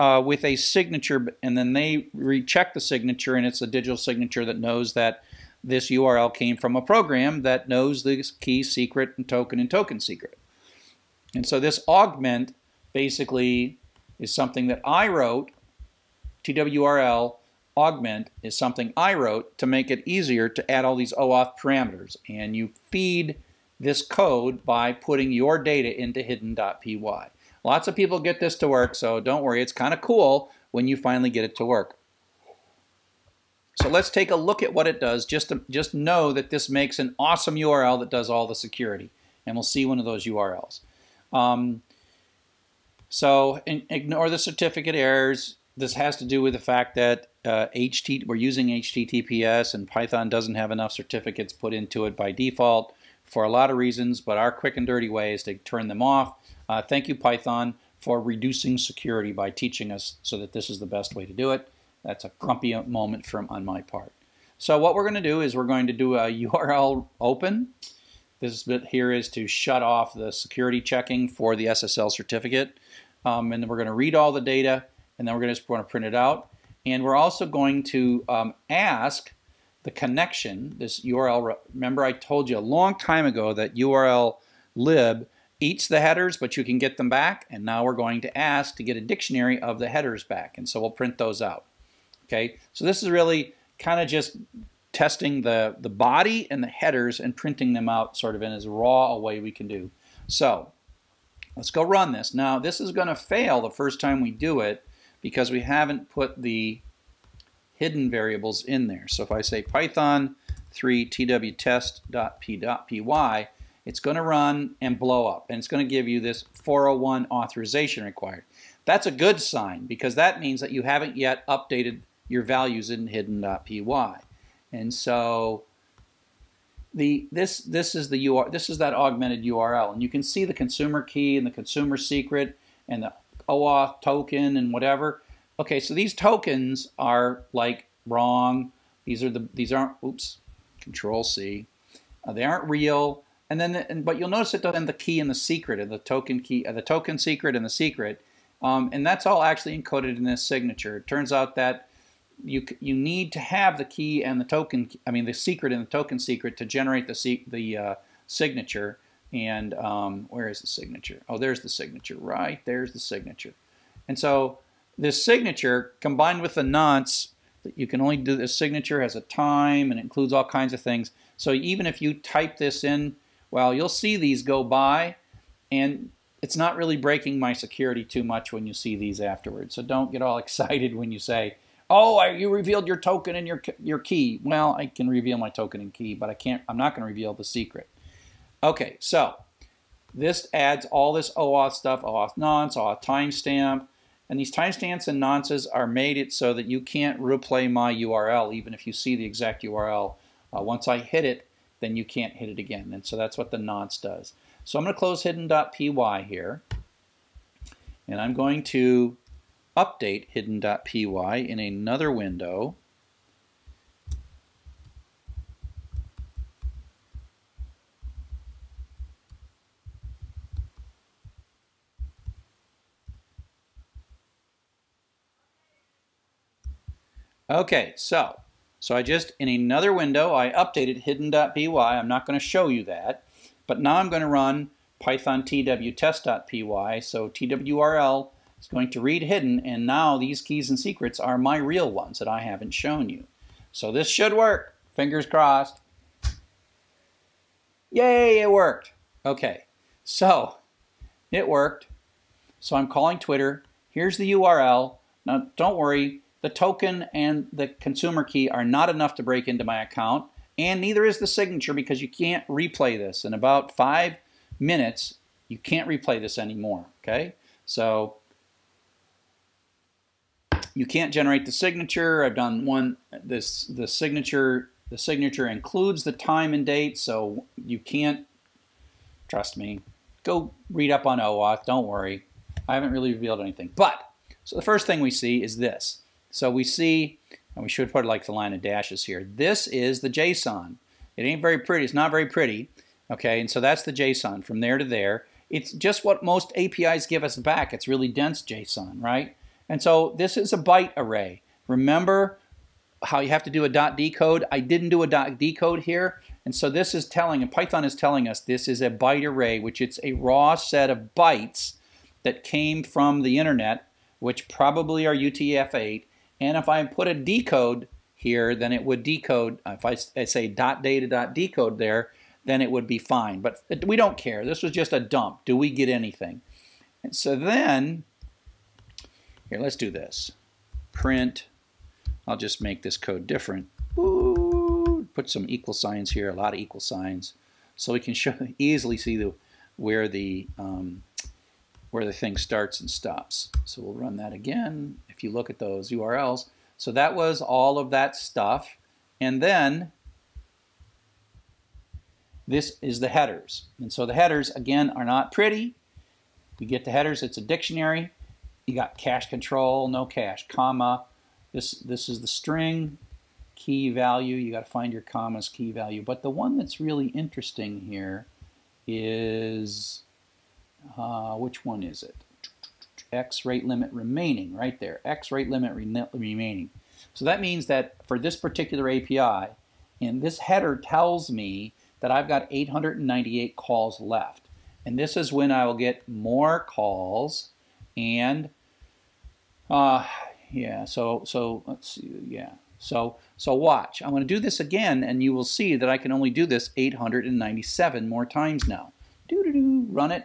uh, with a signature, and then they recheck the signature, and it's a digital signature that knows that this U R L came from a program that knows the key, secret, and token, and token secret. And so this augment basically is something that I wrote, twurl, augment is something I wrote to make it easier to add all these O auth parameters. And you feed this code by putting your data into hidden dot p y. Lots of people get this to work, so don't worry. It's kind of cool when you finally get it to work. So let's take a look at what it does. Just, to, just know that this makes an awesome U R L that does all the security. And we'll see one of those U R Ls. Um, so in, ignore the certificate errors. This has to do with the fact that uh, H T, we're using H T T P S, and Python doesn't have enough certificates put into it by default for a lot of reasons, but our quick and dirty way is to turn them off. Uh, thank you, Python, for reducing security by teaching us so that this is the best way to do it. That's a grumpy moment from on my part. So what we're going to do is we're going to do a U R L open. This bit here is to shut off the security checking for the S S L certificate. Um, and then we're going to read all the data, and then we're going to just want to print it out. And we're also going to um, ask the connection, this U R L. Remember I told you a long time ago that U R L lib eats the headers, but you can get them back. And now we're going to ask to get a dictionary of the headers back. And so we'll print those out. Okay, so this is really kind of just testing the, the body and the headers and printing them out sort of in as raw a way we can do. So let's go run this. Now this is going to fail the first time we do it, because we haven't put the hidden variables in there. So if I say python three twtest.p.py, it's going to run and blow up, and it's going to give you this four oh one authorization required. That's a good sign, because that means that you haven't yet updated your values in hidden.py. And so the this this is the U R L, this is that augmented U R L, and you can see the consumer key and the consumer secret and the OAuth token and whatever. Okay, so these tokens are like wrong. These are the these aren't oops, control C. Uh, they aren't real. And then the, and, but you'll notice it doesn't the key and the secret and the token key uh, the token secret and the secret. Um, and that's all actually encoded in this signature. It turns out that You, you need to have the key and the token, I mean the secret and the token secret, to generate the, the uh, signature. And um, where is the signature? Oh, there's the signature, right? There's the signature. And so this signature combined with the nonce, that you can only do this signature, has a time and includes all kinds of things. So even if you type this in, well, you'll see these go by, and it's not really breaking my security too much when you see these afterwards. So don't get all excited when you say, oh, you revealed your token and your your key. Well, I can reveal my token and key, but I can't. I'm not going to reveal the secret. Okay, so this adds all this OAuth stuff, OAuth nonce, OAuth timestamp, and these timestamps and nonces are made it so that you can't replay my U R L, even if you see the exact U R L. Uh, once I hit it, then you can't hit it again, and so that's what the nonce does. So I'm going to close hidden.py here, and I'm going to update hidden.py in another window. Okay, so so I just in another window I updated hidden.py. I'm not going to show you that, but now I'm going to run python twtest.py. So twurl it's going to read hidden, and now these keys and secrets are my real ones that I haven't shown you. So this should work. Fingers crossed. Yay, it worked. Okay, so it worked. So I'm calling Twitter. Here's the U R L. Now, don't worry. The token and the consumer key are not enough to break into my account, and neither is the signature, because you can't replay this. In about five minutes, you can't replay this anymore. Okay, so you can't generate the signature. I've done one. This the signature. The signature includes the time and date, so you can't. Trust me. Go read up on OAuth. Don't worry. I haven't really revealed anything. But so the first thing we see is this. So we see, and we should put like the line of dashes here. This is the JSON. It ain't very pretty. It's not very pretty. Okay, and so that's the JSON from there to there. It's just what most A P Is give us back. It's really dense JSON, right? And so this is a byte array. Remember how you have to do a dot decode? I didn't do a dot decode here. And so this is telling, and Python is telling us, this is a byte array, which it's a raw set of bytes that came from the internet, which probably are U T F eight. And if I put a decode here, then it would decode. If I, I say dot data dot decode there, then it would be fine. But we don't care. This was just a dump. Do we get anything? And so then, here, let's do this. Print. I'll just make this code different. Ooh, put some equal signs here, a lot of equal signs, so we can show, easily see the, where the um, where the thing starts and stops. So we'll run that again. If you look at those U R Ls, so that was all of that stuff, and then this is the headers. And so the headers again are not pretty. We get the headers. It's a dictionary. You got cache control, no cache, comma. This this is the string, key value. You got to find your commas, key value. But the one that's really interesting here is uh, which one is it? X rate limit remaining, right there. X rate limit re remaining. So that means that for this particular A P I, and this header tells me that I've got eight hundred ninety-eight calls left, and this is when I will get more calls. And Uh, yeah, so so let's see. Yeah, so so watch. I'm going to do this again, and you will see that I can only do this eight hundred ninety-seven more times now. Do do do. Run it.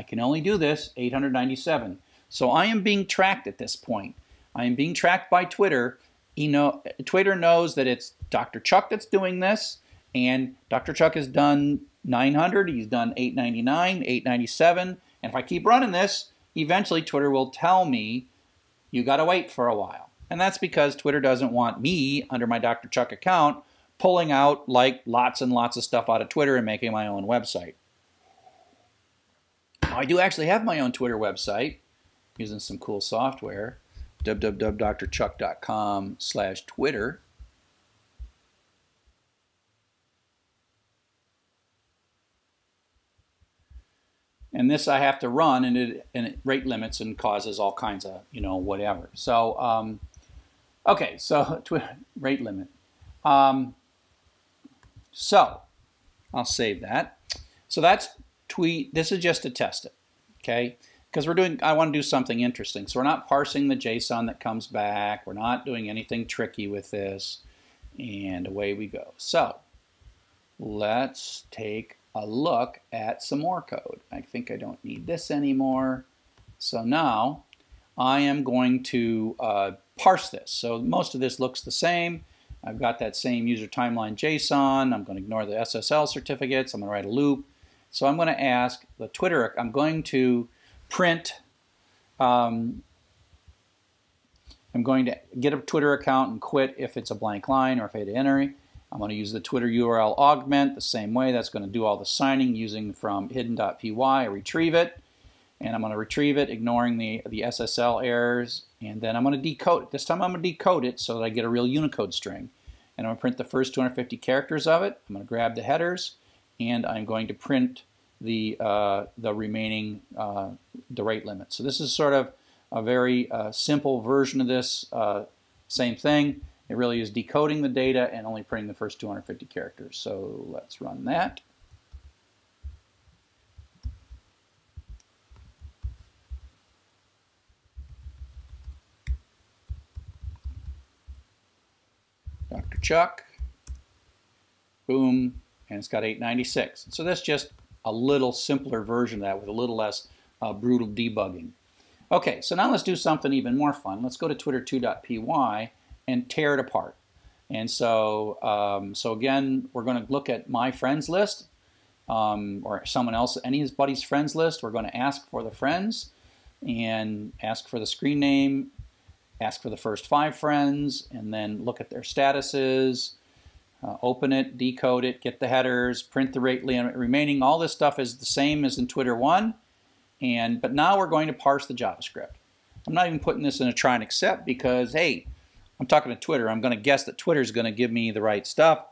I can only do this eight hundred ninety-seven. So I am being tracked at this point. I am being tracked by Twitter you know, Twitter knows that it's Doctor Chuck that's doing this, and Doctor Chuck has done nine hundred, he's done eight ninety-nine, eight ninety-seven, and if I keep running this, eventually Twitter will tell me, you gotta wait for a while. And that's because Twitter doesn't want me, under my Doctor Chuck account, pulling out like lots and lots of stuff out of Twitter and making my own website. Now, I do actually have my own Twitter website using some cool software, w w w dot dr chuck dot com slash Twitter. And this I have to run, and it, and it rate limits and causes all kinds of, you know, whatever. So, um, okay, so Twitter, rate limit. Um, so, I'll save that. So that's tweet. This is just to test it, okay? Because we're doing, I want to do something interesting. So we're not parsing the JSON that comes back. We're not doing anything tricky with this. And away we go. So, let's take a look at some more code. I think I don't need this anymore. So now I am going to uh, parse this. So most of this looks the same. I've got that same user timeline JSON. I'm going to ignore the S S L certificates. I'm going to write a loop. So I'm going to ask the Twitter, I'm going to print, um, I'm going to get a Twitter account and quit if it's a blank line or if it's an entry. I'm going to use the Twitter U R L augment the same way. That's going to do all the signing using from hidden dot p y. I retrieve it, and I'm going to retrieve it, ignoring the, the S S L errors. And then I'm going to decode it. This time I'm going to decode it so that I get a real Unicode string. And I'm going to print the first two hundred fifty characters of it. I'm going to grab the headers, and I'm going to print the, uh, the remaining uh, the rate limit. So this is sort of a very uh, simple version of this uh, same thing. It really is decoding the data and only printing the first two hundred fifty characters. So let's run that. Doctor Chuck. Boom. And it's got eight ninety-six. So that's just a little simpler version of that with a little less uh, brutal debugging. Okay, so now let's do something even more fun. Let's go to twitter two dot p y. and tear it apart. And so, um, so again, we're going to look at my friends list, um, or someone else, anybody's friends list. We're going to ask for the friends, and ask for the screen name, ask for the first five friends, and then look at their statuses, uh, open it, decode it, get the headers, print the rate limit remaining. All this stuff is the same as in Twitter one, and but now we're going to parse the JavaScript. I'm not even putting this in a try and accept because, hey, I'm talking to Twitter. I'm going to guess that Twitter's going to give me the right stuff.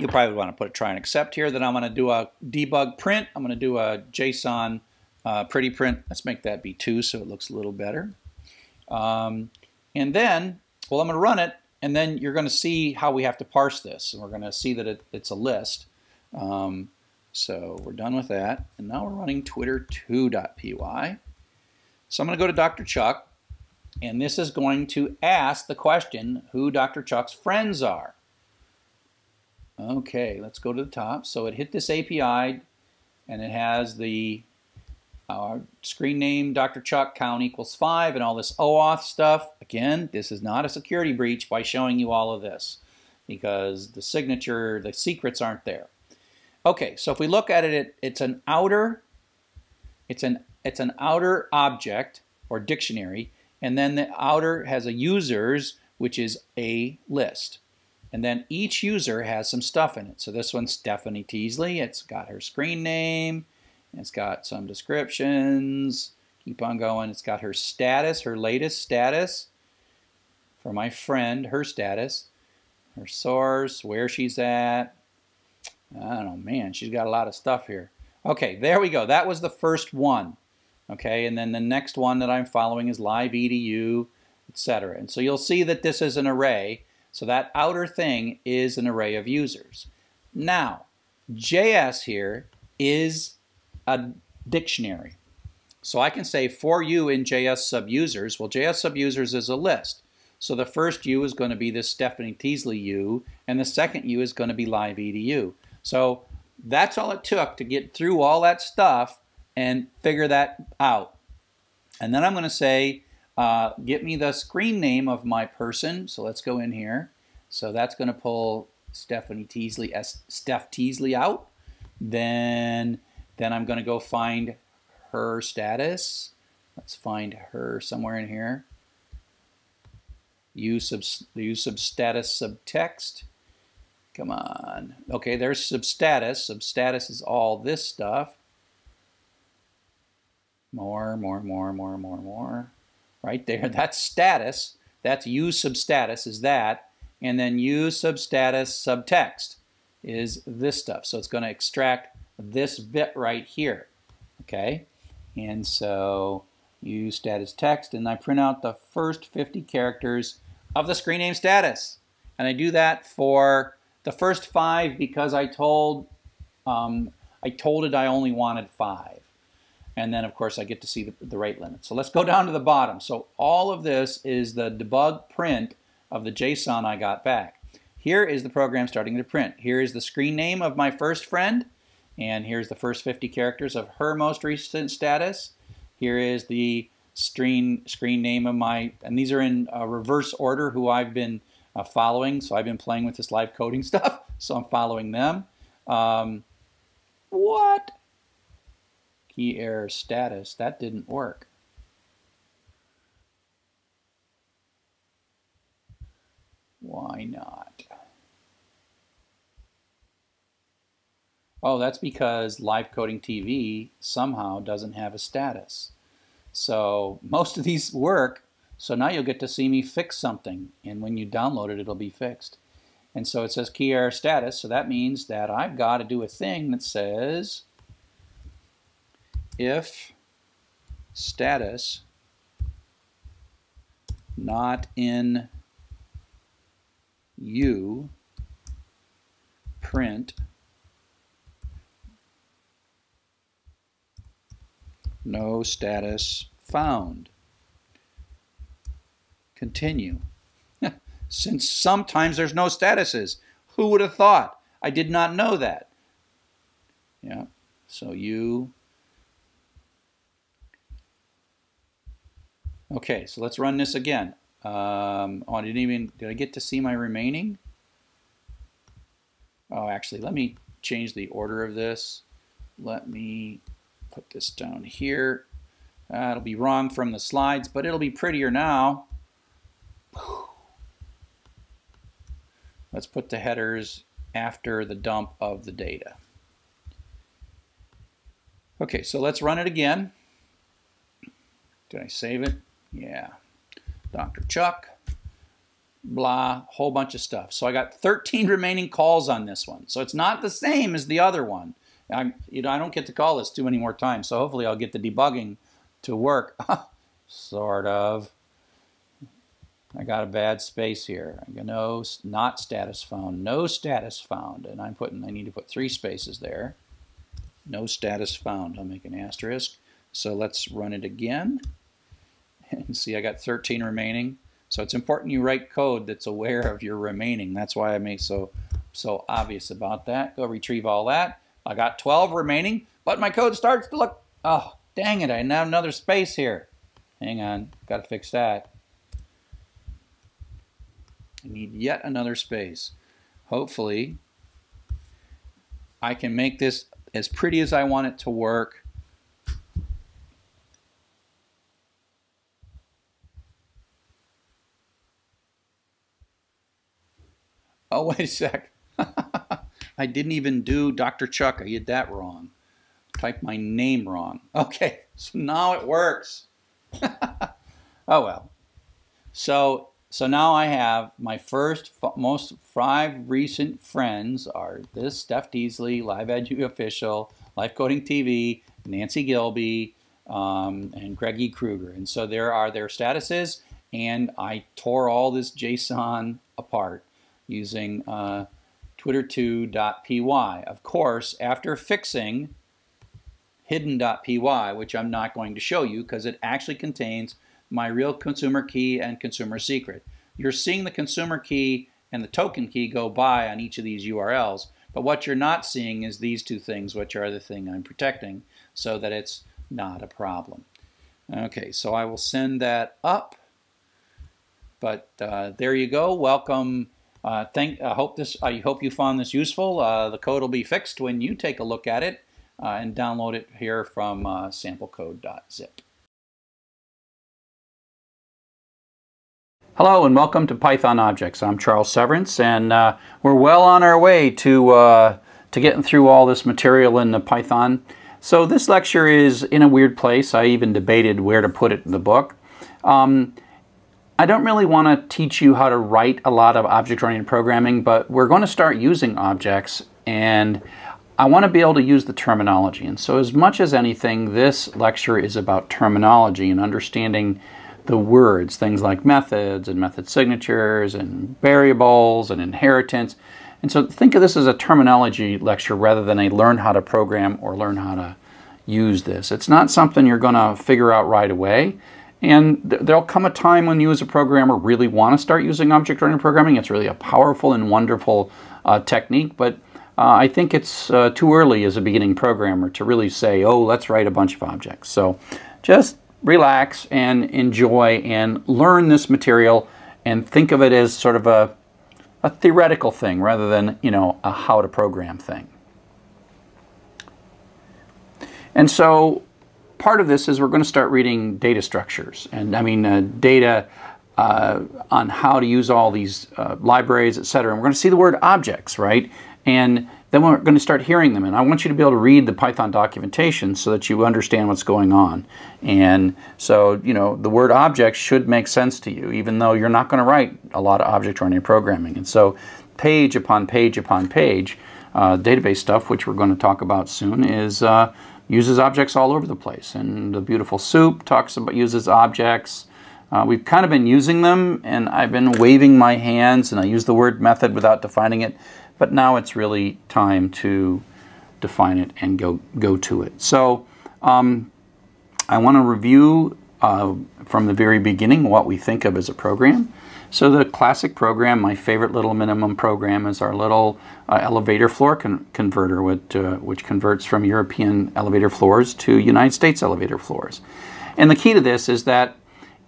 You'll probably want to put a try and accept here. Then I'm going to do a debug print. I'm going to do a JSON uh, pretty print. Let's make that be two so it looks a little better. Um, and then, well, I'm going to run it, and then you're going to see how we have to parse this. And we're going to see that it, it's a list. Um, so we're done with that. And now we're running twitter two dot p y. So I'm going to go to Doctor Chuck. And this is going to ask the question who Doctor Chuck's friends are. Okay, let's go to the top. So it hit this A P I, and it has the uh, screen name Doctor Chuck count equals five and all this OAuth stuff. Again, this is not a security breach by showing you all of this because the signature, the secrets aren't there. Okay, so if we look at it, it it's an outer, it's an it's an outer object or dictionary. And then the outer has a users, which is a list. And then each user has some stuff in it. So this one's Stephanie Teasley. It's got her screen name. It's got some descriptions. Keep on going. It's got her status, her latest status. For my friend, her status. Her source, where she's at. I don't know, man, she's got a lot of stuff here. Okay, there we go. That was the first one. Okay, and then the next one that I'm following is live edu, et cetera. And so you'll see that this is an array. So that outer thing is an array of users. Now, J S here is a dictionary. So I can say for you in J S sub users. Well, J S sub users is a list. So the first U is going to be this Stephanie Teasley U, and the second U is going to be live edu. So that's all it took to get through all that stuff and figure that out. And then I'm going to say Uh, get me the screen name of my person. So let's go in here. So that's going to pull Stephanie Teasley, S Steph Teasley out. Then, then I'm going to go find her status. Let's find her somewhere in here. Use of, use of status subtext. Come on. Okay, there's substatus. Substatus is all this stuff. More, more, more, more, more, more. Right there. That's status. That's use substatus is that. And then use substatus subtext is this stuff. So it's going to extract this bit right here. Okay. And so use status text, and I print out the first fifty characters of the screen name status. And I do that for the first five because I told um, I told it I only wanted five. And then, of course, I get to see the, the rate limit. So let's go down to the bottom. So all of this is the debug print of the JSON I got back. Here is the program starting to print. Here is the screen name of my first friend. And here's the first fifty characters of her most recent status. Here is the screen, screen name of my, and these are in uh, reverse order who I've been uh, following. So I've been playing with this live coding stuff. So I'm following them. Um, what? Key error status. That didn't work. Why not? Oh, that's because Live Coding T V somehow doesn't have a status. So most of these work. So now you'll get to see me fix something. And when you download it, it'll be fixed. And so it says key error status. So that means that I've got to do a thing that says if status not in U print no status found. Continue. Since sometimes there's no statuses. Who would have thought? I did not know that. Yeah. So you. Okay, so let's run this again. Um, oh, I didn't even, did I get to see my remaining? Oh, actually, let me change the order of this. Let me put this down here. Uh, it'll be wrong from the slides, but it'll be prettier now. Let's put the headers after the dump of the data. Okay, so let's run it again. Did I save it? Yeah. Doctor Chuck, blah, whole bunch of stuff. So I got thirteen remaining calls on this one. So it's not the same as the other one. I'm, you know, I don't get to call this too many more times, so hopefully I'll get the debugging to work. Sort of. I got a bad space here. I got no, not status found, no status found. And I'm putting, I need to put three spaces there. No status found. I'll make an asterisk. So let's run it again. And see, I got thirteen remaining. So it's important you write code that's aware of your remaining. That's why I made so, so obvious about that. Go retrieve all that. I got twelve remaining, but my code starts to look, oh, dang it, I didn't have another space here. Hang on, got to fix that. I need yet another space. Hopefully, I can make this as pretty as I want it to work. Oh, wait a sec. I didn't even do Doctor Chuck. I did that wrong. Typed my name wrong. Okay, so now it works. Oh, well. So so now I have my first most five recent friends are this Steph Teasley, Live Edu Official, Live Coding T V, Nancy Gilby, um, and Greg E. Kruger. And so there are their statuses, and I tore all this JSON apart using uh, twitter two dot p y. Of course, after fixing hidden dot p y, which I'm not going to show you because it actually contains my real consumer key and consumer secret. You're seeing the consumer key and the token key go by on each of these U R Ls, but what you're not seeing is these two things, which are the thing I'm protecting, so that it's not a problem. Okay, so I will send that up. But uh, there you go. Welcome. Uh, thank. I hope this. I hope you found this useful. Uh, the code will be fixed when you take a look at it uh, and download it here from uh, samplecode dot zip. Hello and welcome to Python Objects. I'm Charles Severance, and uh, we're well on our way to uh, to getting through all this material in the Python. So this lecture is in a weird place. I even debated where to put it in the book. Um, I don't really want to teach you how to write a lot of object-oriented programming, but we're going to start using objects, and I want to be able to use the terminology. And so as much as anything, this lecture is about terminology and understanding the words, things like methods and method signatures and variables and inheritance. And so think of this as a terminology lecture rather than a learn how to program or learn how to use this. It's not something you're going to figure out right away. And there'll come a time when you as a programmer really want to start using object-oriented programming. It's really a powerful and wonderful uh, technique, but uh, I think it's uh, too early as a beginning programmer to really say, oh, let's write a bunch of objects. So just relax and enjoy and learn this material and think of it as sort of a, a theoretical thing rather than, you know, a how to program thing. And so part of this is we're going to start reading data structures, and I mean uh, data uh, on how to use all these uh, libraries, et cetera. And we're going to see the word objects, right? And then we're going to start hearing them. And I want you to be able to read the Python documentation so that you understand what's going on. And so, you know, the word objects should make sense to you, even though you're not going to write a lot of object-oriented programming. And so, page upon page upon page, uh, database stuff, which we're going to talk about soon, is uh, uses objects all over the place. And the Beautiful Soup talks about uses objects. Uh, we've kind of been using them, and I've been waving my hands, and I use the word method without defining it, but now it's really time to define it and go go to it. So um, I want to review uh, from the very beginning what we think of as a program. So the classic program, my favorite little minimum program, is our little uh, elevator floor con converter, which, uh, which converts from European elevator floors to United States elevator floors. And the key to this is that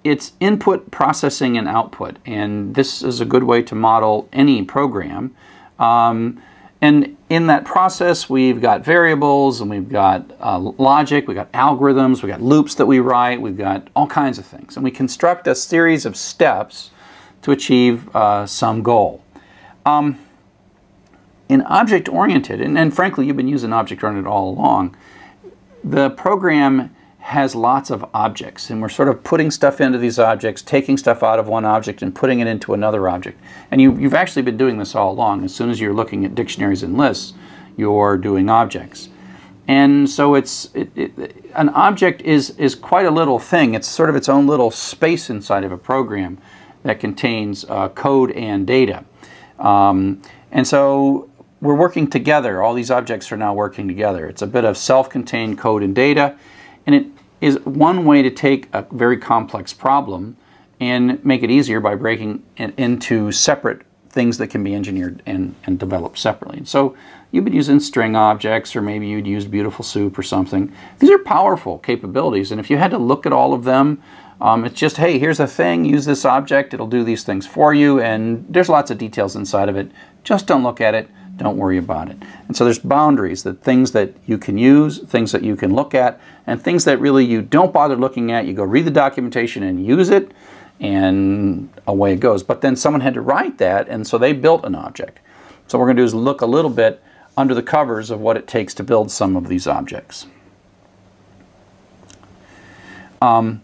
it's input, processing, and output. And this is a good way to model any program. Um, and in that process, we've got variables, and we've got uh, logic, we've got algorithms, we've got loops that we write, we've got all kinds of things. And we construct a series of steps to achieve uh, some goal. Um, in object-oriented, and, and frankly you've been using object-oriented all along, the program has lots of objects, and we're sort of putting stuff into these objects, taking stuff out of one object and putting it into another object. And you, you've actually been doing this all along. As soon as you're looking at dictionaries and lists, you're doing objects. And so it's it, it, an object is, is quite a little thing. It's sort of its own little space inside of a program that contains uh, code and data. Um, and so we're working together. All these objects are now working together. It's a bit of self-contained code and data, and it is one way to take a very complex problem and make it easier by breaking it into separate things that can be engineered and, and developed separately. And so you've been using string objects, or maybe you'd use Beautiful Soup or something. These are powerful capabilities, and if you had to look at all of them, Um, it's just, hey, here's a thing, use this object, it'll do these things for you, and there's lots of details inside of it. Just don't look at it, don't worry about it. And so there's boundaries, the things that you can use, things that you can look at, and things that really you don't bother looking at. You go read the documentation and use it, and away it goes. But then someone had to write that, and so they built an object. So what we're going to do is look a little bit under the covers of what it takes to build some of these objects. Um,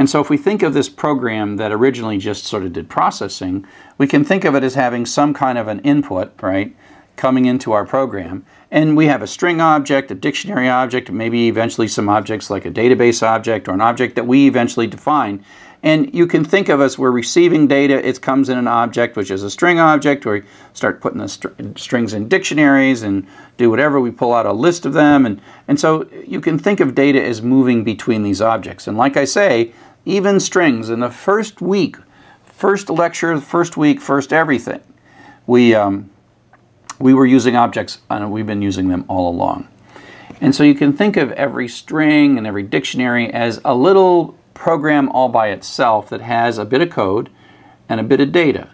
And so if we think of this program that originally just sort of did processing, we can think of it as having some kind of an input, right, coming into our program. And we have a string object, a dictionary object, maybe eventually some objects like a database object or an object that we eventually define. And you can think of as we're receiving data, it comes in an object, which is a string object, or we start putting the str strings in dictionaries and do whatever. We pull out a list of them. And, and so you can think of data as moving between these objects. And like I say, even strings, in the first week, first lecture, first week, first everything, we, um, we were using objects, and we've been using them all along. And so you can think of every string and every dictionary as a little program all by itself that has a bit of code and a bit of data.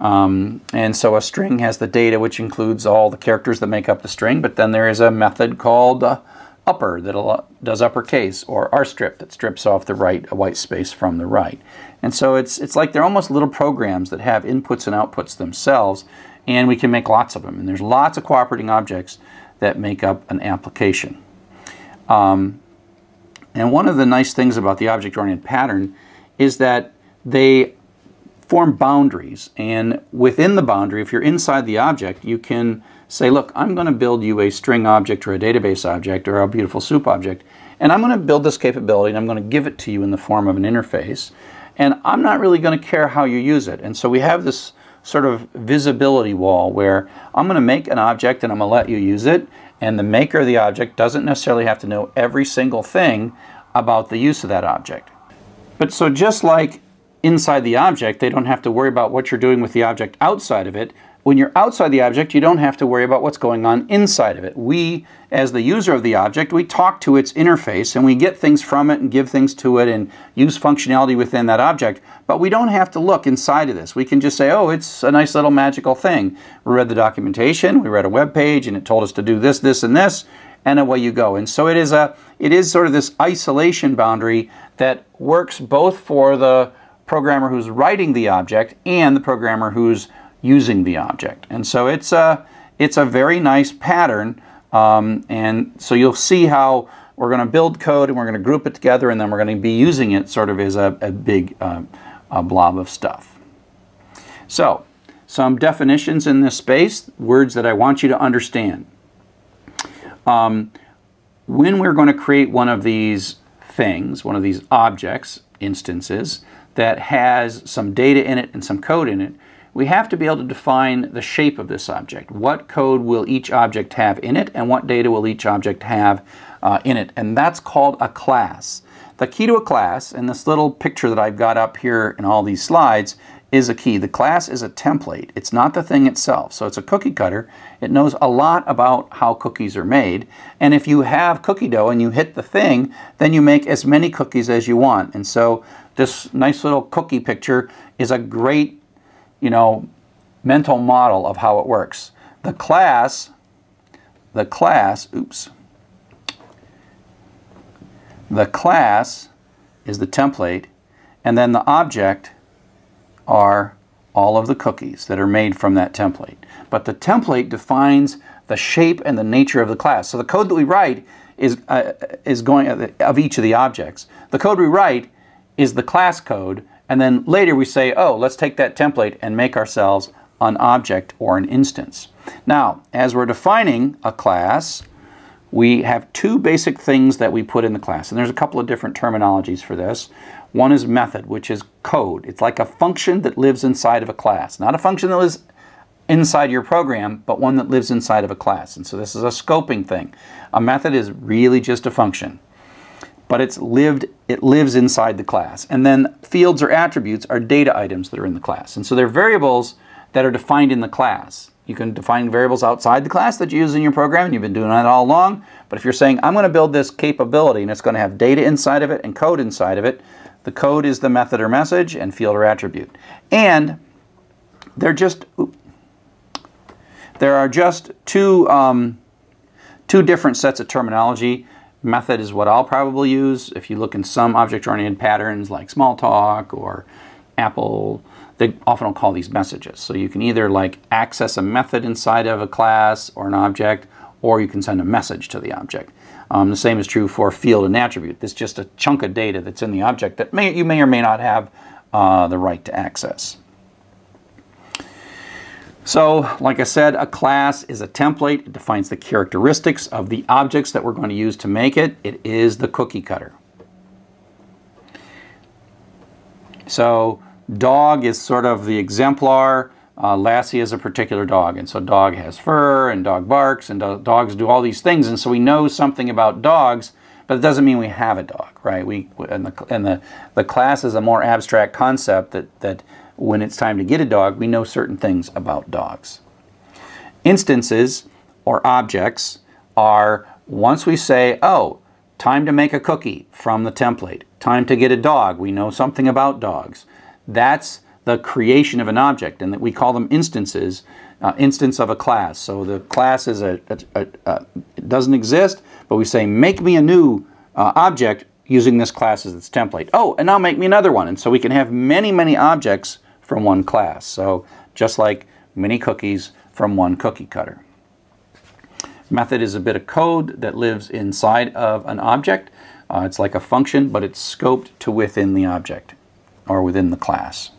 Um, and so a string has the data, which includes all the characters that make up the string, but then there is a method called uh, upper that does uppercase, or rstrip that strips off the right, a white space from the right. And so it's, it's like they're almost little programs that have inputs and outputs themselves, and we can make lots of them. And there's lots of cooperating objects that make up an application. Um, and one of the nice things about the object-oriented pattern is that they form boundaries, and within the boundary, if you're inside the object, you can say, look, I'm going to build you a string object or a database object or a beautiful soup object, and I'm going to build this capability and I'm going to give it to you in the form of an interface, and I'm not really going to care how you use it. And so we have this sort of visibility wall where I'm going to make an object and I'm going to let you use it, and the maker of the object doesn't necessarily have to know every single thing about the use of that object. But so just like inside the object, they don't have to worry about what you're doing with the object outside of it. When you're outside the object, you don't have to worry about what's going on inside of it. We, as the user of the object, we talk to its interface and we get things from it and give things to it and use functionality within that object, but we don't have to look inside of this. We can just say, oh, it's a nice little magical thing. We read the documentation, we read a web page, and it told us to do this, this, and this, and away you go. And so it is a, it is sort of this isolation boundary that works both for the programmer who's writing the object and the programmer who's using the object. And so it's a, it's a very nice pattern, um, and so you'll see how we're going to build code and we're going to group it together, and then we're going to be using it sort of as a, a big uh, a blob of stuff. So some definitions in this space, words that I want you to understand. Um, when we're going to create one of these things, one of these objects, instances, that has some data in it and some code in it, we have to be able to define the shape of this object. What code will each object have in it, and what data will each object have uh, in it? And that's called a class. The key to a class, and this little picture that I've got up here in all these slides, is a key. The class is a template. It's not the thing itself. So it's a cookie cutter. It knows a lot about how cookies are made. And if you have cookie dough and you hit the thing, then you make as many cookies as you want. And so this nice little cookie picture is a great, you know, mental model of how it works. The class, the class, oops, the class is the template, and then the object are all of the cookies that are made from that template. But the template defines the shape and the nature of the class. So the code that we write is, uh, is going of each of the objects. The code we write is the class code, and then later we say, oh, let's take that template and make ourselves an object or an instance. Now, as we're defining a class, we have two basic things that we put in the class, and there's a couple of different terminologies for this. One is method, which is code. It's like a function that lives inside of a class. Not a function that lives inside your program, but one that lives inside of a class. And so this is a scoping thing. A method is really just a function, but it's lived, it lives inside the class. And then fields or attributes are data items that are in the class. And so they're variables that are defined in the class. You can define variables outside the class that you use in your program, and you've been doing that all along. But if you're saying, I'm going to build this capability, and it's going to have data inside of it and code inside of it, the code is the method or message, and field or attribute. And they're just, oops, there are just two, um, two different sets of terminology. Method is what I'll probably use. If you look in some object-oriented patterns like Smalltalk or Apple, they often will call these messages. So you can either like access a method inside of a class or an object, or you can send a message to the object. Um, the same is true for field and attribute. It's just a chunk of data that's in the object that may, you may or may not have uh, the right to access. So, like I said, a class is a template. It defines the characteristics of the objects that we're going to use to make it. It is the cookie cutter. So, dog is sort of the exemplar. Uh, Lassie is a particular dog. And so dog has fur, and dog barks, and do- dogs do all these things. And so we know something about dogs, but it doesn't mean we have a dog, right? We, and the, and the, the class is a more abstract concept that, that when it's time to get a dog, we know certain things about dogs. Instances, or objects, are Once we say, oh, time to make a cookie from the template, time to get a dog, we know something about dogs. That's the creation of an object, and that we call them instances, uh, instance of a class. So the class is a, a, a, a it doesn't exist, but we say make me a new uh, object using this class as its template. Oh, and now make me another one, and so we can have many, many objects from one class. So just like many cookies from one cookie cutter. Method is a bit of code that lives inside of an object. Uh, it's like a function, but it's scoped to within the object or within the class.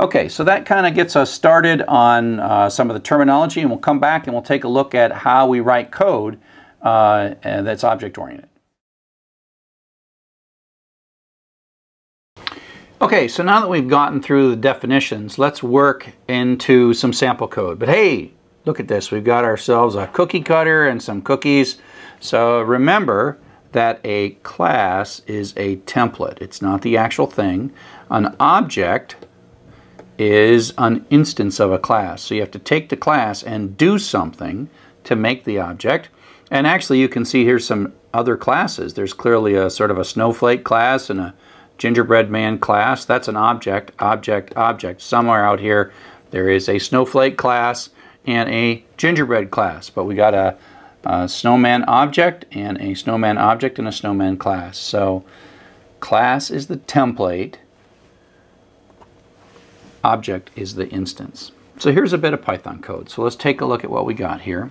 Okay, so that kind of gets us started on uh, some of the terminology, and we'll come back and we'll take a look at how we write code uh, that's object-oriented. Okay, so now that we've gotten through the definitions, let's work into some sample code. But hey, look at this. We've got ourselves a cookie cutter and some cookies. So remember that a class is a template. It's not the actual thing. An object is an instance of a class. So you have to take the class and do something to make the object. And actually you can see here some other classes. There's clearly a sort of a snowflake class and a gingerbread man class. That's an object, object, object. Somewhere out here there is a snowflake class and a gingerbread class. But we got a, a snowman object and a snowman object and a snowman class. So class is the template. Object is the instance. So here's a bit of Python code. So let's take a look at what we got here.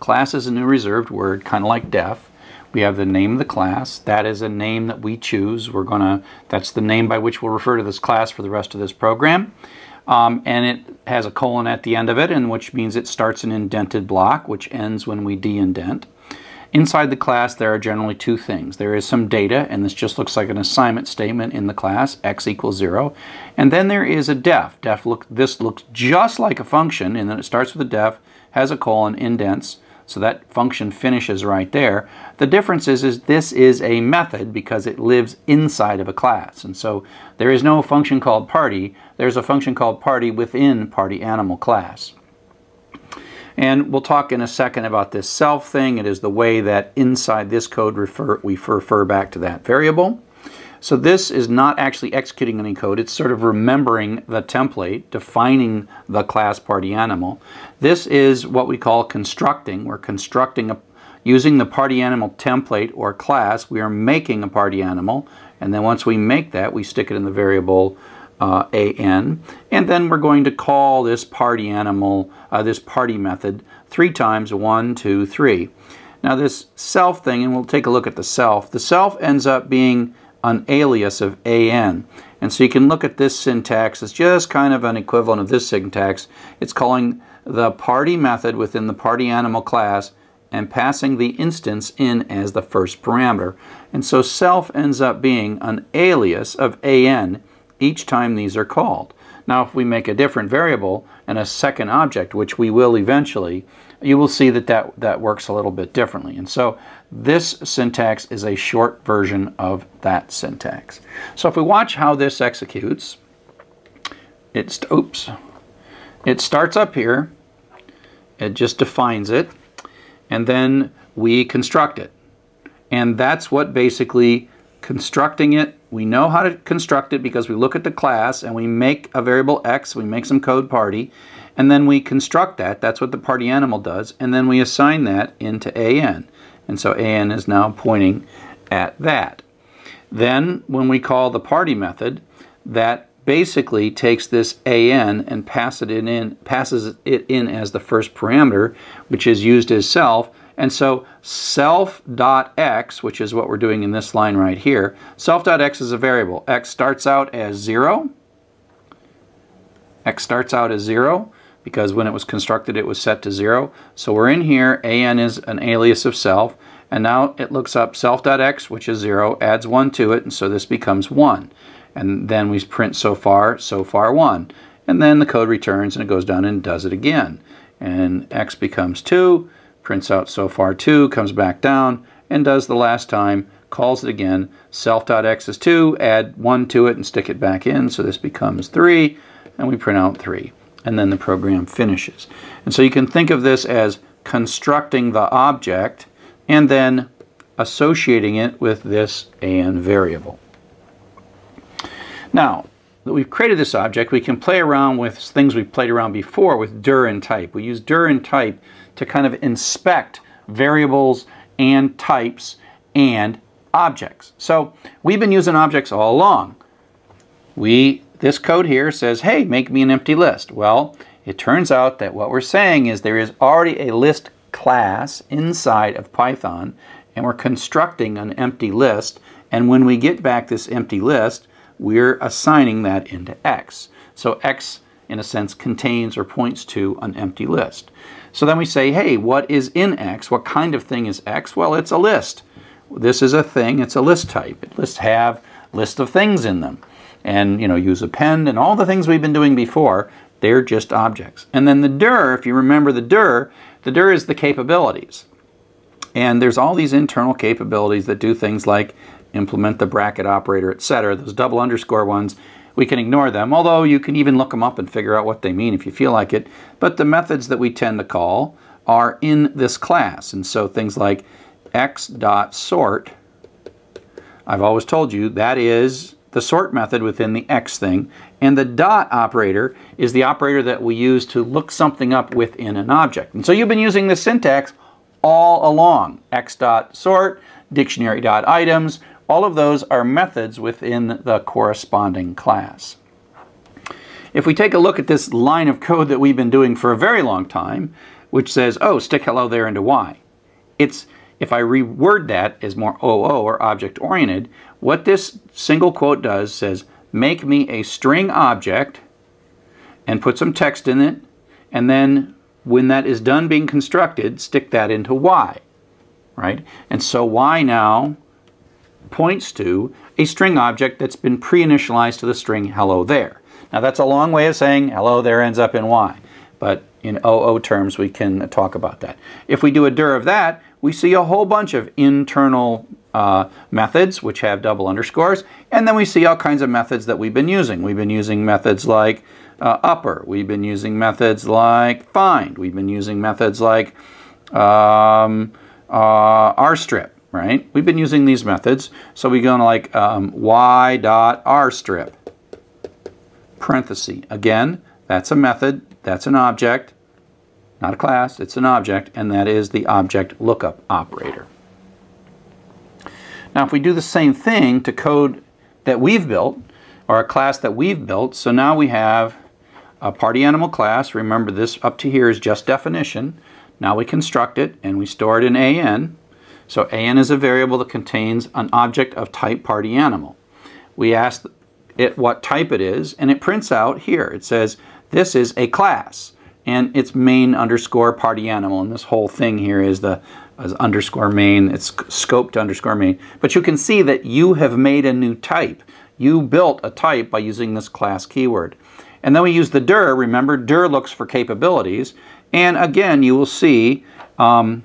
Class is a new reserved word, kind of like def. We have the name of the class. That is a name that we choose. We're gonna, that's the name by which we'll refer to this class for the rest of this program. Um, and it has a colon at the end of it, and which means it starts an indented block, which ends when we de-indent. Inside the class, there are generally two things. There is some data, and this just looks like an assignment statement in the class, x equals zero. And then there is a def. Def look, this looks just like a function, and then it starts with a def, has a colon, indents, so that function finishes right there. The difference is, is this is a method because it lives inside of a class. And so there is no function called party. There's a function called party within party animal class. And we'll talk in a second about this self thing. It is the way that inside this code refer, we refer back to that variable. So this is not actually executing any code. It's sort of remembering the template, defining the class party animal. This is what we call constructing. We're constructing, a, using the party animal template or class, we are making a party animal. And then once we make that, we stick it in the variable Uh, an, and then we're going to call this party animal, uh, this party method, three times, one, two, three. Now this self thing, and we'll take a look at the self, the self ends up being an alias of an. And so you can look at this syntax as just kind of an equivalent of this syntax. It's calling the party method within the party animal class and passing the instance in as the first parameter. And so self ends up being an alias of an each time these are called. Now if we make a different variable and a second object, which we will eventually, you will see that that, that works a little bit differently. And so this syntax is a short version of that syntax. So if we watch how this executes, it's, oops, it starts up here, it just defines it, and then we construct it. And that's what basically constructing it, we know how to construct it because we look at the class and we make a variable x, we make some code party, and then we construct that. That's what the party animal does, and then we assign that into an. And so an is now pointing at that. Then when we call the party method, that basically takes this an and pass it in, passes it in as the first parameter, which is used as self. And so self.x, which is what we're doing in this line right here, self.x is a variable. X starts out as zero. X starts out as zero because when it was constructed it was set to zero. So we're in here, an is an alias of self, and now it looks up self.x, which is zero, adds one to it, and so this becomes one. And then we print so far, so far one. And then the code returns and it goes down and does it again. And x becomes two. Prints out so far two, comes back down, and does the last time, calls it again, self.x is two, add one to it and stick it back in, so this becomes three, and we print out three. And then the program finishes. And so you can think of this as constructing the object, and then associating it with this and variable. Now that we've created this object, we can play around with things we've played around before with dir and type. We use dir and type to kind of inspect variables and types and objects. So we've been using objects all along. We, this code here says, hey, make me an empty list. Well, it turns out that what we're saying is there is already a list class inside of Python, and we're constructing an empty list, and when we get back this empty list, we're assigning that into X. So X, in a sense, contains or points to an empty list. So then we say, hey, what is in X? What kind of thing is X? Well, it's a list. This is a thing, it's a list type. Lists have list of things in them. And, you know, use append and all the things we've been doing before, they're just objects. And then the dir, if you remember the dir, the dir is the capabilities. And there's all these internal capabilities that do things like implement the bracket operator, et cetera. Those double underscore ones, we can ignore them, although you can even look them up and figure out what they mean if you feel like it. But the methods that we tend to call are in this class. And so things like x.sort, I've always told you that is the sort method within the X thing, and the dot operator is the operator that we use to look something up within an object. And so you've been using this syntax all along. X.sort, dictionary.items, all of those are methods within the corresponding class. If we take a look at this line of code that we've been doing for a very long time, which says, oh, stick hello there into Y. It's, if I reword that as more O O or object-oriented, what this single quote does says, make me a string object and put some text in it, and then when that is done being constructed, stick that into Y, right? And so Y now points to a string object that's been pre-initialized to the string hello there. Now that's a long way of saying hello there ends up in Y, but in O O terms we can talk about that. If we do a dir of that, we see a whole bunch of internal uh, methods which have double underscores, and then we see all kinds of methods that we've been using. We've been using methods like uh, upper, we've been using methods like find, we've been using methods like um, uh, rstrip, right? We've been using these methods. So we go to like um, y.rstrip, parenthesis. Again, that's a method, that's an object. Not a class, it's an object, and that is the object lookup operator. Now if we do the same thing to code that we've built, or a class that we've built, so now we have a party animal class. Remember this up to here is just definition. Now we construct it and we store it in A N. So A N is a variable that contains an object of type party animal. We ask it what type it is, and it prints out here. It says this is a class, and it's main underscore party animal, and this whole thing here is the is underscore main, it's scoped underscore main. But you can see that you have made a new type. You built a type by using this class keyword. And then we use the dir. Remember, dir looks for capabilities, and again you will see um,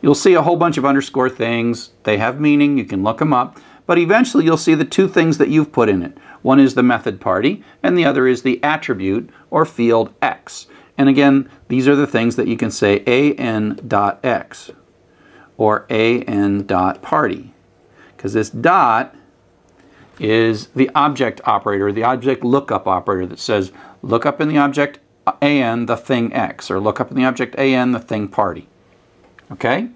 you'll see a whole bunch of underscore things. They have meaning, you can look them up, but eventually you'll see the two things that you've put in it. One is the method party, and the other is the attribute or field X. And again, these are the things that you can say an.x or an.party, because this dot is the object operator, the object lookup operator that says look up in the object an the thing X, or look up in the object an the thing party. Okay?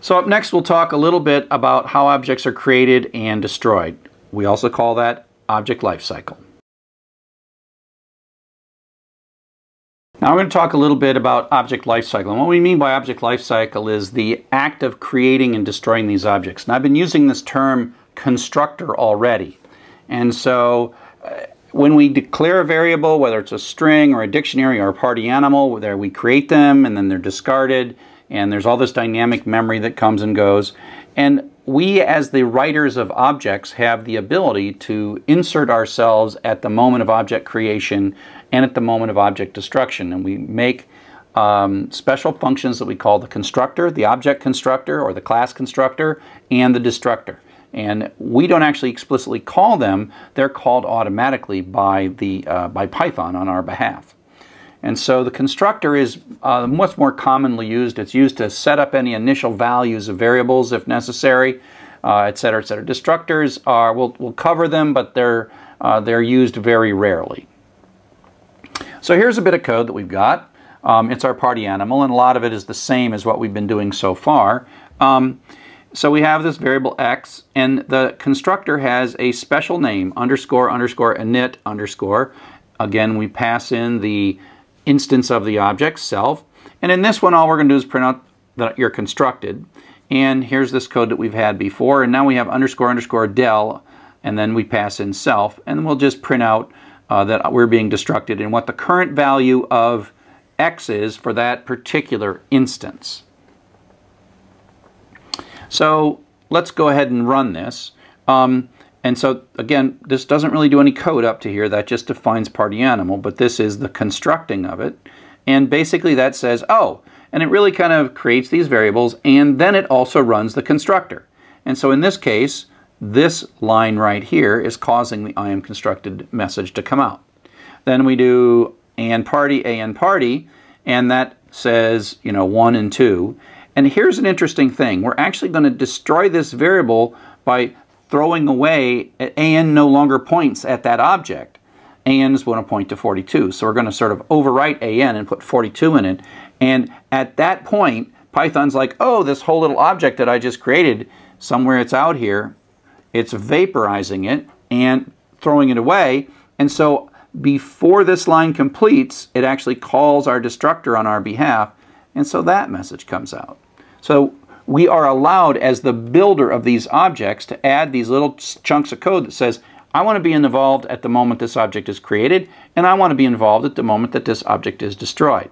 So up next we'll talk a little bit about how objects are created and destroyed. We also call that object lifecycle. Now I'm going to talk a little bit about object lifecycle. And what we mean by object lifecycle is the act of creating and destroying these objects. And I've been using this term constructor already. And so uh, when we declare a variable, whether it's a string or a dictionary or a party animal, whether we create them and then they're discarded, and there's all this dynamic memory that comes and goes. And we, as the writers of objects, have the ability to insert ourselves at the moment of object creation and at the moment of object destruction. And we make um, special functions that we call the constructor, the object constructor, or the class constructor, and the destructor. And we don't actually explicitly call them. They're called automatically by, the, uh, by Python on our behalf. And so the constructor is uh, much more commonly used. It's used to set up any initial values of variables if necessary, uh, et cetera, et cetera. Destructors are, we'll, we'll cover them, but they're, uh, they're used very rarely. So here's a bit of code that we've got. Um, it's our party animal, and a lot of it is the same as what we've been doing so far. Um, so we have this variable x, and the constructor has a special name, underscore, underscore, init, underscore. Again, we pass in the instance of the object, self. And in this one, all we're going to do is print out that you're constructed. And here's this code that we've had before. And now we have underscore, underscore, del, and then we pass in self. And we'll just print out uh, that we're being destructed and what the current value of x is for that particular instance. So let's go ahead and run this. Um, And so, again, this doesn't really do any code up to here. That just defines party animal, but this is the constructing of it. And basically that says, oh, and it really kind of creates these variables, and then it also runs the constructor. And so in this case, this line right here is causing the I am constructed message to come out. Then we do and party, and party, and that says, you know, one and two. And here's an interesting thing. We're actually going to destroy this variable by throwing away, and no longer points at that object. And is going to point to forty-two. So we're going to sort of overwrite an and put forty-two in it. And at that point, Python's like, oh, this whole little object that I just created, somewhere it's out here, it's vaporizing it and throwing it away. And so before this line completes, it actually calls our destructor on our behalf. And so that message comes out. So we are allowed, as the builder of these objects, to add these little chunks of code that says, I want to be involved at the moment this object is created, and I want to be involved at the moment that this object is destroyed.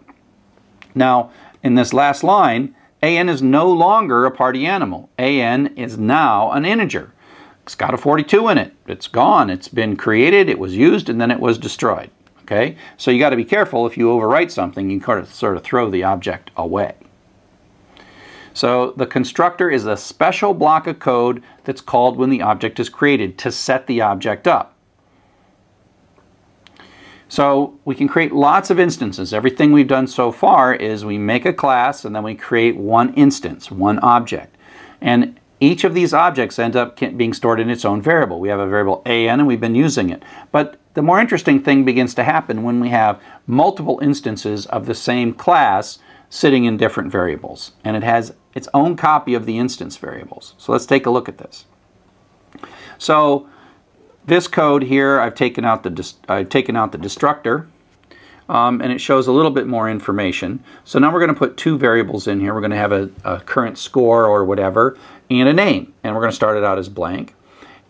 Now, in this last line, an is no longer a party animal. An is now an integer. It's got a forty-two in it. It's gone. It's been created, it was used, and then it was destroyed. Okay? So you got to be careful. If you overwrite something, you can sort of throw the object away. So the constructor is a special block of code that's called when the object is created to set the object up. So we can create lots of instances. Everything we've done so far is we make a class and then we create one instance, one object. And each of these objects end up being stored in its own variable. We have a variable an and we've been using it. But the more interesting thing begins to happen when we have multiple instances of the same class sitting in different variables, and it has its own copy of the instance variables. So let's take a look at this. So this code here, I've taken out the I've taken out the destructor, um, and it shows a little bit more information. So now we're going to put two variables in here. We're going to have a, a current score or whatever, and a name, and we're going to start it out as blank.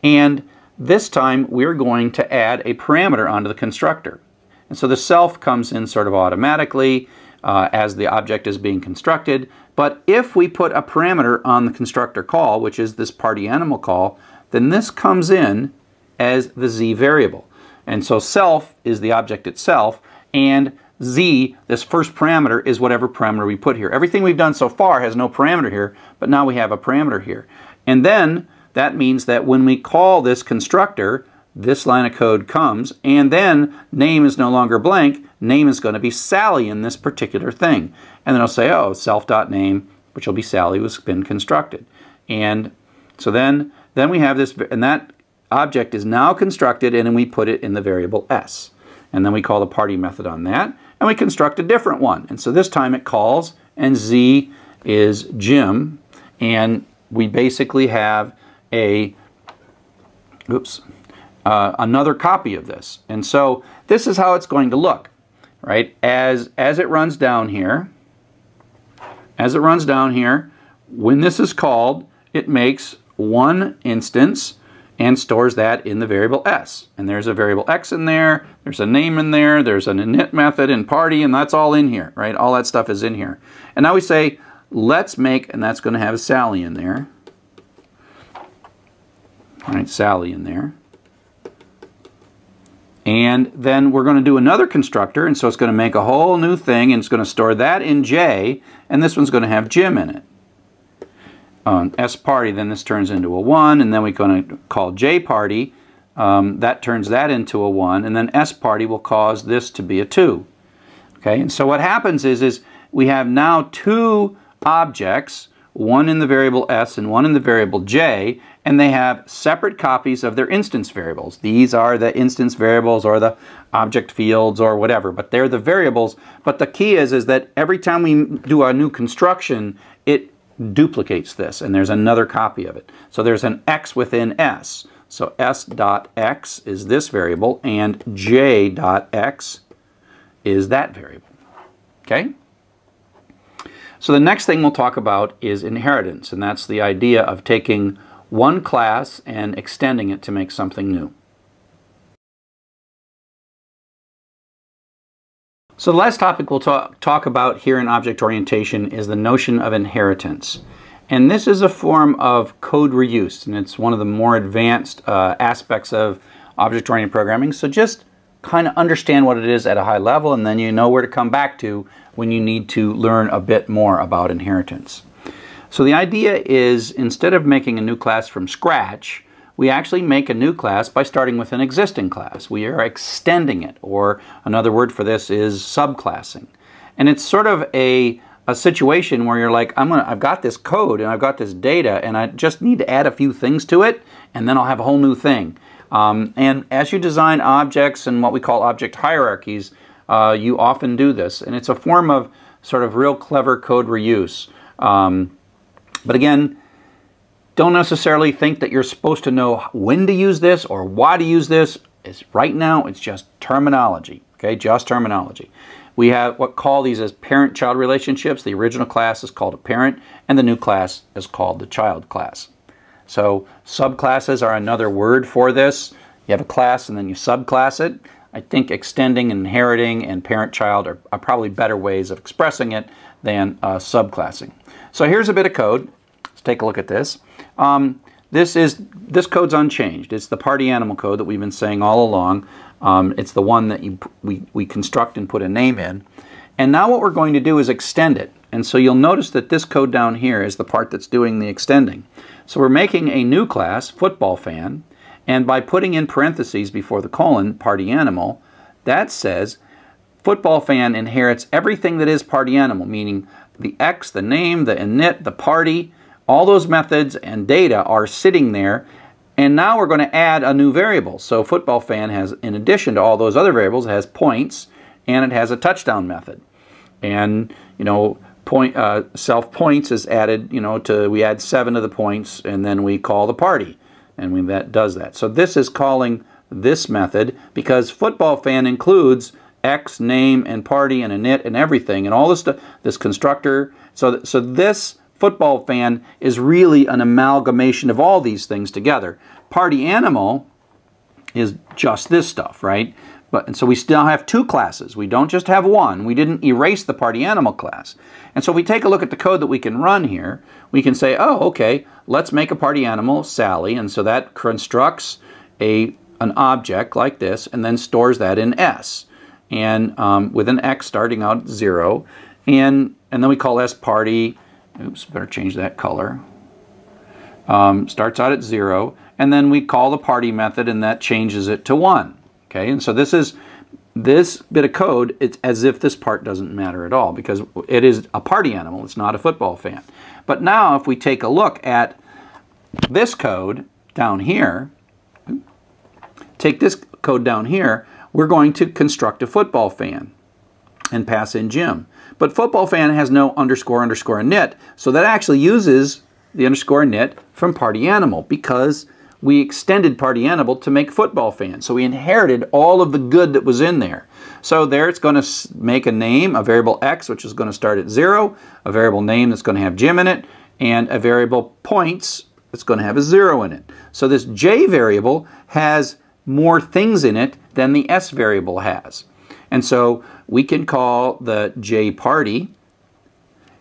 And this time we're going to add a parameter onto the constructor, and so the self comes in sort of automatically. Uh, as the object is being constructed. But if we put a parameter on the constructor call, which is this party animal call, then this comes in as the z variable. And so self is the object itself, and z, this first parameter, is whatever parameter we put here. Everything we've done so far has no parameter here, but now we have a parameter here. And then that means that when we call this constructor, this line of code comes, and then name is no longer blank. Name is going to be Sally in this particular thing. And then I'll say, oh, self.name, which will be Sally, has been constructed. And so then, then we have this, and that object is now constructed, and then we put it in the variable s. And then we call the party method on that, and we construct a different one. And so this time it calls, and z is Jim, and we basically have a, oops, Uh, another copy of this. And so this is how it's going to look, right? As, as it runs down here, as it runs down here, when this is called, it makes one instance and stores that in the variable s. And there's a variable x in there, there's a name in there, there's an init method and party, and that's all in here, right? All that stuff is in here. And now we say, let's make, and that's going to have Sally in there. All right, Sally in there. And then we're going to do another constructor, and so it's going to make a whole new thing, and it's going to store that in J, and this one's going to have Jim in it. Um, S party, then this turns into a one, and then we're going to call J party, um, that turns that into a one, and then S party will cause this to be a two. Okay, and so what happens is, is we have now two objects, one in the variable s and one in the variable j, and they have separate copies of their instance variables. These are the instance variables or the object fields or whatever, but they're the variables. But the key is, is that every time we do a new construction, it duplicates this, and there's another copy of it. So there's an x within s. So s.x is this variable, and j.x is that variable. Okay? So the next thing we'll talk about is inheritance, and that's the idea of taking one class and extending it to make something new. So the last topic we'll talk, talk about here in object orientation is the notion of inheritance. And this is a form of code reuse, and it's one of the more advanced uh, aspects of object-oriented programming. So just kind of understand what it is at a high level, and then you know where to come back to when you need to learn a bit more about inheritance. So the idea is, instead of making a new class from scratch, we actually make a new class by starting with an existing class. We are extending it, or another word for this is subclassing. And it's sort of a, a situation where you're like, I'm gonna, I've got this code and I've got this data, and I just need to add a few things to it, and then I'll have a whole new thing. Um, and as you design objects and what we call object hierarchies, uh, you often do this. And it's a form of sort of real clever code reuse. Um, but again, don't necessarily think that you're supposed to know when to use this or why to use this. It's, right now, it's just terminology, okay? Just terminology. We have what call these as parent-child relationships. The original class is called a parent, and the new class is called the child class. So subclasses are another word for this. You have a class and then you subclass it. I think extending and inheriting and parent-child are, are probably better ways of expressing it than uh, subclassing. So here's a bit of code. Let's take a look at this. Um, this is this code's unchanged. It's the party animal code that we've been saying all along. Um, it's the one that you, we, we construct and put a name in. And now what we're going to do is extend it. And so you'll notice that this code down here is the part that's doing the extending. So we're making a new class, football fan, and by putting in parentheses before the colon, party animal, that says football fan inherits everything that is party animal, meaning the X, the name, the init, the party, all those methods and data are sitting there. And now we're going to add a new variable. So football fan has, in addition to all those other variables, it has points, and it has a touchdown method. And, you know, point uh, self points is added, you know, to, we add seven to the points, and then we call the party, and we, that does that. So this is calling this method, because football fan includes X, name, and party, and init, and everything, and all this stuff, this constructor. So, th so this football fan is really an amalgamation of all these things together. Party animal is just this stuff, right? But, and so we still have two classes. We don't just have one. We didn't erase the party animal class. And so if we take a look at the code that we can run here, we can say, oh, okay, let's make a party animal, Sally. And so that constructs a, an object like this, and then stores that in S, and um, with an X starting out at zero. And, and then we call S party. Oops, better change that color. Um, starts out at zero. And then we call the party method, and that changes it to one. Okay, and so this is, this bit of code, it's as if this part doesn't matter at all, because it is a party animal, it's not a football fan. But now if we take a look at this code down here, take this code down here, we're going to construct a football fan and pass in Jim. But football fan has no underscore underscore init, so that actually uses the underscore init from party animal, because we extended party animal to make football fan. So we inherited all of the good that was in there. So there it's going to make a name, a variable X, which is going to start at zero, a variable name that's going to have Jim in it, and a variable points that's going to have a zero in it. So this J variable has more things in it than the S variable has. And so we can call the J party.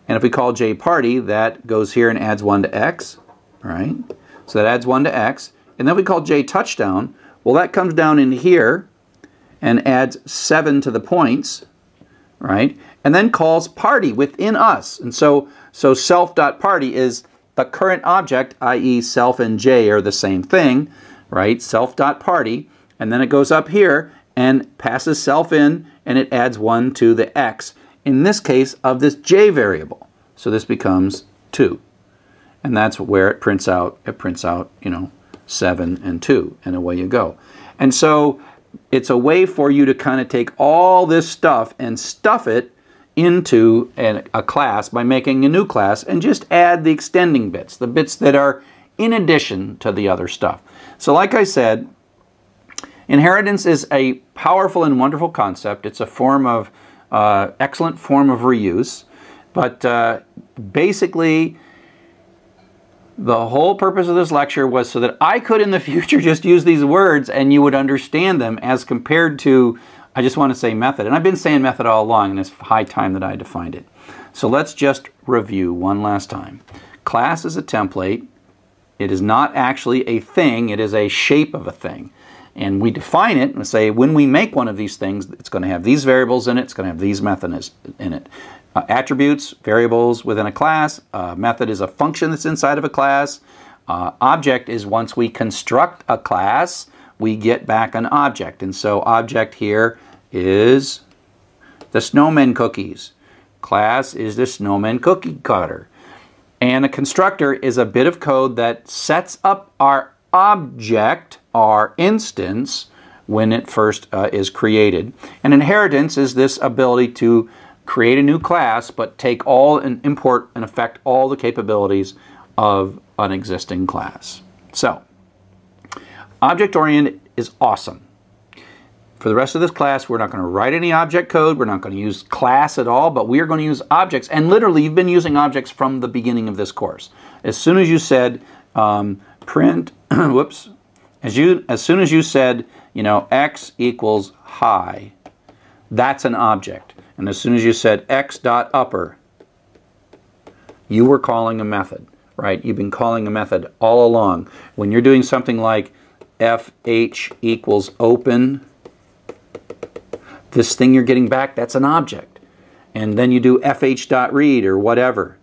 And if we call J party, that goes here and adds one to X, right? So that adds one to X, and then we call J touchdown. Well, that comes down in here and adds seven to the points, right? And then calls party within us. And so, so self.party is the current object, that is self and J are the same thing, right? Self.party, and then it goes up here and passes self in and it adds one to the x, in this case, of this j variable. So this becomes two. And that's where it prints out, it prints out, you know, seven and two, and away you go. And so it's a way for you to kind of take all this stuff and stuff it into an, a class by making a new class and just add the extending bits, the bits that are in addition to the other stuff. So like I said, inheritance is a powerful and wonderful concept. It's a form of, uh, excellent form of reuse, but uh, basically the whole purpose of this lecture was so that I could in the future just use these words and you would understand them as compared to, I just want to say method. And I've been saying method all along, and it's high time that I defined it. So let's just review one last time. Class is a template. It is not actually a thing. It is a shape of a thing. And we define it and say when we make one of these things, it's going to have these variables in it, it's going to have these methods in it. Uh, attributes, variables within a class, uh, method is a function that's inside of a class, uh, object is once we construct a class, we get back an object. And so object here is the snowman cookies, class is the snowman cookie cutter. And a constructor is a bit of code that sets up our object, our instance, when it first uh, is created. And inheritance is this ability to create a new class, but take all and import and affect all the capabilities of an existing class. So, object-oriented is awesome. For the rest of this class, we're not going to write any object code, we're not going to use class at all, but we are going to use objects, and literally you've been using objects from the beginning of this course. As soon as you said um, print, whoops, As, you, as soon as you said, you know, x equals high, that's an object. And as soon as you said x dot upper, you were calling a method, right? You've been calling a method all along. When you're doing something like fh equals open, this thing you're getting back, that's an object. And then you do fh dot read or whatever.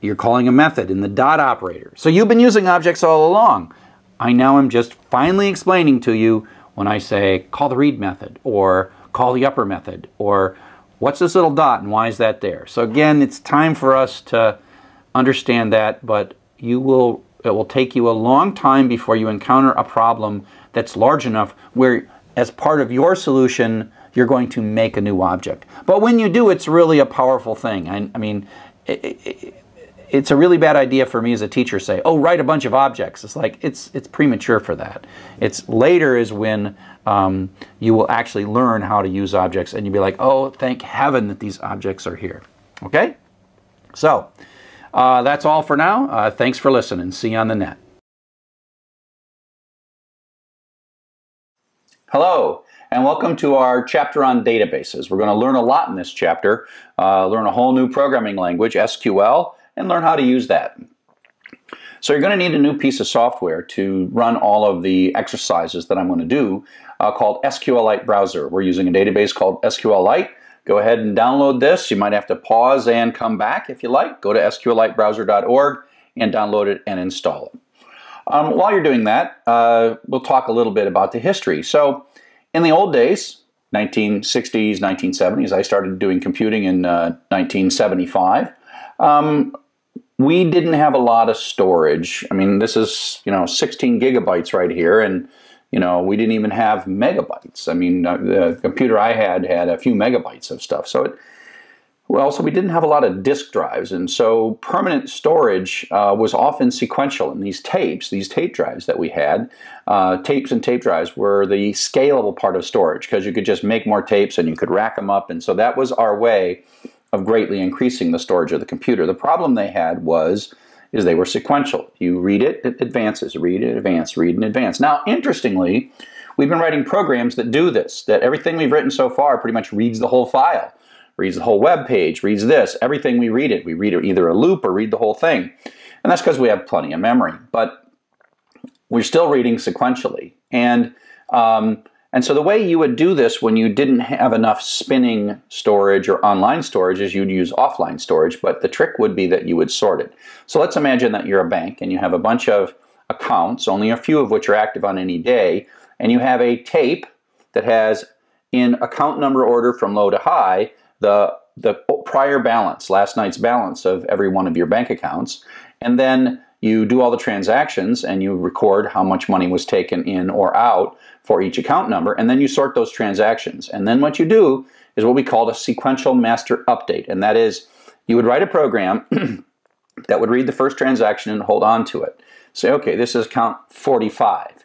You're calling a method in the dot operator. So you've been using objects all along. I now am just finally explaining to you when I say call the read method or call the upper method or what's this little dot and why is that there. So again, it's time for us to understand that, but you will, it will take you a long time before you encounter a problem that's large enough where as part of your solution you're going to make a new object. But when you do, it's really a powerful thing. I, I mean, it, it, it's a really bad idea for me as a teacher say, oh, write a bunch of objects. It's like, it's, it's premature for that. It's later is when um, you will actually learn how to use objects and you'll be like, oh, thank heaven that these objects are here. Okay? So, uh, that's all for now. Uh, thanks for listening. See you on the net. Hello, and welcome to our chapter on databases. We're going to learn a lot in this chapter. Uh, learn a whole new programming language, S Q L, and learn how to use that. So you're going to need a new piece of software to run all of the exercises that I'm going to do uh, called SQLite Browser. We're using a database called SQLite. Go ahead and download this. You might have to pause and come back if you like. Go to S Q Lite browser dot org and download it and install it. Um, while you're doing that, uh, we'll talk a little bit about the history. So in the old days, nineteen sixties, nineteen seventies, I started doing computing in uh, nineteen seventy-five. Um, We didn't have a lot of storage. I mean, this is, you know, sixteen gigabytes right here, and, you know, we didn't even have megabytes. I mean, the computer I had had a few megabytes of stuff. So, it, well, so we didn't have a lot of disk drives, and so permanent storage uh, was often sequential. And these tapes, these tape drives that we had, uh, tapes and tape drives were the scalable part of storage because you could just make more tapes and you could rack them up, and so that was our way of greatly increasing the storage of the computer. The problem they had was, is they were sequential. You read it, it advances, read it, advance, read and advance. Now, interestingly, we've been writing programs that do this, that everything we've written so far pretty much reads the whole file, reads the whole web page, reads this, everything we read it. We read either a loop or read the whole thing. And that's because we have plenty of memory, but we're still reading sequentially. And um, And so the way you would do this when you didn't have enough spinning storage or online storage is you'd use offline storage, but the trick would be that you would sort it. So let's imagine that you're a bank and you have a bunch of accounts, only a few of which are active on any day, and you have a tape that has in account number order from low to high, the, the prior balance, last night's balance of every one of your bank accounts, and then you do all the transactions and you record how much money was taken in or out for each account number, and then you sort those transactions. And then what you do is what we call a sequential master update, and that is you would write a program that would read the first transaction and hold on to it. Say, okay, this is count forty-five.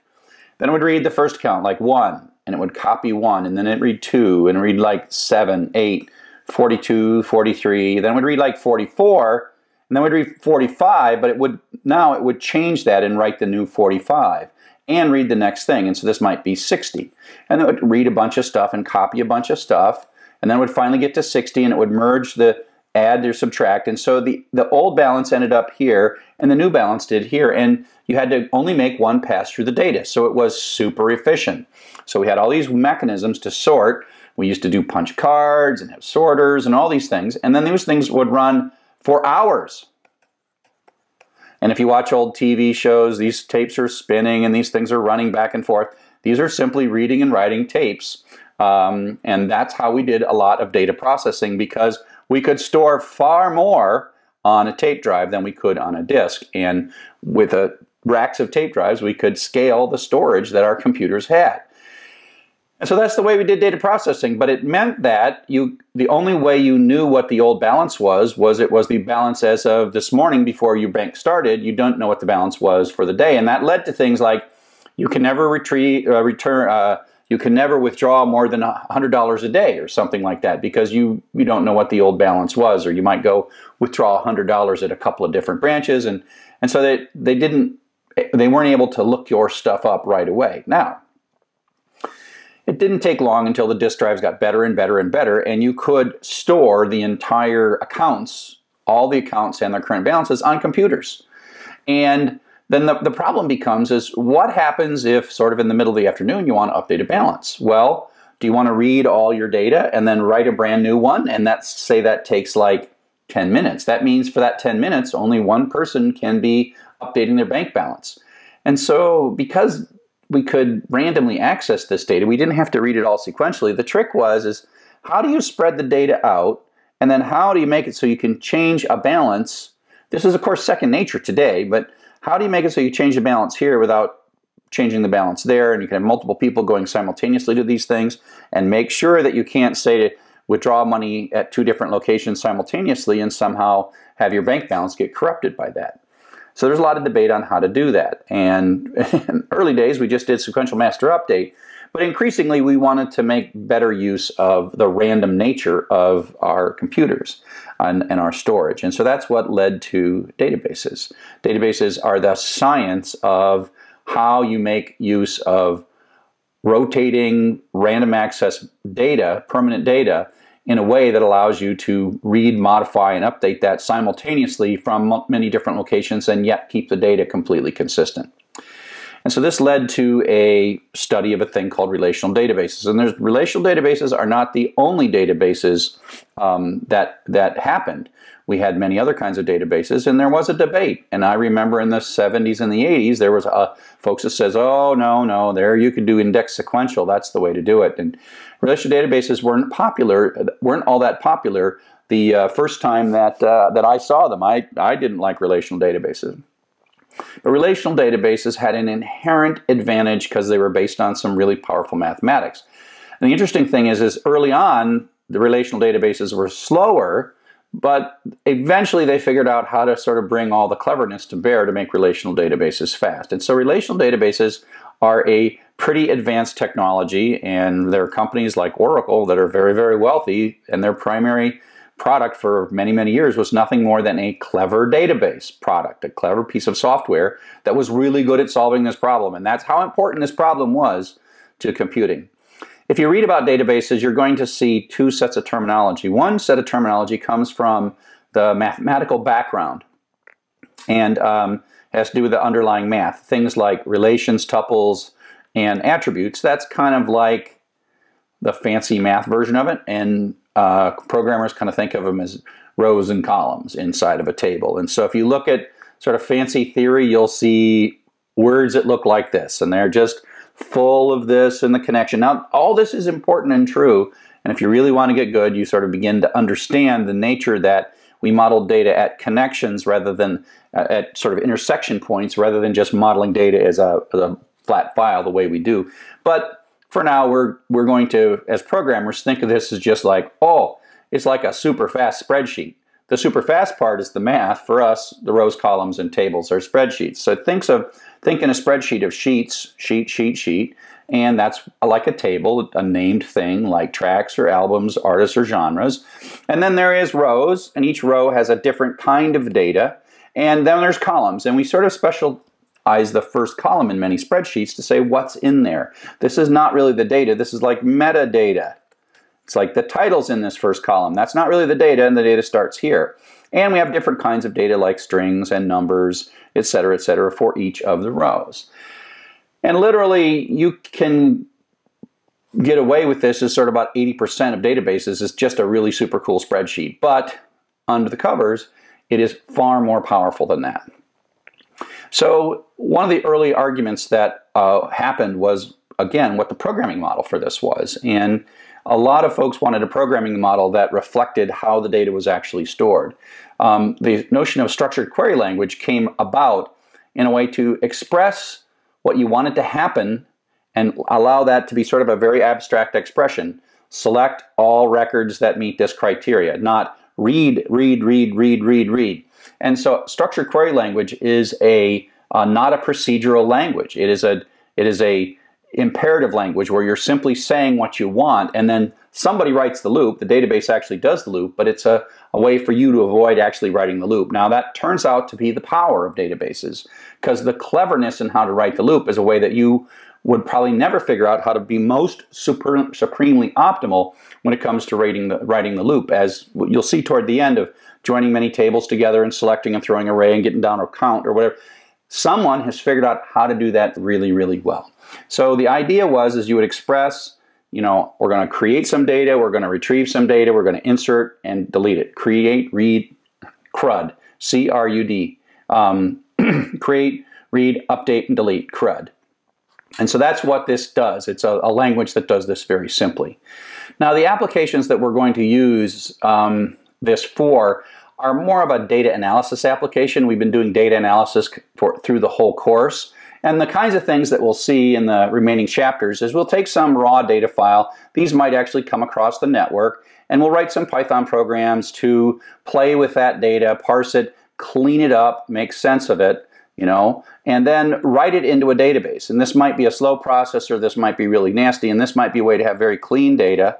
Then it would read the first count, like one, and it would copy one, and then it'd read two, and read like seven, eight, forty-two, forty-three, then it would read like forty-four, and then we'd read forty-five, but it would now it would change that and write the new forty-five and read the next thing. And so this might be sixty. And it would read a bunch of stuff and copy a bunch of stuff. And then it would finally get to sixty, and it would merge the add or subtract. And so the, the old balance ended up here, and the new balance did here. And you had to only make one pass through the data. So it was super efficient. So we had all these mechanisms to sort. We used to do punch cards and have sorters and all these things. And then those things would run for hours. And if you watch old T V shows, these tapes are spinning and these things are running back and forth. These are simply reading and writing tapes. Um, and that's how we did a lot of data processing, because we could store far more on a tape drive than we could on a disk. And with a, racks of tape drives, we could scale the storage that our computers had. And so that's the way we did data processing, but it meant that you, the only way you knew what the old balance was, was it was the balance as of this morning before your bank started. You don't know what the balance was for the day, and that led to things like you can never retrieve, uh, return, uh, you can never withdraw more than one hundred dollars a day or something like that, because you, you don't know what the old balance was, or you might go withdraw one hundred dollars at a couple of different branches, and, and so they, they, didn't, they weren't able to look your stuff up right away. Now, it didn't take long until the disk drives got better and better and better, and you could store the entire accounts, all the accounts and their current balances on computers. And then the, the problem becomes is what happens if sort of in the middle of the afternoon you want to update a balance? Well, do you want to read all your data and then write a brand new one? And that's, say that takes like ten minutes. That means for that ten minutes, only one person can be updating their bank balance. And so because we could randomly access this data, we didn't have to read it all sequentially. The trick was is how do you spread the data out, and then how do you make it so you can change a balance? This is of course second nature today, but how do you make it so you change the balance here without changing the balance there, and you can have multiple people going simultaneously to these things and make sure that you can't say to withdraw money at two different locations simultaneously and somehow have your bank balance get corrupted by that. So there's a lot of debate on how to do that, and in early days we just did sequential master update, but increasingly we wanted to make better use of the random nature of our computers and, and our storage, and so that's what led to databases. Databases are the science of how you make use of rotating random access data, permanent data, in a way that allows you to read, modify, and update that simultaneously from many different locations and yet keep the data completely consistent. And so this led to a study of a thing called relational databases. And there's, relational databases are not the only databases um, that, that happened. We had many other kinds of databases, and there was a debate. And I remember in the seventies and the eighties, there was a, folks that says, oh, no, no, there you could do index sequential. That's the way to do it. And relational databases weren't popular, weren't all that popular the uh, first time that, uh, that I saw them. I, I didn't like relational databases. But relational databases had an inherent advantage because they were based on some really powerful mathematics. And the interesting thing is, is early on, the relational databases were slower, but eventually they figured out how to sort of bring all the cleverness to bear to make relational databases fast. And so relational databases are a pretty advanced technology, and there are companies like Oracle that are very, very wealthy, and their primary product for many, many years was nothing more than a clever database product, a clever piece of software that was really good at solving this problem. And that's how important this problem was to computing. If you read about databases, you're going to see two sets of terminology. One set of terminology comes from the mathematical background and um, has to do with the underlying math. Things like relations, tuples, and attributes. That's kind of like the fancy math version of it. And Uh, programmers kind of think of them as rows and columns inside of a table. And so if you look at sort of fancy theory, you'll see words that look like this, and they're just full of this and the connection. Now, all this is important and true, and if you really want to get good, you sort of begin to understand the nature that we model data at connections rather than uh, at sort of intersection points, rather than just modeling data as a, as a flat file the way we do. But for now, we're, we're going to, as programmers, think of this as just like, oh, it's like a super fast spreadsheet. The super fast part is the math. For us, the rows, columns, and tables are spreadsheets. So think of, think in a spreadsheet of sheets, sheet, sheet, sheet, and that's like a table, a named thing like tracks or albums, artists or genres. And then there is rows, and each row has a different kind of data. And then there's columns, and we sort of specialize the first column in many spreadsheets to say what's in there. This is not really the data. This is like metadata. It's like the titles in this first column. That's not really the data, and the data starts here. And we have different kinds of data like strings and numbers, et cetera, et cetera, for each of the rows. And literally, you can get away with this as sort of about eighty percent of databases is just a really super cool spreadsheet. But under the covers, it is far more powerful than that. So one of the early arguments that uh, happened was, again, what the programming model for this was. And a lot of folks wanted a programming model that reflected how the data was actually stored. Um, the notion of structured query language came about in a way to express what you wanted to happen and allow that to be sort of a very abstract expression. Select all records that meet this criteria, not read, read, read, read, read, read. And so structured query language is a uh, not a procedural language. It is a, it is a imperative language where you're simply saying what you want and then somebody writes the loop. The database actually does the loop, but it's a, a way for you to avoid actually writing the loop. Now that turns out to be the power of databases, because the cleverness in how to write the loop is a way that you would probably never figure out how to be most super, supremely optimal when it comes to writing the, writing the loop, as you'll see toward the end of joining many tables together and selecting and throwing an array and getting down a count or whatever. Someone has figured out how to do that really, really well. So the idea was is you would express, you know, we're going to create some data, we're going to retrieve some data, we're going to insert and delete it. Create, read, C R U D, C R U D. Um, create, read, update, and delete, C R U D. And so that's what this does. It's a, a language that does this very simply. Now the applications that we're going to use um, this for are more of a data analysis application. We've been doing data analysis for, through the whole course. And the kinds of things that we'll see in the remaining chapters is we'll take some raw data file. These might actually come across the network. And we'll write some Python programs to play with that data, parse it, clean it up, make sense of it, you know, and then write it into a database. And this might be a slow process, or this might be really nasty, and this might be a way to have very clean data.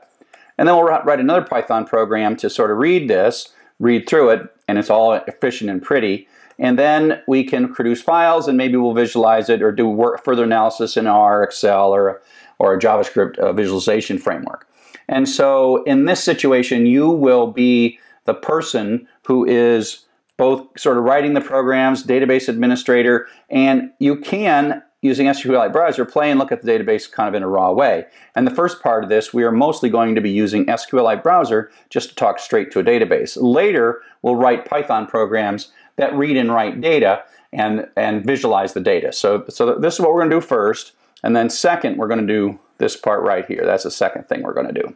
And then we'll write another Python program to sort of read this, read through it, and it's all efficient and pretty. And then we can produce files, and maybe we'll visualize it or do work, further analysis in R, Excel, or, or a JavaScript uh, visualization framework. And so in this situation, you will be the person who is both sort of writing the programs, database administrator, and you can, using SQLite Browser, play and look at the database kind of in a raw way. And the first part of this, we are mostly going to be using SQLite Browser just to talk straight to a database. Later, we'll write Python programs that read and write data and, and visualize the data. So, so this is what we're going to do first. And then second, we're going to do this part right here. That's the second thing we're going to do.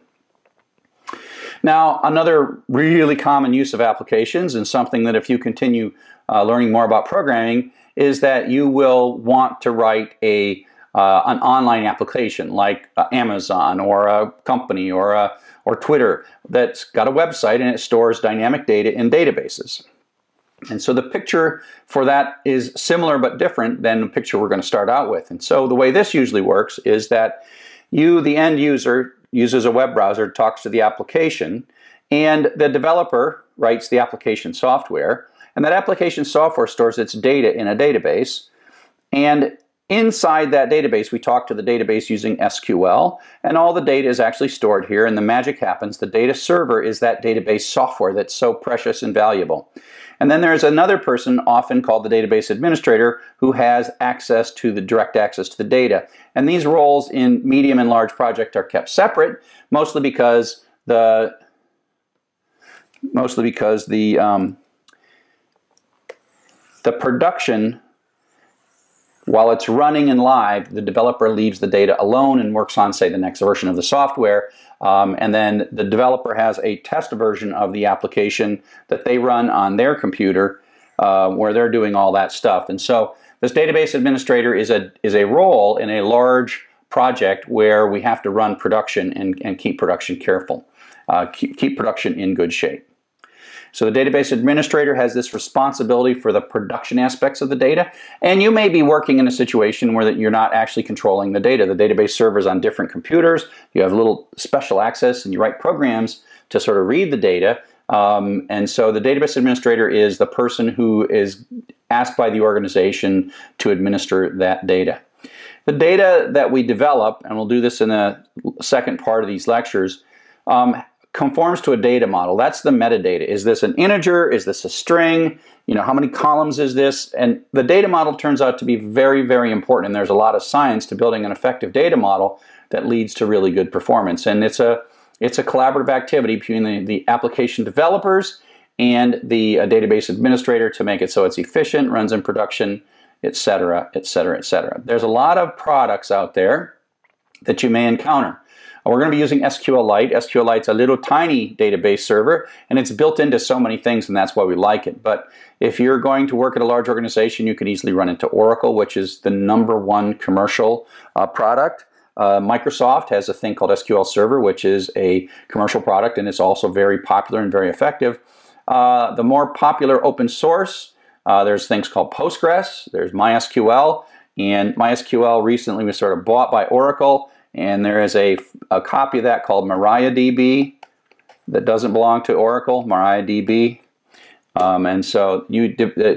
Now, another really common use of applications, and something that if you continue uh, learning more about programming, is that you will want to write a, uh, an online application like uh, Amazon or a company or, a, or Twitter that's got a website and it stores dynamic data in databases. And so the picture for that is similar but different than the picture we're going to start out with. And so the way this usually works is that you, the end user, uses a web browser, talks to the application, and the developer writes the application software. And that application software stores its data in a database. And inside that database, we talk to the database using S Q L. And all the data is actually stored here. And the magic happens. The data server is that database software that's so precious and valuable. And then there's another person, often called the database administrator, who has access to the direct access to the data. And these roles in medium and large project are kept separate, mostly because the, mostly because the, um, the production While it's running and live, the developer leaves the data alone and works on, say, the next version of the software. Um, and then the developer has a test version of the application that they run on their computer uh, where they're doing all that stuff. And so this database administrator is a, is a role in a large project where we have to run production and, and keep production careful, uh, keep, keep production in good shape. So the database administrator has this responsibility for the production aspects of the data, and you may be working in a situation where that you're not actually controlling the data. The database servers on different computers, you have little special access, and you write programs to sort of read the data, um, and so the database administrator is the person who is asked by the organization to administer that data. The data that we develop, and we'll do this in the second part of these lectures, um, conforms to a data model. That's the metadata. Is this an integer? Is this a string? You know, how many columns is this? And the data model turns out to be very, very important. And there's a lot of science to building an effective data model that leads to really good performance. And it's a, it's a collaborative activity between the, the application developers and the uh, database administrator to make it so it's efficient, runs in production, et cetera, et cetera, et cetera. There's a lot of products out there that you may encounter. We're going to be using SQLite. SQLite's a little tiny database server, and it's built into so many things, and that's why we like it. But if you're going to work at a large organization, you can easily run into Oracle, which is the number one commercial uh, product. Uh, Microsoft has a thing called S Q L Server, which is a commercial product, and it's also very popular and very effective. Uh, the more popular open source, uh, there's things called Postgres, there's MySQL, and MySQL recently was sort of bought by Oracle. And there is a, a copy of that called MariaDB that doesn't belong to Oracle, MariaDB. Um, and so you, uh,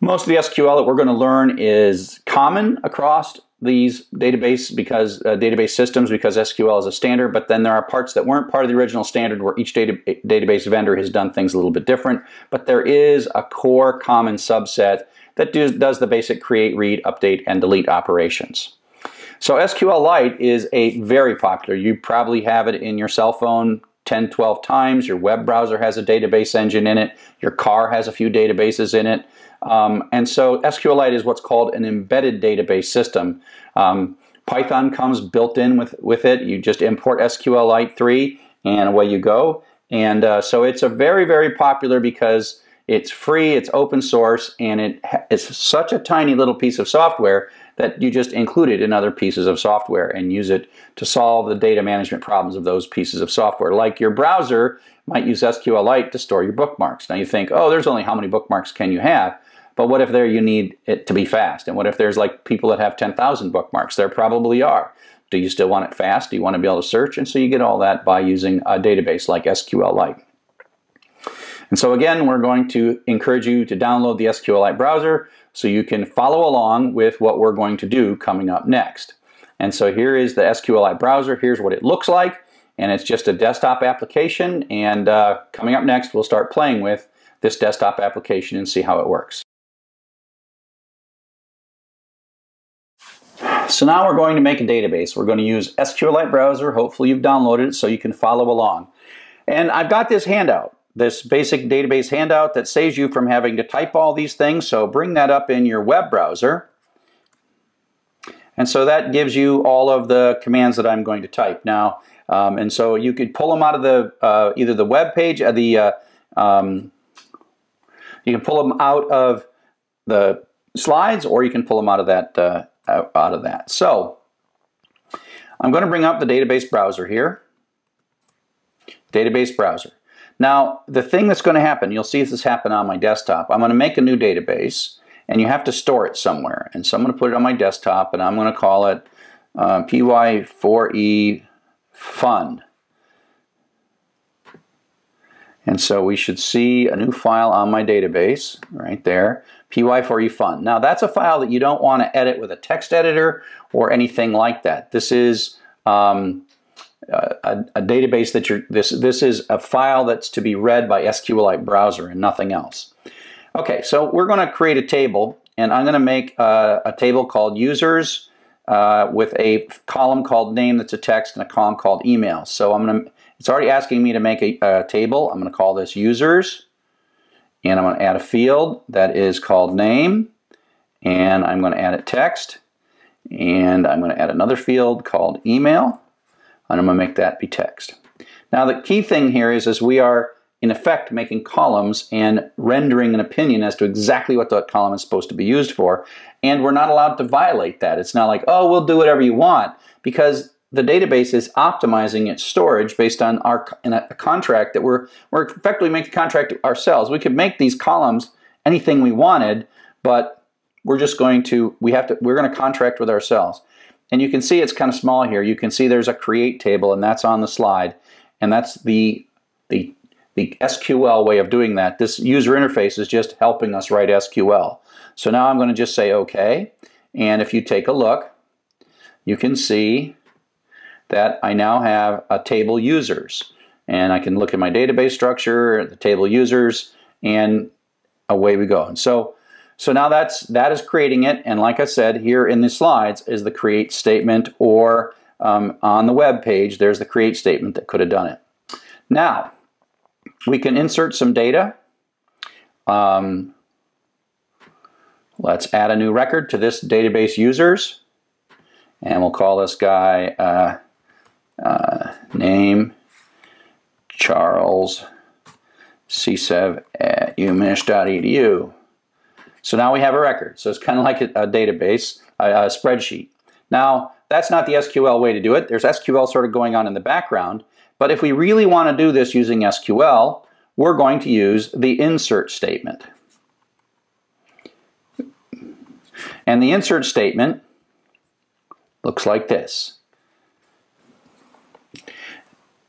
most of the S Q L that we're going to learn is common across these database because uh, database systems because S Q L is a standard, but then there are parts that weren't part of the original standard where each data, database vendor has done things a little bit different. But there is a core common subset that do, does the basic create, read, update, and delete operations. So SQLite is a very popular. You probably have it in your cell phone ten, twelve times. Your web browser has a database engine in it. Your car has a few databases in it. Um, and so SQLite is what's called an embedded database system. Um, Python comes built in with, with it. You just import SQLite three and away you go. And uh, so it's a very, very popular because it's free, it's open source, and it it's such a tiny little piece of software that you just include it in other pieces of software and use it to solve the data management problems of those pieces of software. Like your browser might use SQLite to store your bookmarks. Now you think, oh, there's only how many bookmarks can you have? But what if there you need it to be fast? And what if there's like people that have ten thousand bookmarks? There probably are. Do you still want it fast? Do you want to be able to search? And so you get all that by using a database like SQLite. And so again, we're going to encourage you to download the SQLite browser so you can follow along with what we're going to do coming up next. And so here is the SQLite browser. Here's what it looks like. And it's just a desktop application. And uh, coming up next, we'll start playing with this desktop application and see how it works. So now we're going to make a database. We're going to use SQLite browser. Hopefully you've downloaded it so you can follow along. And I've got this handout. This basic database handout that saves you from having to type all these things. So bring that up in your web browser. And so that gives you all of the commands that I'm going to type now. Um, and so you could pull them out of the uh, either the web page or the uh, um, you can pull them out of the slides, or you can pull them out of that uh, out of that. So I'm going to bring up the database browser here. Database browser. Now, the thing that's going to happen, you'll see this happen on my desktop. I'm going to make a new database, and you have to store it somewhere. And so I'm going to put it on my desktop, and I'm going to call it uh, P Y four E Fun. And so we should see a new file on my database right there, P Y four E Fun. Now, that's a file that you don't want to edit with a text editor or anything like that. This is... Um, A, a database that you're, this, this is a file that's to be read by SQLite browser and nothing else. Okay, so we're going to create a table, and I'm going to make a, a table called users uh, with a column called name that's a text and a column called email. So I'm going to, it's already asking me to make a, a table. I'm going to call this users, and I'm going to add a field that is called name, and I'm going to add a text, and I'm going to add another field called email, and I'm going to make that be text. Now the key thing here is, is we are in effect making columns and rendering an opinion as to exactly what that column is supposed to be used for, and we're not allowed to violate that. It's not like, oh, we'll do whatever you want, because the database is optimizing its storage based on our in a contract that we're, we're effectively making the contract ourselves. We could make these columns anything we wanted, but we're just going to, we have to, we're going to contract with ourselves. And you can see it's kind of small here. You can see there's a create table, and that's on the slide, and that's the, the, the S Q L way of doing that. This user interface is just helping us write S Q L. So now I'm going to just say OK, and if you take a look, you can see that I now have a table users, and I can look at my database structure, the table users, and away we go. And so, so now that's, that is creating it, and like I said, here in the slides is the create statement, or um, on the web page, there's the create statement that could have done it. Now, we can insert some data. Um, let's add a new record to this database users, and we'll call this guy uh, Uh, name Charles C S E V at umich dot e d u. So now we have a record. So it's kind of like a, a database, a, a spreadsheet. Now that's not the S Q L way to do it. There's S Q L sort of going on in the background, but if we really want to do this using S Q L, we're going to use the insert statement. And the insert statement looks like this.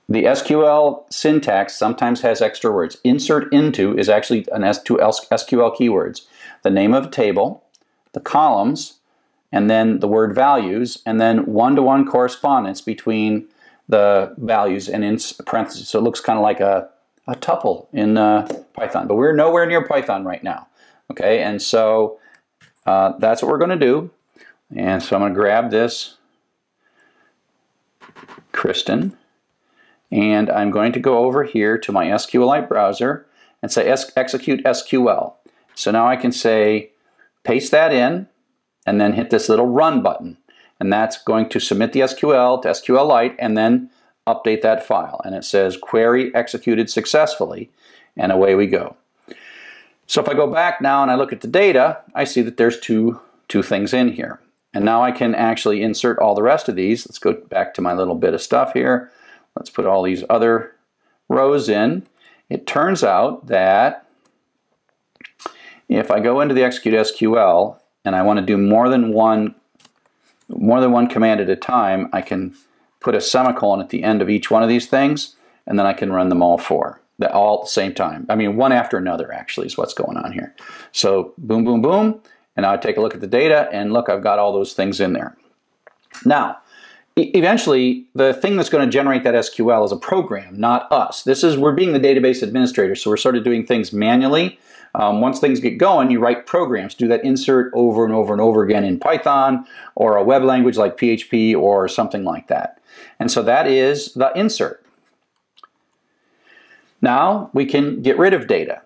The S Q L syntax sometimes has extra words. Insert into is actually an S Q L keywords. The name of a table, the columns, and then the word values, and then one-to-one correspondence between the values and in parentheses. So it looks kind of like a, a tuple in uh, Python, but we're nowhere near Python right now. Okay, and so uh, that's what we're going to do. And so I'm going to grab this Kristen, and I'm going to go over here to my SQLite browser and say execute S Q L. So now I can say paste that in and then hit this little run button, and that's going to submit the S Q L to SQLite and then update that file, and it says query executed successfully, and away we go. So if I go back now and I look at the data, I see that there's two two things in here, and now I can actually insert all the rest of these. Let's go back to my little bit of stuff here. Let's put all these other rows in. It turns out that if I go into the execute S Q L and I want to do more than one more than one command at a time, I can put a semicolon at the end of each one of these things, and then I can run them all four, all at the same time. I mean, one after another actually is what's going on here. So boom, boom, boom, and I take a look at the data, and look, I've got all those things in there. Now, eventually, the thing that's going to generate that S Q L is a program, not us. This is, we're being the database administrator, so we're sort of doing things manually. Um, once things get going, you write programs, do that insert over and over and over again in Python, or a web language like P H P, or something like that. And so that is the insert. Now, we can get rid of data.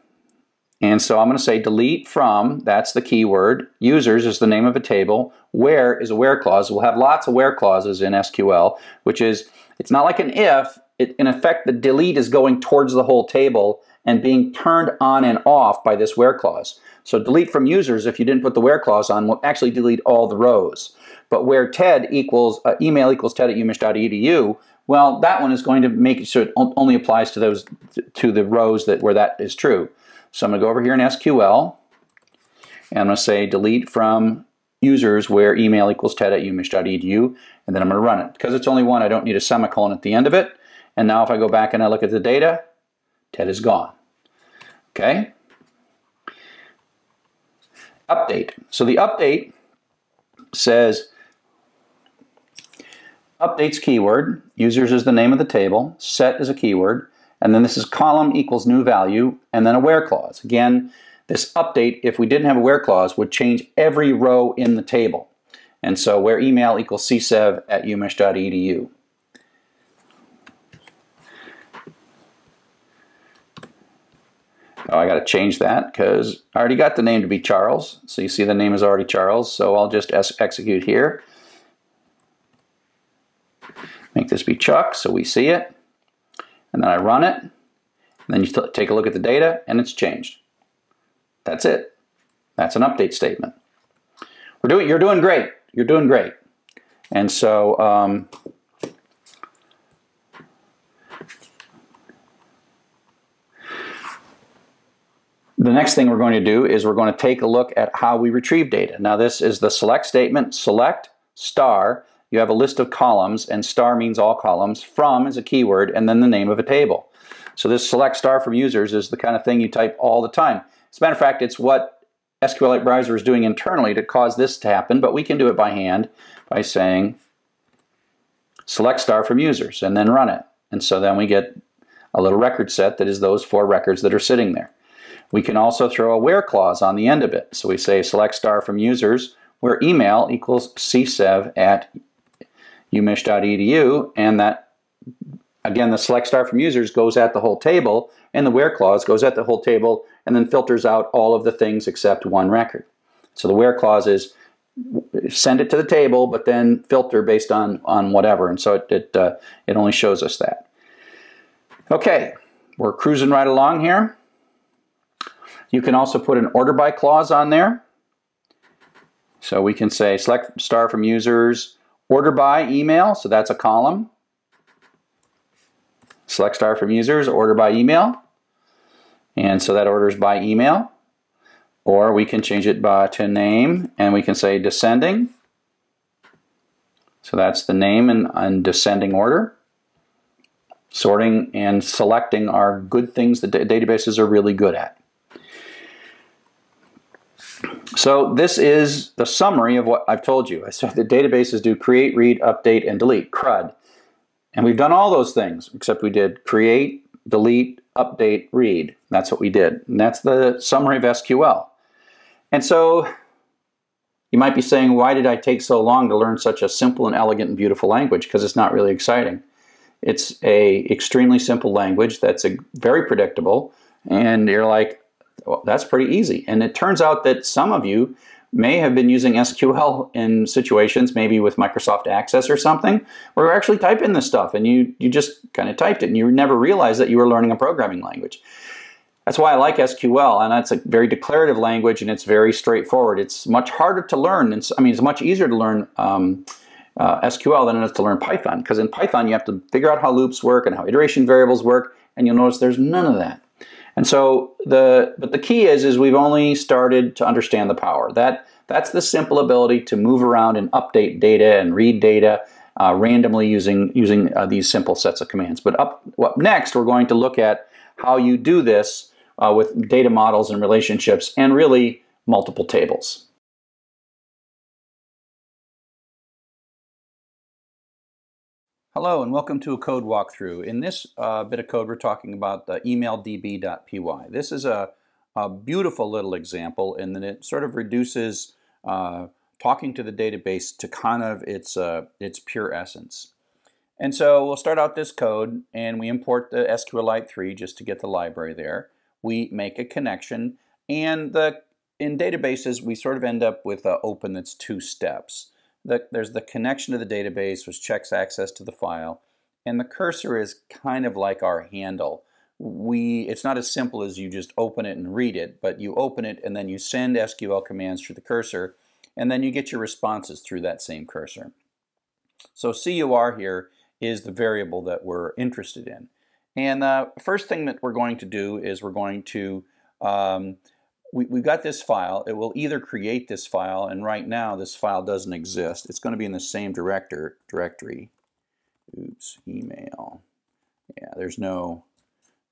And so I'm going to say delete from, that's the keyword, users is the name of a table, where is a where clause. We'll have lots of where clauses in S Q L, which is, it's not like an if, it, in effect the delete is going towards the whole table and being turned on and off by this where clause. So delete from users, if you didn't put the where clause on, will actually delete all the rows. But where ted equals, uh, email equals ted at umich dot e d u, well, that one is going to make it so it only applies to those, to the rows that where that is true. So I'm going to go over here in S Q L, and I'm going to say delete from users where email equals ted at umich dot e d u, and then I'm going to run it. Because it's only one, I don't need a semicolon at the end of it. And now if I go back and I look at the data, ted is gone. Okay? Update. So the update says updates keyword, users is the name of the table, set is a keyword, and then this is column equals new value, and then a where clause. Again, this update, if we didn't have a where clause, would change every row in the table. And so where email equals csev at umich dot e d u. Oh, I got to change that because I already got the name to be Charles. So you see the name is already Charles. So I'll just execute here. Make this be Chuck so we see it. And then I run it. And then you take a look at the data and it's changed. That's it. That's an update statement. We're doing, you're doing great. You're doing great. And so, um, the next thing we're going to do is we're going to take a look at how we retrieve data. Now this is the select statement, select star. You have a list of columns and star means all columns. From is a keyword and then the name of a table. So this select star from users is the kind of thing you type all the time. As a matter of fact, it's what SQLite browser is doing internally to cause this to happen, but we can do it by hand by saying select star from users and then run it. And so then we get a little record set that is those four records that are sitting there. We can also throw a where clause on the end of it. So we say select star from users where email equals c sev at umich dot e d u, and that, again, the select star from users goes at the whole table and the where clause goes at the whole table and then filters out all of the things except one record. So the where clause is send it to the table but then filter based on, on whatever, and so it, it, uh, it only shows us that. Okay, we're cruising right along here. You can also put an order by clause on there. So we can say select star from users, order by email, so that's a column. Select star from users, order by email. And so that orders by email. Or we can change it by, to name, and we can say descending. So that's the name in, in descending order. Sorting and selecting are good things that databases are really good at. So this is the summary of what I've told you. I said that databases do create, read, update, and delete, CRUD. And we've done all those things, except we did create, delete, update, read. That's what we did. And that's the summary of S Q L. And so you might be saying, why did I take so long to learn such a simple and elegant and beautiful language? Because it's not really exciting. It's an extremely simple language that's a, very predictable. And you're like, well, that's pretty easy. And it turns out that some of you may have been using S Q L in situations, maybe with Microsoft Access or something, where you actually type in this stuff and you, you just kind of typed it and you never realized that you were learning a programming language. That's why I like S Q L, and that's a very declarative language and it's very straightforward. It's much harder to learn. It's, I mean, it's much easier to learn um, uh, S Q L than it is to learn Python, because in Python you have to figure out how loops work and how iteration variables work, and you'll notice there's none of that. And so the, but the key is, is we've only started to understand the power. That, that's the simple ability to move around and update data and read data uh, randomly using, using uh, these simple sets of commands. But up, up next, we're going to look at how you do this uh, with data models and relationships and really multiple tables. Hello and welcome to a code walkthrough. In this uh, bit of code we're talking about the email d b dot p y. This is a, a beautiful little example in that it sort of reduces uh, talking to the database to kind of its, uh, its pure essence. And so we'll start out this code and we import the SQLite three just to get the library there. We make a connection, and the, in databases we sort of end up with an open that's two steps. The, there's the connection to the database, which checks access to the file, and the cursor is kind of like our handle. We, it's not as simple as you just open it and read it, but you open it and then you send S Q L commands through the cursor, and then you get your responses through that same cursor. So C U R here is the variable that we're interested in. And the first thing that we're going to do is we're going to um, We, we've got this file. It will either create this file, and right now this file doesn't exist. It's going to be in the same director, directory. Oops, email. Yeah, there's no,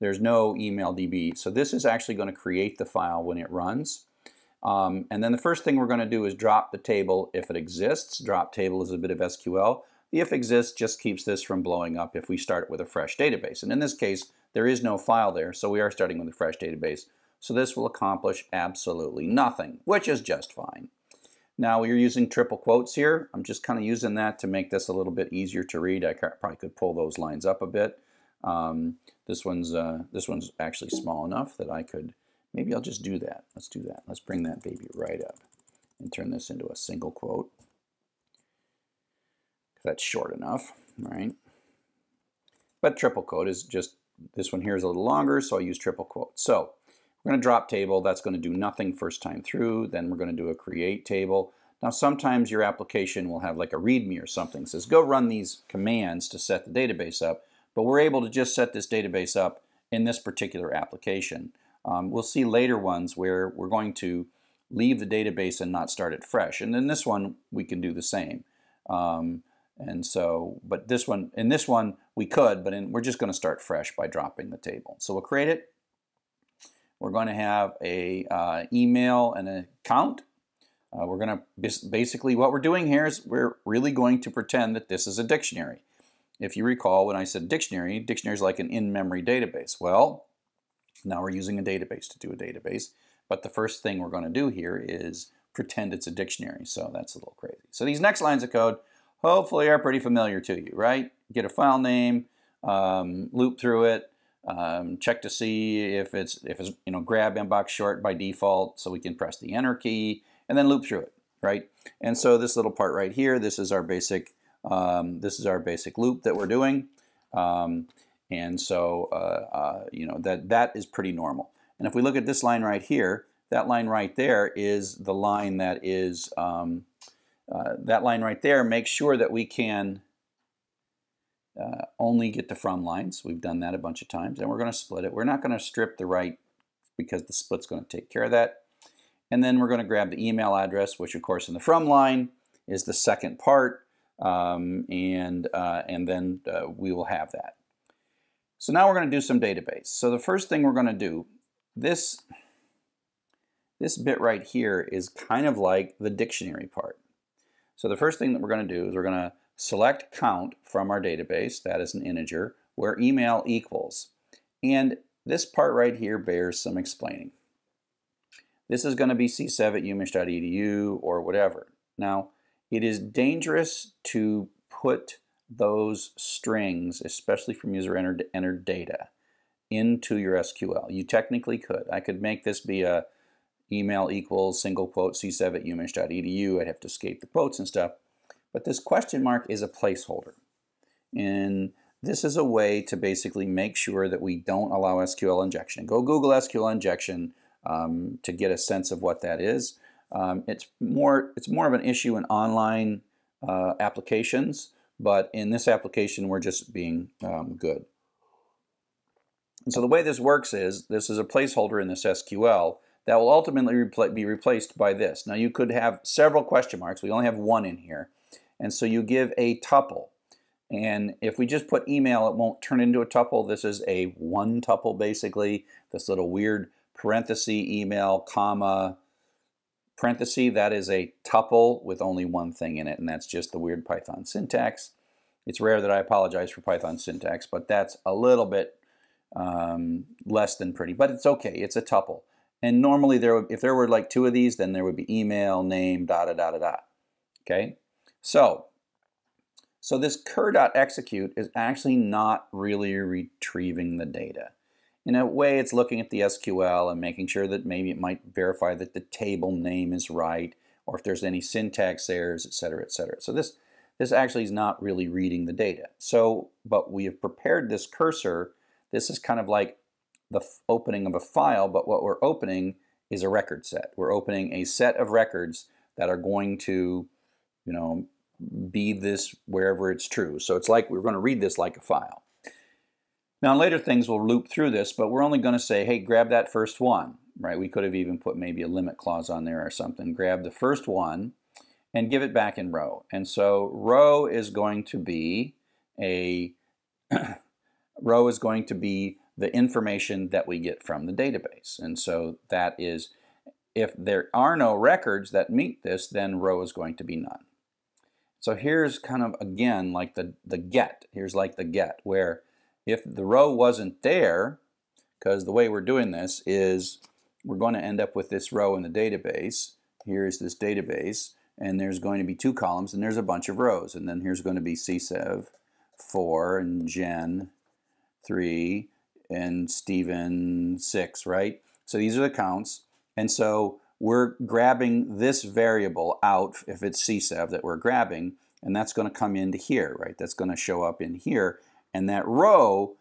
there's no email D B. So this is actually going to create the file when it runs. Um, and then the first thing we're going to do is drop the table if it exists. Drop table is a bit of S Q L. The if exists just keeps this from blowing up if we start with a fresh database. And in this case, there is no file there, so we are starting with a fresh database. So this will accomplish absolutely nothing, which is just fine. Now we're using triple quotes here. I'm just kind of using that to make this a little bit easier to read. I probably could pull those lines up a bit. Um, this one's uh, this one's actually small enough that I could Maybe I'll just do that. Let's do that. Let's bring that baby right up and turn this into a single quote. That's short enough, right? But triple quote is just, this one here is a little longer, so I'll use triple quote. So we're going to drop table. That's going to do nothing first time through. Then we're going to do a create table. Now, sometimes your application will have like a README or something that says, go run these commands to set the database up. But we're able to just set this database up in this particular application. Um, we'll see later ones where we're going to leave the database and not start it fresh. And then this one, we can do the same. Um, And so, but this one, in this one, we could, but in, we're just going to start fresh by dropping the table. So we'll create it. We're going to have a uh, email and a count. Uh, we're going to, basically what we're doing here is we're really going to pretend that this is a dictionary. If you recall, when I said dictionary, dictionary is like an in-memory database. Well, now we're using a database to do a database. But the first thing we're going to do here is pretend it's a dictionary. So that's a little crazy. So these next lines of code hopefully are pretty familiar to you, right? Get a file name, um, loop through it, um, check to see if it's, if it's, you know, grab inbox short by default, so we can press the enter key, and then loop through it, right? And so this little part right here, this is our basic, um, this is our basic loop that we're doing. Um, and so, uh, uh, you know, that, that is pretty normal. And if we look at this line right here, that line right there is the line that is, um, Uh, that line right there makes sure that we can uh, only get the from lines. We've done that a bunch of times, and we're going to split it. We're not going to strip the right because the split's going to take care of that. And then we're going to grab the email address, which of course in the from line is the second part, um, and, uh, and then uh, we will have that. So now we're going to do some database. So the first thing we're going to do, this, this bit right here is kind of like the dictionary part. So the first thing that we're going to do is we're going to select count from our database, that is an integer, where email equals. And this part right here bears some explaining. This is going to be c sev at umich dot e d u or whatever. Now, it is dangerous to put those strings, especially from user-entered entered data, into your S Q L. You technically could. I could make this be a email equals single quote c sev at umich dot e d u. I'd have to escape the quotes and stuff. But this question mark is a placeholder. And this is a way to basically make sure that we don't allow S Q L injection. Go Google S Q L injection um, to get a sense of what that is. Um, it's, more, it's more of an issue in online uh, applications, but in this application, we're just being um, good. And so the way this works is this is a placeholder in this S Q L that will ultimately repl- be replaced by this. Now you could have several question marks. We only have one in here. And so you give a tuple. And if we just put email, it won't turn into a tuple. This is a one tuple basically. This little weird parenthesis email, comma, parenthesis, that is a tuple with only one thing in it. And that's just the weird Python syntax. It's rare that I apologize for Python syntax, but that's a little bit um, less than pretty. But it's okay, it's a tuple. And normally, there would, if there were like two of these, then there would be email, name, da da da da da. Okay, so so this cur.execute is actually not really retrieving the data. In a way, it's looking at the S Q L and making sure that maybe it might verify that the table name is right, or if there's any syntax errors, et cetera, et cetera. So this this actually is not really reading the data. So, but we have prepared this cursor. This is kind of like the opening of a file, but what we're opening is a record set. We're opening a set of records that are going to, you know, be this wherever it's true. So it's like we're going to read this like a file. Now later things will loop through this, but we're only going to say, hey, grab that first one, right? We could have even put maybe a limit clause on there or something. Grab the first one and give it back in row. And so row is going to be a row is going to be the information that we get from the database. And so that is, if there are no records that meet this, then row is going to be none. So here's kind of, again, like the, the get. Here's like the get, where if the row wasn't there, because the way we're doing this is we're going to end up with this row in the database. Here's this database, and there's going to be two columns, and there's a bunch of rows. And then here's going to be c sev four and Jen three, and Stephen six, right? So these are the counts. And so we're grabbing this variable out, if it's C S A V that we're grabbing, and that's going to come into here, right? That's going to show up in here. And that row,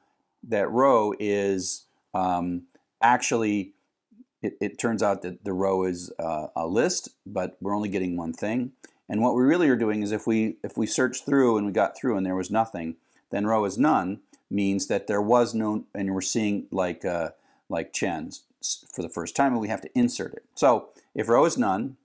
that row is um, actually, it, it turns out that the row is uh, a list, but we're only getting one thing. And what we really are doing is if we if we search through and we got through and there was nothing, then row is none means that there was no, and we're seeing like uh, like Chen's for the first time, and we have to insert it. So if row is none,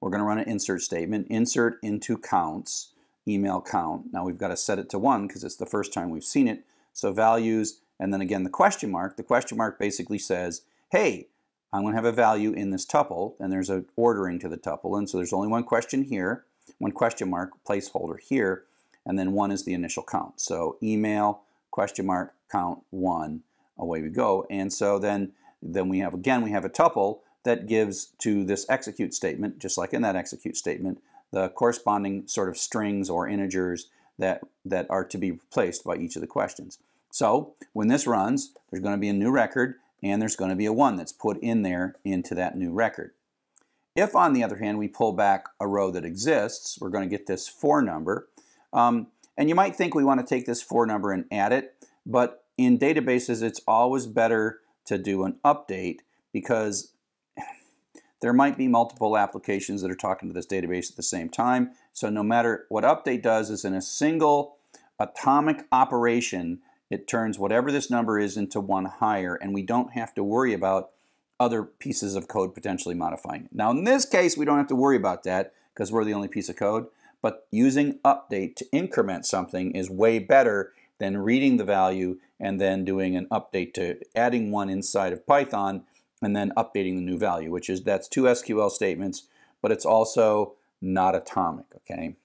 we're going to run an insert statement, insert into counts, email count. Now we've got to set it to one because it's the first time we've seen it. So values, and then again the question mark. The question mark basically says, hey, I'm going to have a value in this tuple, and there's an ordering to the tuple, and so there's only one question here, one question mark, placeholder here, and then one is the initial count. So email, question mark, count, one, away we go. And so then, then we have, again, we have a tuple that gives to this execute statement, just like in that execute statement, the corresponding sort of strings or integers that, that are to be replaced by each of the questions. So when this runs, there's going to be a new record, and there's going to be a one that's put in there into that new record. If, on the other hand, we pull back a row that exists, we're going to get this four number. Um, and you might think we want to take this four number and add it, but in databases, it's always better to do an update because there might be multiple applications that are talking to this database at the same time. So no matter what update does is in a single atomic operation, it turns whatever this number is into one higher, and we don't have to worry about other pieces of code potentially modifying it. Now in this case, we don't have to worry about that because we're the only piece of code, but using update to increment something is way better than reading the value and then doing an update to adding one inside of Python and then updating the new value, which is, that's two S Q L statements, but it's also not atomic, okay?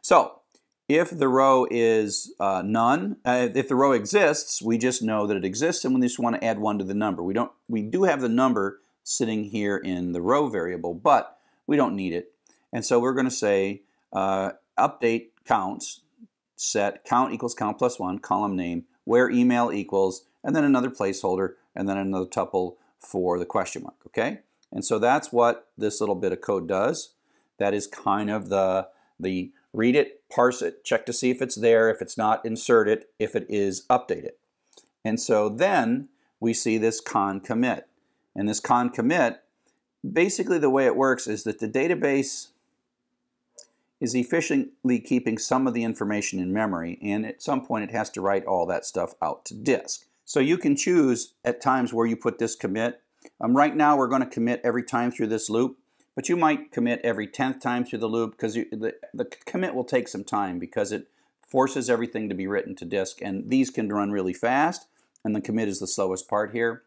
So, if the row is uh, none, uh, if the row exists, we just know that it exists, and we just want to add one to the number. We don't. We do have the number sitting here in the row variable, but we don't need it. And so we're going to say uh, update counts, set count equals count plus one, column name, where email equals, and then another placeholder, and then another tuple for the question mark. Okay. And so that's what this little bit of code does. That is kind of the the read it, parse it, check to see if it's there, if it's not, insert it, if it is, update it. And so then we see this con commit. And this con commit, basically the way it works is that the database is efficiently keeping some of the information in memory, and at some point it has to write all that stuff out to disk. So you can choose at times where you put this commit. Um, right now we're going to commit every time through this loop. But you might commit every tenth time through the loop because the, the commit will take some time because it forces everything to be written to disk, and these can run really fast, and the commit is the slowest part here.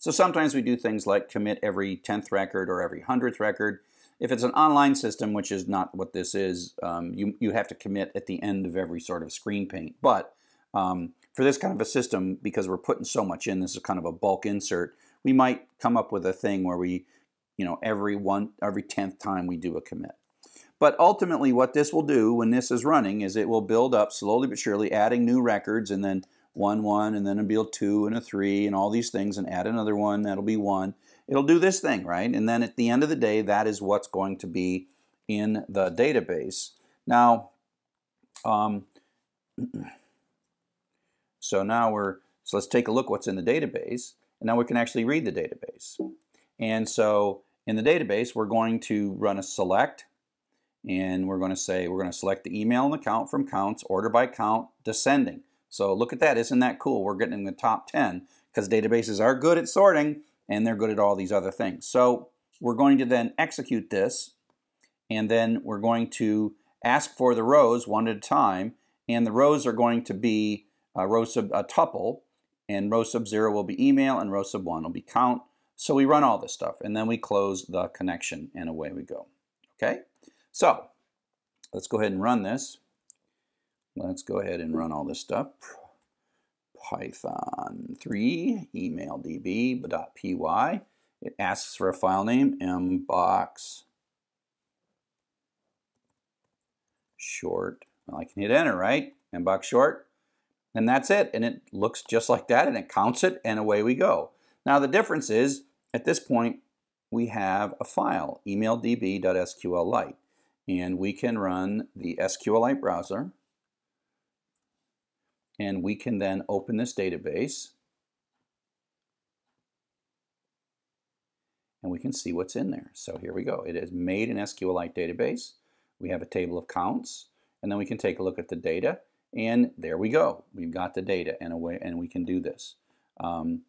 So sometimes we do things like commit every tenth record or every hundredth record. If it's an online system, which is not what this is, um, you, you have to commit at the end of every sort of screen paint. But um, for this kind of a system, because we're putting so much in, this is kind of a bulk insert, we might come up with a thing where we You know, every one, every tenth time we do a commit. But ultimately what this will do when this is running is it will build up slowly but surely, adding new records, and then one, one, and then it'll be a two and a three and all these things, and add another one, that'll be one. It'll do this thing, right? And then at the end of the day, that is what's going to be in the database. Now, um, so now we're, so let's take a look what's in the database, and now we can actually read the database. And so in the database, we're going to run a select, and we're going to say we're going to select the email and the count from counts, order by count, descending. So look at that. Isn't that cool? We're getting in the top ten because databases are good at sorting, and they're good at all these other things. So we're going to then execute this, and then we're going to ask for the rows one at a time, and the rows are going to be a, row sub, a tuple, and row sub zero will be email, and row sub one will be count. So we run all this stuff, and then we close the connection, and away we go. Okay? So, let's go ahead and run this. Let's go ahead and run all this stuff. Python three, email db.py. It asks for a file name, mbox, short. Well, I can hit enter, right? Mbox short. And that's it. And it looks just like that, and it counts it, and away we go. Now the difference is, at this point, we have a file, email d b dot s q l lite, and we can run the SQLite browser, and we can then open this database, and we can see what's in there. So here we go. It has made an SQLite database. We have a table of counts, and then we can take a look at the data, and there we go. We've got the data, and away, and we can do this. Um,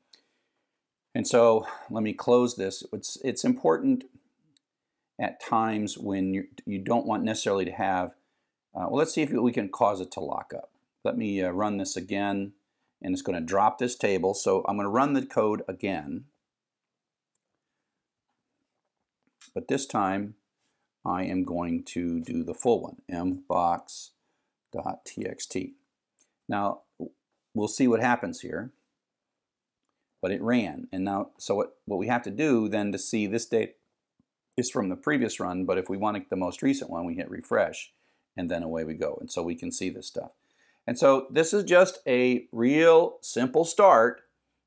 and so let me close this. It's, it's important at times when you, you don't want necessarily to have, uh, well, let's see if we can cause it to lock up. Let me uh, run this again, and it's going to drop this table. So I'm going to run the code again. But this time, I am going to do the full one, m box dot t x t. Now, we'll see what happens here, but it ran. And now, so what, what we have to do then to see this date is from the previous run, but if we want the most recent one, we hit refresh, and then away we go. And so we can see this stuff. And so this is just a real simple start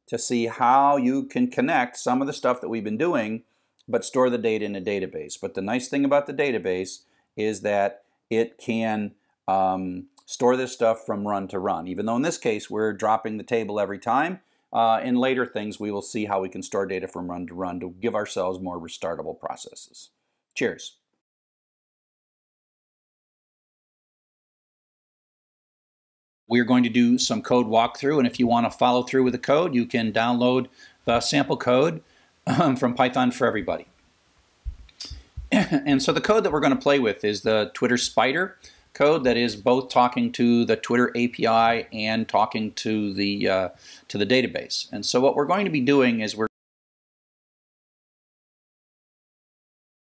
to see how you can connect some of the stuff that we've been doing but store the data in a database. But the nice thing about the database is that it can um, store this stuff from run to run, even though in this case we're dropping the table every time. Uh, in later things, we will see how we can store data from run to run to give ourselves more restartable processes. Cheers. We're going to do some code walkthrough, and if you want to follow through with the code, you can download the sample code Um, from Python for Everybody. And so the code that we're going to play with is the Twitter Spider code that is both talking to the Twitter A P I and talking to the uh, to the database. And so what we're going to be doing is we're